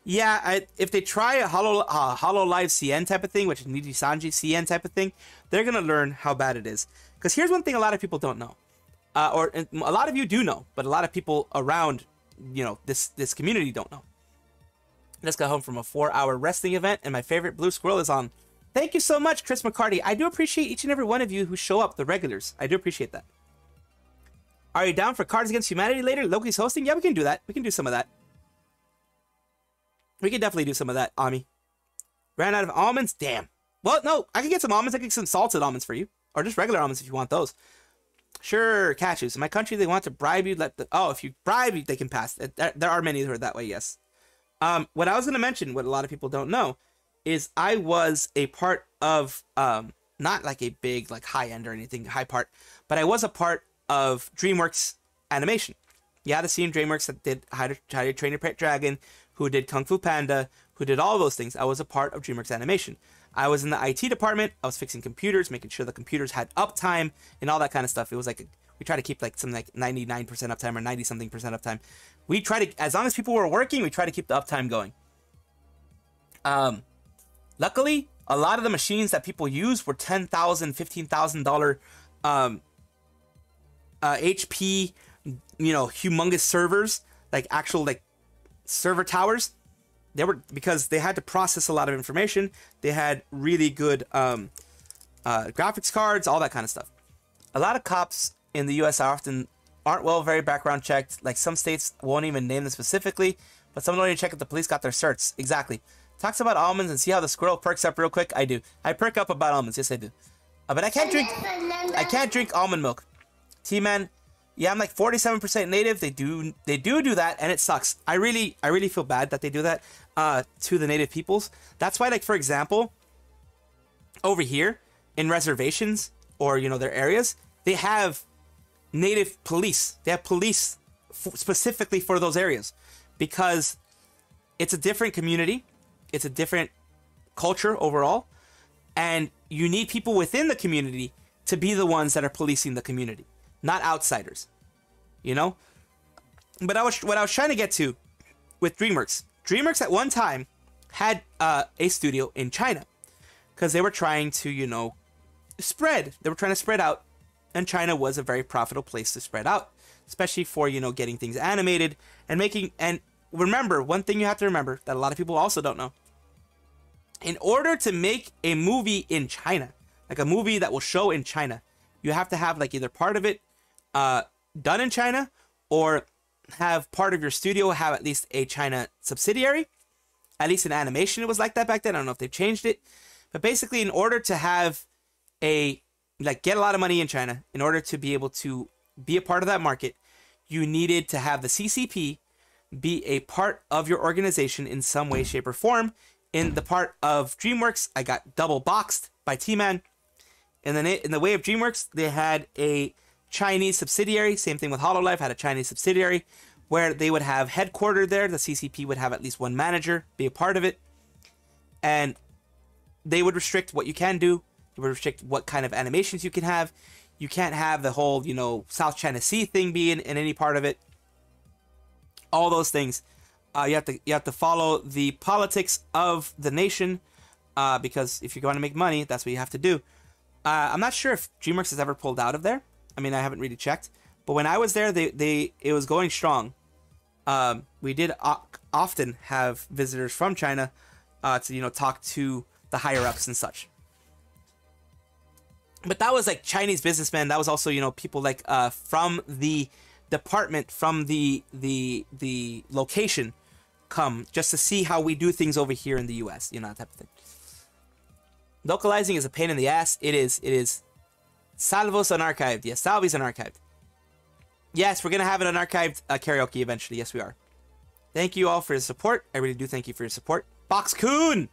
Yeah, if they try a hollow live CN type of thing, which is Nidhi Sanji CN type of thing, they're gonna learn how bad it is. Because here's one thing a lot of people don't know, or a lot of you do know, but a lot of people around, you know, this community don't know. Just got home from a 4-hour wrestling event, and my favorite blue squirrel is on. Thank you so much, Chris McCarty. I do appreciate each and every one of you who show up, the regulars. I do appreciate that. Are you down for Cards Against Humanity later? Loki's hosting? Yeah, we can do that. We can do some of that. We can definitely do some of that, Ami. Ran out of almonds? Damn. Well, no, I can get some almonds. I can get some salted almonds for you. Or just regular almonds if you want those. Sure, cashews. In my country, they want to bribe you. Oh, if you bribe you, they can pass. There are many who are that way, yes. What I was going to mention, what a lot of people don't know, is I was a part of, not like a big, like high-end or anything, high part, but I was a part of DreamWorks Animation. Yeah, the team DreamWorks that did How to Train Your Pet Dragon, who did Kung Fu Panda, who did all those things. I was a part of DreamWorks Animation. I was in the IT department. I was fixing computers, making sure the computers had uptime and all that kind of stuff. It was like, we try to keep like something like 99% uptime or 90 something percent uptime. We try to, as long as people were working, we try to keep the uptime going. Luckily, a lot of the machines that people use were $10,000, $15,000 HP, you know, humongous servers, like actual like server towers. They were, because they had to process a lot of information. They had really good graphics cards, all that kind of stuff. A lot of cops in the U.S. aren't very background checked. Like some states won't even name them specifically, but some don't even check if the police got their certs. Exactly. Talks about almonds and see how the squirrel perks up real quick. I do. I perk up about almonds. Yes, I do. But I can't drink almond milk. T-Man, yeah, I'm like 47% native. They do that, and it sucks. I really feel bad that they do that to the native peoples. That's why, like, for example, over here in reservations or, you know, their areas, they have native police. They have police specifically for those areas because it's a different community. It's a different culture overall, and you need people within the community to be the ones that are policing the community, not outsiders, you know? But what I was trying to get to with DreamWorks. DreamWorks at one time had a studio in China because they were trying to, you know, spread. They were trying to spread out, and China was a very profitable place to spread out, especially for, you know, getting things animated and making. And remember, one thing you have to remember that a lot of people also don't know. In order to make a movie in China, like a movie that will show in China, you have to have like either part of it done in China, or have part of your studio have at least a China subsidiary. At least in animation, it was like that back then. I don't know if they've changed it. But basically, in order to have a, like, get a lot of money in China, in order to be able to be a part of that market, you needed to have the CCP be a part of your organization in some way, shape, or form. In the part of DreamWorks, I got double boxed by T-Man. In the way of DreamWorks, they had a Chinese subsidiary. Same thing with HoloLive, had a Chinese subsidiary where they would have headquartered there. The CCP would have at least one manager be a part of it. And they would restrict what you can do. They would restrict what kind of animations you can have. You can't have the whole, you know, South China Sea thing be in any part of it. All those things. You have to follow the politics of the nation because if you're going to make money, that's what you have to do. I'm not sure if DreamWorks has ever pulled out of there. I mean, I haven't really checked. But when I was there, it was going strong. We did often have visitors from China to, you know, talk to the higher-ups and such. But that was like Chinese businessmen. That was also, you know, people like from the department, from the location come just to see how we do things over here in the U.S., you know, that type of thing. Localizing is a pain in the ass. It is. Salvo's unarchived. Yes, Salvi's unarchived. Yes, we're going to have an unarchived karaoke eventually. Yes, we are. Thank you all for your support. I really do thank you for your support. Boxcoon!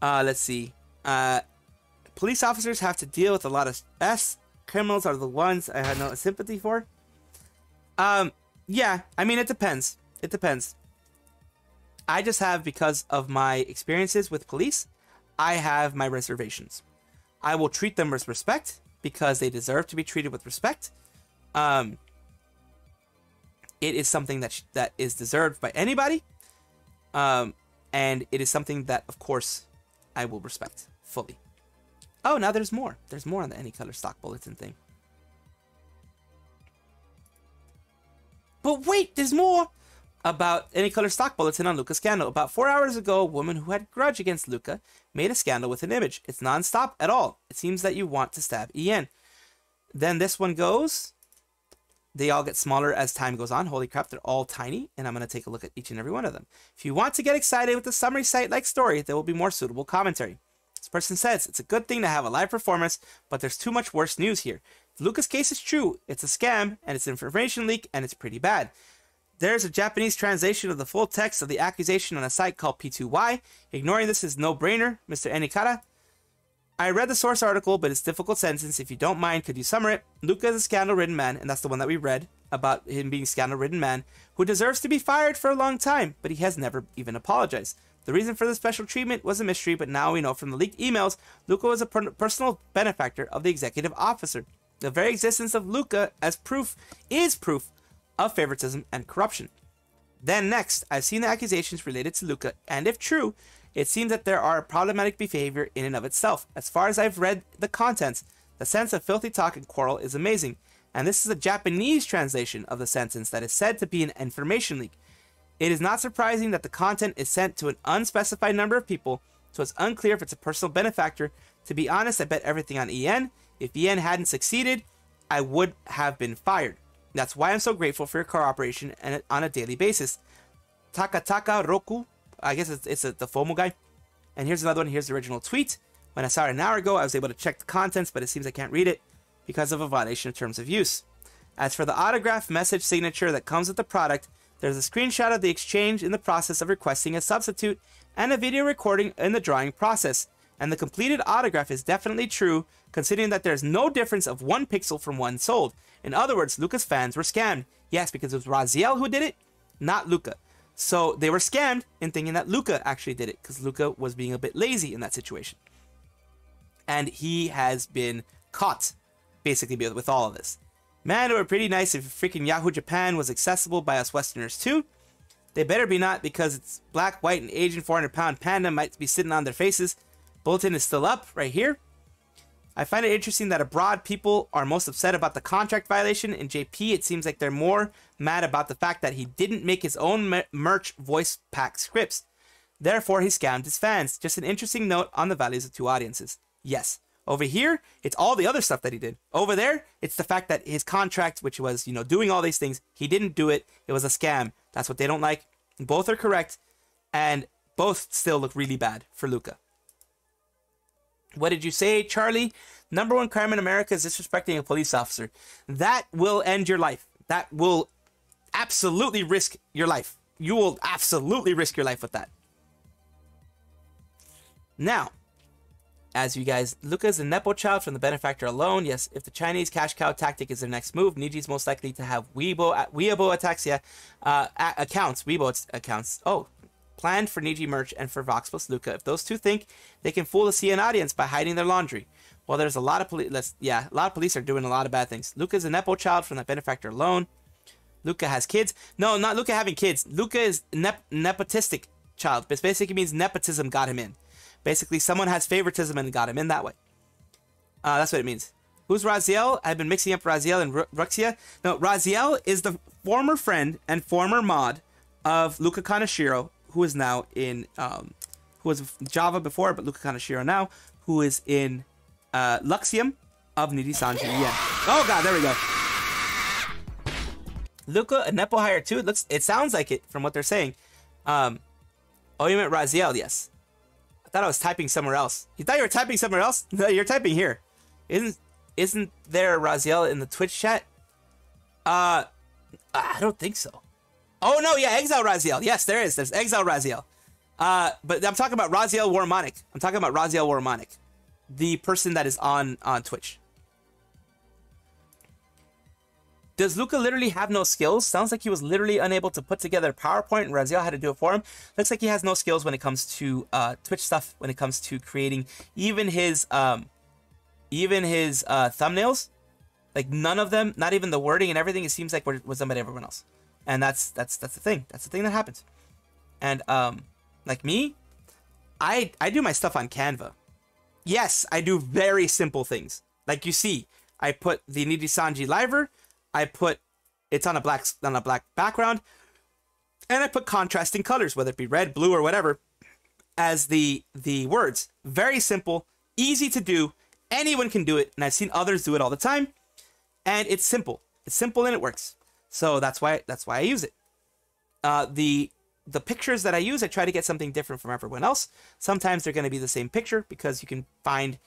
Let's see. Police officers have to deal with a lot of S. Criminals are the ones I had no sympathy for. Yeah, I mean, it depends. It depends. I just have, because of my experiences with police, I have my reservations. I will treat them with respect because they deserve to be treated with respect. It is something that is deserved by anybody. And it is something that, of course, I will respect fully. Oh, now there's more. There's more on the Any Color Stock Bulletin thing. But wait, there's more! About Any Color Stock Bulletin on Luca's scandal. About 4 hours ago, a woman who had grudge against Luca made a scandal with an image. It's non-stop at all. It seems that you want to stab Ian. Then this one goes. They all get smaller as time goes on. Holy crap, they're all tiny. And I'm going to take a look at each and every one of them. If you want to get excited with a summary site-like story, there will be more suitable commentary. This person says, it's a good thing to have a live performance, but there's too much worse news here. If Lucas' case is true, it's a scam, and it's an information leak, and it's pretty bad. There's a Japanese translation of the full text of the accusation on a site called P2Y. Ignoring this is no-brainer, Mr. Enikata. I read the source article, but it's a difficult sentence. If you don't mind, could you summarize it? Luca is a scandal-ridden man, and that's the one that we read about him being a scandal-ridden man, who deserves to be fired for a long time, but he has never even apologized. The reason for the special treatment was a mystery, but now we know from the leaked emails, Luca was a personal benefactor of the executive officer. The very existence of Luca as proof is proof of favoritism and corruption. Then next, I've seen the accusations related to Luca, and if true, it seems that there are problematic behavior in and of itself. As far as I've read the contents, the sense of filthy talk and quarrel is amazing. And this is a Japanese translation of the sentence that is said to be an information leak. It is not surprising that the content is sent to an unspecified number of people, so it's unclear if it's a personal benefactor. To be honest, I bet everything on EN. If EN hadn't succeeded, I would have been fired. That's why I'm so grateful for your cooperation and on a daily basis. Takataka Roku, I guess it's the FOMO guy. And here's another one. Here's the original tweet. When I saw it an hour ago, I was able to check the contents, but it seems I can't read it because of a violation of terms of use. As for the autograph message signature that comes with the product, there's a screenshot of the exchange in the process of requesting a substitute and a video recording in the drawing process. And the completed autograph is definitely true, considering that there's no difference of 1 pixel from one sold. In other words, Luca's fans were scammed. Yes, because it was Raziel who did it, not Luca. So they were scammed in thinking that Luca actually did it, because Luca was being a bit lazy in that situation. And he has been caught, basically, with all of this. Man, it would be pretty nice if freaking Yahoo Japan was accessible by us Westerners too. They better be not, because it's black, white, and Asian 400-pound panda might be sitting on their faces. Bulletin is still up right here. I find it interesting that abroad people are most upset about the contract violation. In JP, it seems like they're more mad about the fact that he didn't make his own merch voice pack scripts. Therefore, he scammed his fans. Just an interesting note on the values of two audiences. Yes. Over here, it's all the other stuff that he did. Over there, it's the fact that his contract, which was, you know, doing all these things, he didn't do it. It was a scam. That's what they don't like. Both are correct. And both still look really bad for Luca. What did you say, Charlie? Number one crime in America is disrespecting a police officer. That will end your life. That will absolutely risk your life. You will absolutely risk your life with that. Now, as you guys, Luca's a Nepo child from the benefactor alone. Yes, if the Chinese cash cow tactic is their next move, Niji's most likely to have Weibo Ataxia accounts. Weibo accounts. Oh. Planned for Niji merch and for Vox plus Luca. If those two think they can fool the CN audience by hiding their laundry. Well, there's a lot of police. Yeah, a lot of police are doing a lot of bad things. Luca's a Nepo child from the benefactor alone. Luca has kids. No, not Luca having kids. Luca is nepotistic child. This basically means nepotism got him in. Basically, someone has favoritism and got him in that way. That's what it means. Who's Raziel? I've been mixing up Raziel and Ruxia. No, Raziel is the former friend and former mod of Luca Kaneshiro, who is now in, who was Java before, but Luca Kaneshiro now, who is in Luxium of Niri Sanji Yen. Oh god, there we go. Luca and Nepo hire too. It sounds like it from what they're saying. Oh, you meant Raziel, yes. I thought I was typing somewhere else. You thought you were typing somewhere else? No, you're typing here. Isn't there Raziel in the Twitch chat? I don't think so. Oh no, yeah, Exile Raziel. Yes, there is. There's Exile Raziel. But I'm talking about Raziel Warmonic. I'm talking about Raziel Warmonic, the person that is on Twitch. Does Luca literally have no skills? Sounds like he was literally unable to put together a PowerPoint and Raziel had to do it for him. Looks like he has no skills when it comes to Twitch stuff, when it comes to creating even his thumbnails. Like none of them, not even the wording and everything, it seems like was done by everyone else. And that's the thing. That's the thing that happens. And like me, I do my stuff on Canva. Yes, I do very simple things. Like you see, I put the Niji Sanji Liver, I put it's on a black background, and I put contrasting colors, whether it be red, blue, or whatever, as the words. Very simple, easy to do. Anyone can do it, and I've seen others do it all the time. and it's simple. It's simple and it works. So that's why I use it. The pictures that I use, I try to get something different from everyone else. Sometimes they're going to be the same picture because you can find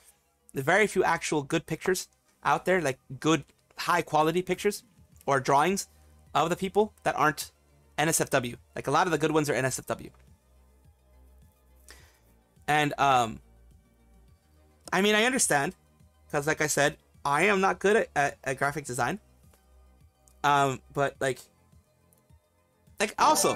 very few actual good pictures out there, like good high quality pictures or drawings of the people that aren't NSFW. Like a lot of the good ones are NSFW. And I mean, I understand, because like I said, I am not good at graphic design. But like also,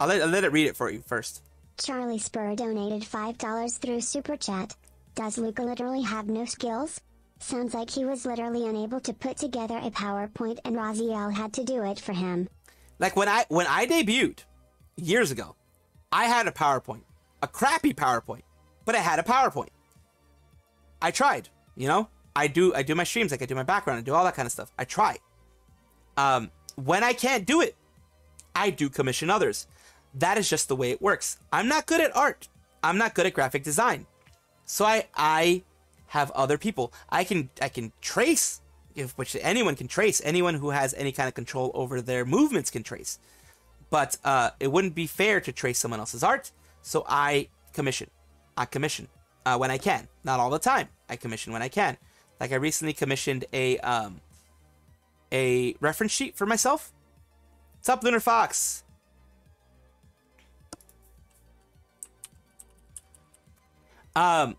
I'll let it read it for you first. Charlie Spur donated $5 through Super Chat. Does Luca literally have no skills? Sounds like he was literally unable to put together a PowerPoint and Raziel had to do it for him. Like when I debuted years ago, I had a PowerPoint, a crappy PowerPoint, but I had a PowerPoint. I tried, you know, I do my streams. Like I do my background, I do all that kind of stuff. I try. When I can't do it, I do commission others. That is just the way it works. I'm not good at art. I'm not good at graphic design. So I have other people. I can trace, which anyone can trace. Anyone who has any kind of control over their movements can trace. But it wouldn't be fair to trace someone else's art. So I commission when I can. Not all the time. I commission when I can. Like I recently commissioned a reference sheet for myself. What's up, Lunar Fox? I,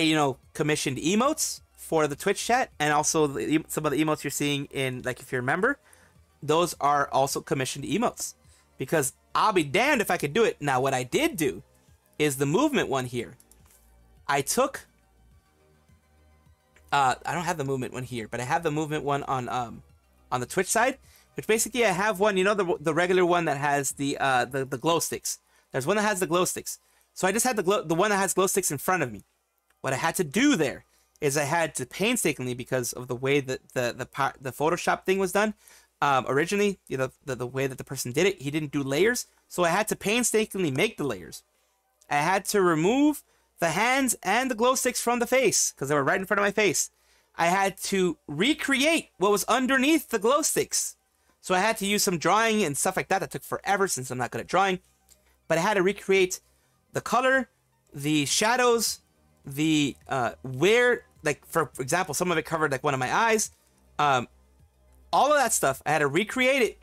you know, commissioned emotes for the Twitch chat, and also some of the emotes you're seeing in, like, if you remember, those are also commissioned emotes, because I'll be damned if I could do it. Now, what I did do is the movement one here. I took, I don't have the movement one here, but I have the movement one on the Twitch side, which basically I have one, you know, the regular one that has the glow sticks. There's one that has the glow sticks. So I just had the one that has glow sticks in front of me. What I had to do there is I had to painstakingly, because of the way that the Photoshop thing was done originally, you know, the way that the person did it, he didn't do layers. So I had to painstakingly make the layers. I had to remove the hands and the glow sticks from the face because they were right in front of my face. I had to recreate what was underneath the glow sticks. So I had to use some drawing and stuff like that. That took forever since I'm not good at drawing, but I had to recreate the color, the shadows, the where, like for example, some of it covered like one of my eyes, all of that stuff. I had to recreate it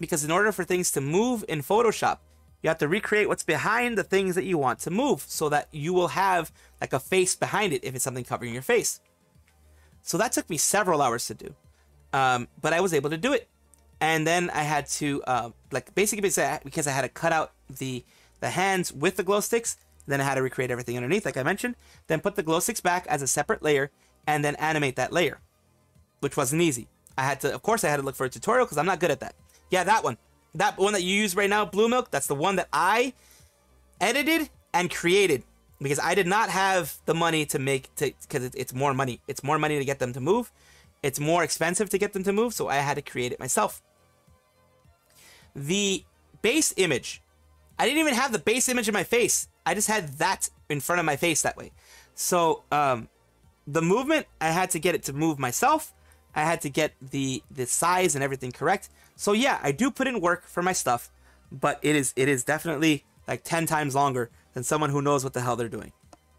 because in order for things to move in Photoshop, you have to recreate what's behind the things that you want to move so that you will have like a face behind it if it's something covering your face. So that took me several hours to do, but I was able to do it. And then I had to like basically because I had to cut out the hands with the glow sticks, then I had to recreate everything underneath, like I mentioned, then put the glow sticks back as a separate layer and then animate that layer, which wasn't easy. I had to, of course, I had to look for a tutorial because I'm not good at that. Yeah, that one that you use right now, Blue Milk, that's the one that I edited and created because I did not have the money to make, because it's more money. It's more money to get them to move. It's more expensive to get them to move, so I had to create it myself. The base image, I didn't even have the base image in my face. I just had that in front of my face that way. So the movement, I had to get it to move myself. I had to get the size and everything correct. So yeah, I do put in work for my stuff, but it is definitely like 10 times longer than someone who knows what the hell they're doing,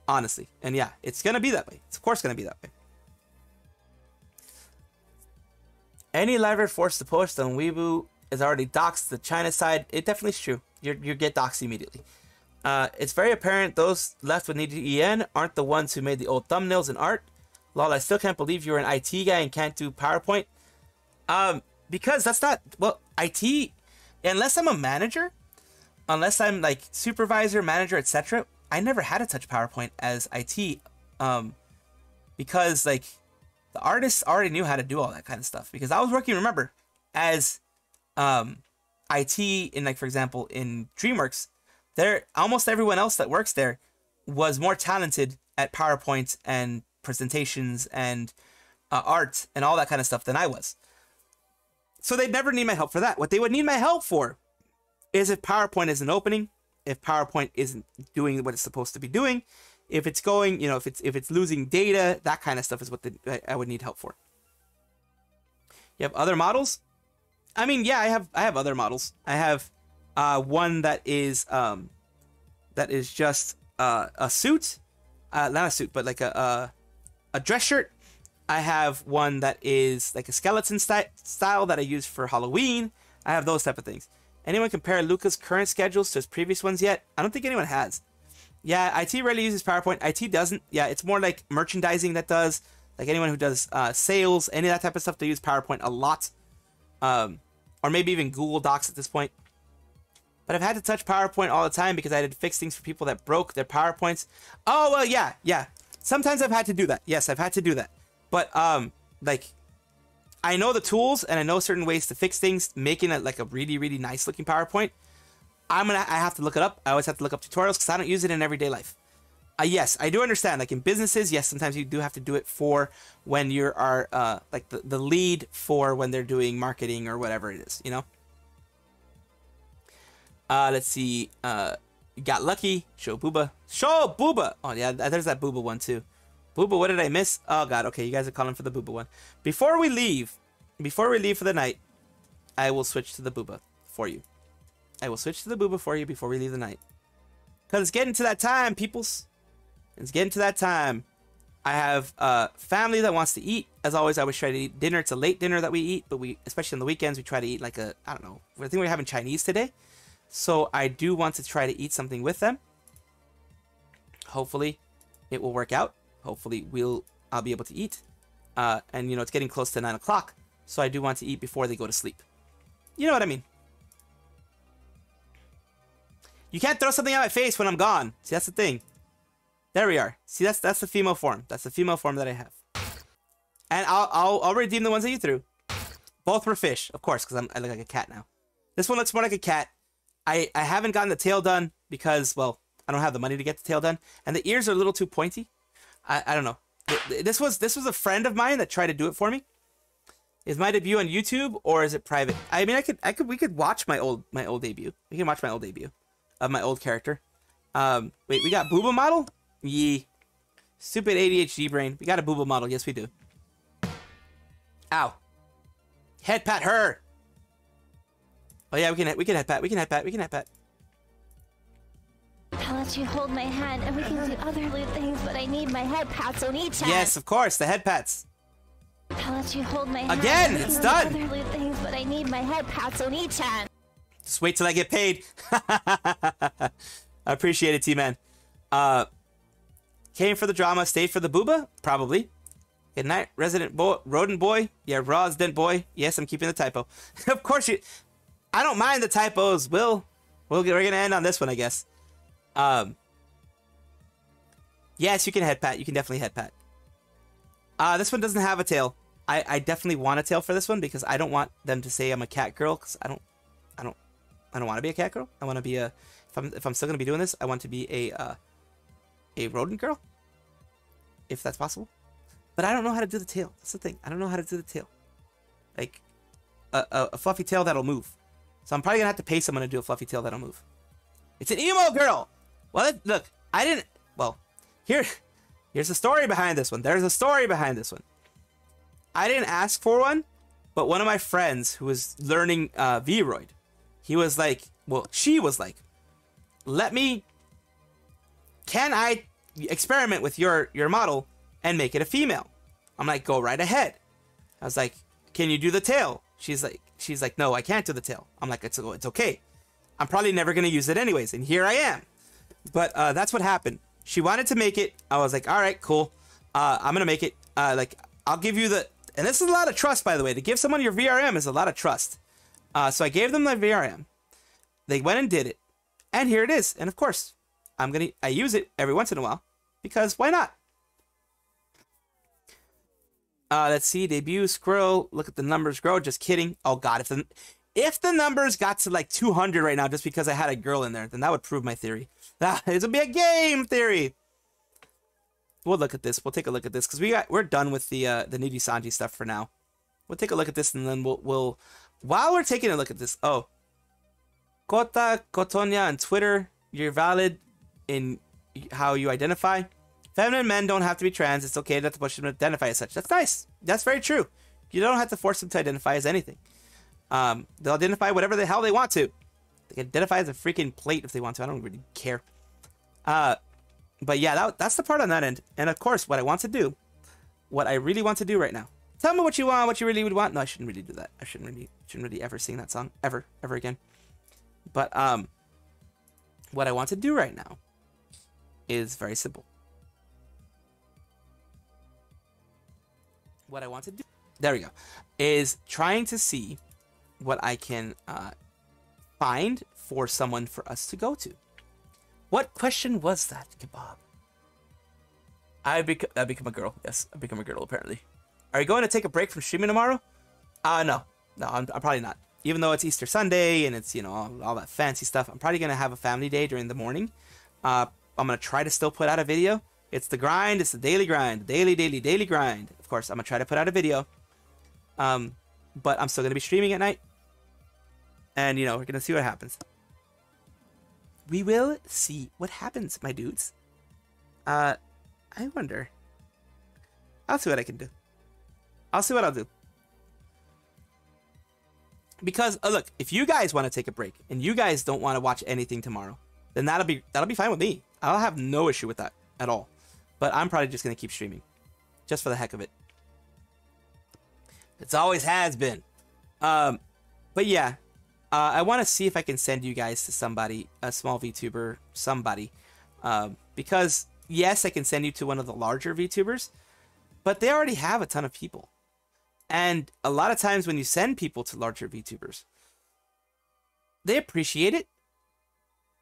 honestly. And yeah, it's gonna be that way. It's of course gonna be that way. Any library forced to post on Weibo is already doxed the China side. It definitely is true. You get doxed immediately. It's very apparent those left with needed EN aren't the ones who made the old thumbnails and art. Lol, I still can't believe you're an IT guy and can't do PowerPoint. Because that's not, well, IT, unless I'm a manager, unless I'm like supervisor, manager, etc., I never had to touch PowerPoint as IT. Because like the artists already knew how to do all that kind of stuff, because I was working, remember, as IT in, like, for example, in DreamWorks, there almost everyone else that works there was more talented at PowerPoint and presentations and art and all that kind of stuff than I was. So they'd never need my help for that. What they would need my help for is if PowerPoint isn't opening, if PowerPoint isn't doing what it's supposed to be doing, if it's going, you know, if it's losing data, that kind of stuff is what I would need help for. You have other models? I mean, yeah, I have other models. I have one that is just a suit, not a suit, but like a dress shirt. I have one that is like a skeleton style that I use for Halloween. I have those type of things. Anyone compare Luca's current schedules to his previous ones yet? I don't think anyone has. Yeah, IT rarely uses PowerPoint. IT doesn't. Yeah, it's more like merchandising that does. Like anyone who does sales, any of that type of stuff, they use PowerPoint a lot. Or maybe even Google Docs at this point. But I've had to touch PowerPoint all the time because I had to fix things for people that broke their PowerPoints. Oh, well, yeah, yeah. Sometimes I've had to do that. Yes, I've had to do that. But, like, I know the tools and I know certain ways to fix things, making it like a really, really nice looking PowerPoint. I have to look it up. I always have to look up tutorials because I don't use it in everyday life. Yes, I do understand. Like in businesses, yes, sometimes you do have to do it for when you are like the lead for when they're doing marketing or whatever it is, you know? Let's see. Got Lucky. Show Booba. Show Booba. Oh, yeah, there's that Booba one too. Booba, what did I miss? Oh, God. Okay, you guys are calling for the Booba one. Before we leave for the night, I will switch to the Booba for you. I will switch to the Booba for you before we leave the night. Because it's getting to that time, peoples. It's getting to that time. I have family that wants to eat. As always, I always try to eat dinner. It's a late dinner that we eat, but we, especially on the weekends, we try to eat like a, I don't know. I think we're having Chinese today. So I do want to try to eat something with them. Hopefully it will work out. Hopefully I'll be able to eat. And, you know, it's getting close to 9 o'clock. So I do want to eat before they go to sleep. You know what I mean? You can't throw something at my face when I'm gone. See, that's the thing. There we are. See, that's the female form. That's the female form that I have. And I'll redeem the ones that you threw. Both were fish, of course, because I look like a cat now. This one looks more like a cat. I haven't gotten the tail done because, well, I don't have the money to get the tail done. And the ears are a little too pointy. I don't know. This was a friend of mine that tried to do it for me. Is my debut on YouTube or is it private? I mean, we could watch my old debut. We can watch my old debut of my old character. Wait, we got Booba model? Yee. Stupid ADHD brain. We got a Booba model. Yes, we do. Ow. Head pat her. Oh yeah, we can head pat. We can head pat. I'll let you hold my hand and we can do other loot things, but I need my head pats on each hand. Yes, of course, the head pats. I'll let you hold my hand. Again, it's done. Other loot things, but I need my head pats on each hand. Just wait till I get paid. I appreciate it, T-Man. Came for the drama, stayed for the Booba? Probably. Good night, resident rodent boy. Yeah, Rosdent boy. Yes, I'm keeping the typo. Of course you... I don't mind the typos, Will. We're going to end on this one, I guess. Yes, you can head pat. You can definitely head pat. This one doesn't have a tail. I definitely want a tail for this one because I don't want them to say I'm a cat girl because I don't want to be a cat girl. I want to be a, if I'm still going to be doing this, I want to be a rodent girl, if that's possible. But I don't know how to do the tail. That's the thing. I don't know how to do the tail. Like a fluffy tail that'll move. So I'm probably going to have to pay someone to do a fluffy tail that'll move. It's an emo girl. Well, look, I didn't, well, here's the story behind this one. There's a story behind this one. I didn't ask for one, but one of my friends who was learning Vroid, he was like, well, she was like, can I experiment with your model and make it a female? I'm like, go right ahead. I was like, can you do the tail? She's like, no, I can't do the tail. I'm like, it's okay. I'm probably never going to use it anyways. And here I am. But that's what happened. She wanted to make it. I was like, all right, cool. I'm going to make it. Like, I'll give you the... And this is a lot of trust, by the way. To give someone your VRM is a lot of trust. So I gave them my VRM. They went and did it. And here it is. And of course, I use it every once in a while. Because why not? Let's see. Debut, scroll. Look at the numbers grow. Just kidding. Oh, God. If the numbers got to like 200 right now just because I had a girl in there, then that would prove my theory. This would be a game theory. We'll look at this. We'll take a look at this because we're done with the Niji Sanji stuff for now. We'll take a look at this and then we'll while we're taking a look at this. Oh, Kota Kotonya on Twitter, you're valid in how you identify. Feminine men don't have to be trans. It's okay not to push them to identify as such. That's nice. That's very true. You don't have to force them to identify as anything. They'll identify whatever the hell they want to. They can identify as a freaking plate if they want to. I don't really care. But yeah, that's the part on that end. And of course, what I want to do, what I really want to do right now. Tell me what you want, what you really would want. No, I shouldn't really do that. I shouldn't really ever sing that song ever again. But what I want to do right now is very simple. What I want to do, there we go, is trying to see what I can find for someone for us to go to. What question was that, Kebab? I've become a girl. Yes, I've become a girl, apparently. Are you going to take a break from streaming tomorrow? No, I'm probably not. Even though it's Easter Sunday and it's, you know, all that fancy stuff, I'm probably going to have a family day during the morning. I'm going to try to still put out a video. It's the grind. It's the daily grind. Daily grind. Of course, I'm going to try to put out a video. But I'm still going to be streaming at night. And, you know, we're going to see what happens. We will see what happens, my dudes. I wonder. I'll see what I can do. I'll see what I'll do. Because, look, if you guys want to take a break and you guys don't want to watch anything tomorrow, then that'll be fine with me. I'll have no issue with that at all. But I'm probably just going to keep streaming. Just for the heck of it. It's always has been. But yeah. I want to see if I can send you guys to somebody, a small VTuber, somebody. Because, yes, I can send you to one of the larger VTubers, but they already have a ton of people. And a lot of times when you send people to larger VTubers, they appreciate it,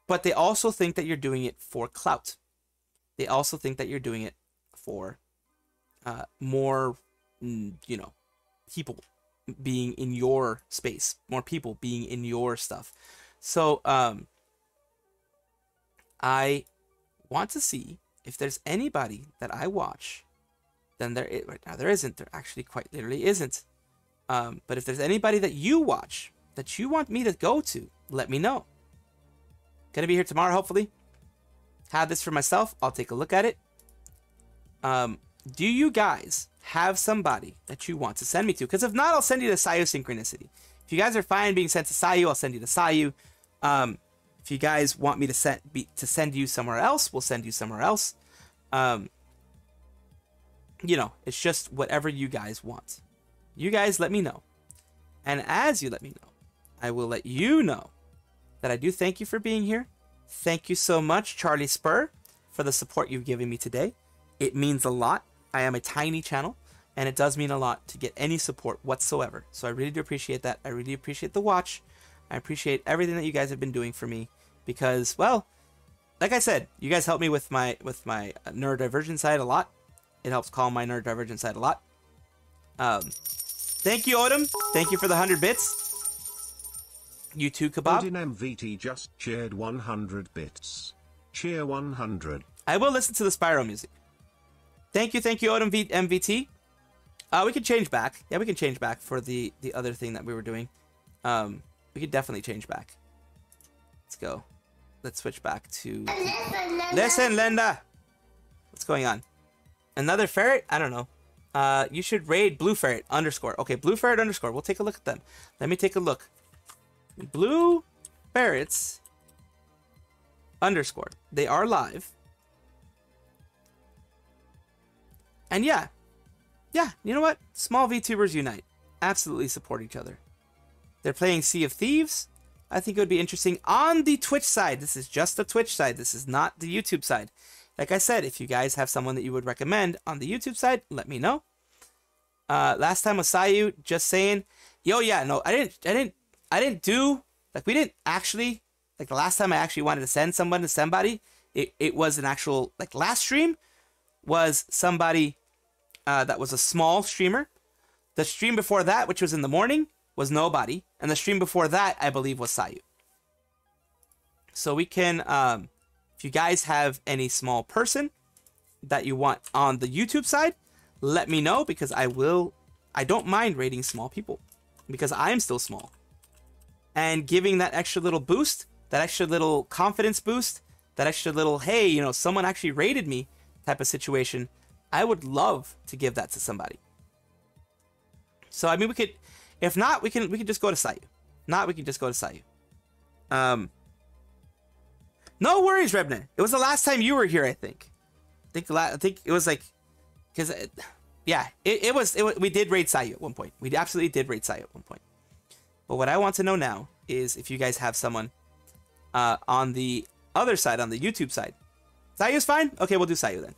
but they also think that you're doing it for clout. They also think that you're doing it for more, you know, people being in your space, more people being in your stuff. So I want to see if there's anybody that I watch. Then there is, right now there isn't, there actually quite literally isn't. But if there's anybody that you watch that you want me to go to, let me know. Gonna be here tomorrow, hopefully. Have this for myself. I'll take a look at it. Do you guys have somebody that you want to send me to? Because if not, I'll send you to Sayu Synchronicity. If you guys are fine being sent to Sayu, I'll send you to Sayu. If you guys want me to send you somewhere else, we'll send you somewhere else. You know, it's just whatever you guys want. You guys let me know. And as you let me know, I will let you know that I do thank you for being here. Thank you so much, Charlie Spur, for the support you've given me today. It means a lot. I am a tiny channel, and it does mean a lot to get any support whatsoever. So I really do appreciate that. I really appreciate the watch. I appreciate everything that you guys have been doing for me because, well, like I said, you guys help me with my neurodivergent side a lot. It helps calm my neurodivergent side a lot. Thank you, Odom. Thank you for the 100 bits. You too, Kebab. Odin MVT just cheered 100 bits. Cheer 100. I will listen to the Spyro music. Thank you, Odom MVT. We can change back. Yeah, we can change back for the other thing that we were doing. We could definitely change back. Let's go. Let's switch back to... Listen, Linda! What's going on? Another ferret? I don't know. You should raid Blue Ferret _ Okay, Blue Ferret _. We'll take a look at them. Let me take a look. Blue Ferrets _. They are live. And yeah, you know what? Small VTubers unite. Absolutely support each other. They're playing Sea of Thieves. I think it would be interesting on the Twitch side. This is just the Twitch side. This is not the YouTube side. Like I said, if you guys have someone that you would recommend on the YouTube side, let me know. Last time with Sayu, just saying, yo, yeah, no, I didn't do, like, we didn't actually, like, the last time I actually wanted to send someone to somebody, it was an actual, like, last stream was somebody that was a small streamer. The stream before that, which was in the morning, was nobody. And the stream before that, I believe, was Sayu. So we can, if you guys have any small person that you want on the YouTube side, let me know because I don't mind rating small people because I'm still small. And giving that extra little boost, that extra little confidence boost, that extra little, hey, you know, someone actually rated me type of situation, I would love to give that to somebody. So I mean, we could, if not, we can just go to Sayu. Not, we can just go to Sayu. No worries, Rebna. It was the last time you were here, I think. I think it was like, because yeah, it was we did raid Sayu at one point. We absolutely did raid Sayu at one point. But what I want to know now is if you guys have someone on the other side, on the YouTube side. Sayu's fine? Okay, we'll do Sayu then.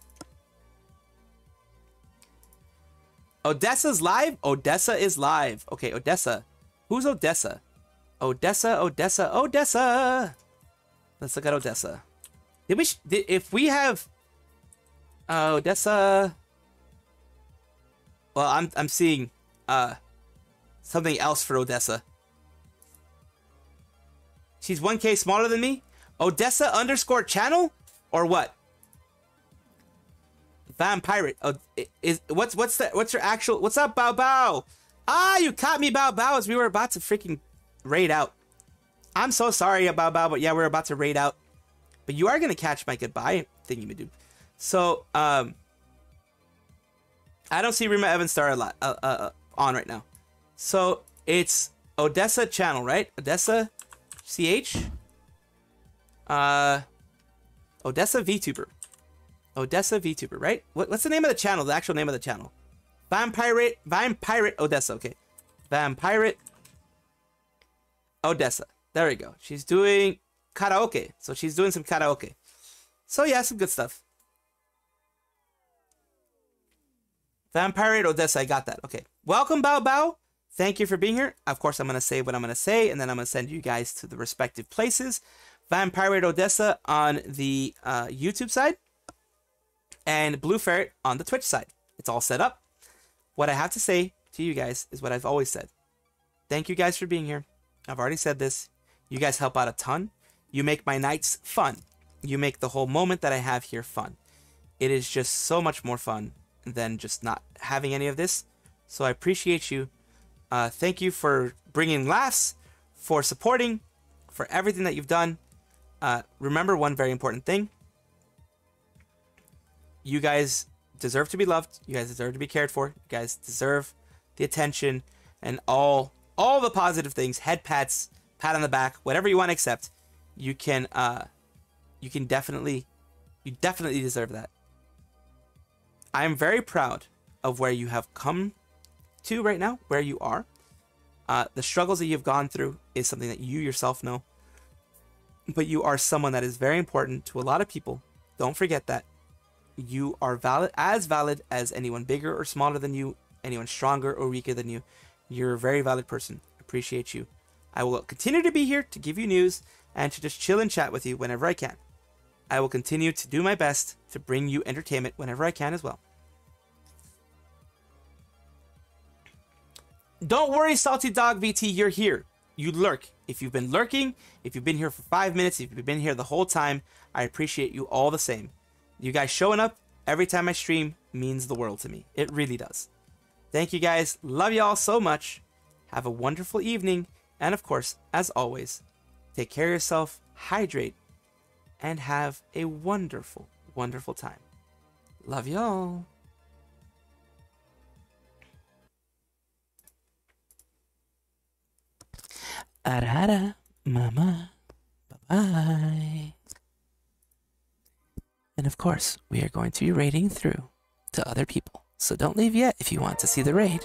Odessa's live? Odessa is live. Okay, Odessa. Who's Odessa? Odessa, Odessa, Odessa! Let's look at Odessa. If we have Odessa... Well, I'm seeing something else for Odessa. She's 1K smaller than me? Odessa underscore channel? Or what? Vampirate. Oh, what's your actual... What's up, Bao Bao? Ah, you caught me, Bao Bao, as we were about to freaking raid out. I'm so sorry, Bao Bao, but yeah, we're about to raid out. But you are going to catch my goodbye thingy, dude. So, I don't see Rima Evan Star a lot on right now. So, it's Odessa channel, right? Odessa CH. Odessa VTuber. Odessa VTuber, right? What's the name of the channel? The actual name of the channel. Vampirate Odessa. Okay. Vampirate Odessa. There we go. She's doing karaoke. So she's doing some karaoke. So yeah, some good stuff. Vampirate Odessa. I got that. Okay. Welcome, Bao Bao. Thank you for being here. Of course, I'm going to say what I'm going to say, and then I'm going to send you guys to the respective places. Vampirate Odessa on the YouTube side, and Blue Ferret on the Twitch side. It's all set up. What I have to say to you guys is what I've always said. Thank you guys for being here. I've already said this. You guys help out a ton. You make my nights fun. You make the whole moment that I have here fun. It is just so much more fun than just not having any of this. So I appreciate you. Thank you for bringing laughs, for supporting, for everything that you've done. Remember one very important thing. You guys deserve to be loved. You guys deserve to be cared for. You guys deserve the attention and all the positive things, head pats, pat on the back, whatever you want to accept. You definitely deserve that. I am very proud of where you have come to right now, where you are. The struggles that you've gone through is something that you yourself know, but you are someone that is very important to a lot of people. Don't forget that. You are valid as anyone bigger or smaller than you, anyone stronger or weaker than you. You're a very valid person. Appreciate you. I will continue to be here to give you news and to just chill and chat with you whenever I can. I will continue to do my best to bring you entertainment whenever I can as well. Don't worry, Salty Dog VT, you're here. You lurk. If you've been lurking, if you've been here for 5 minutes, if you've been here the whole time, I appreciate you all the same. You guys showing up every time I stream means the world to me. It really does. Thank you guys. Love y'all so much. Have a wonderful evening. And of course, as always, take care of yourself, hydrate, and have a wonderful, wonderful time. Love y'all. Arara, mama, bye-bye. And of course, we are going to be raiding through to other people. So don't leave yet if you want to see the raid.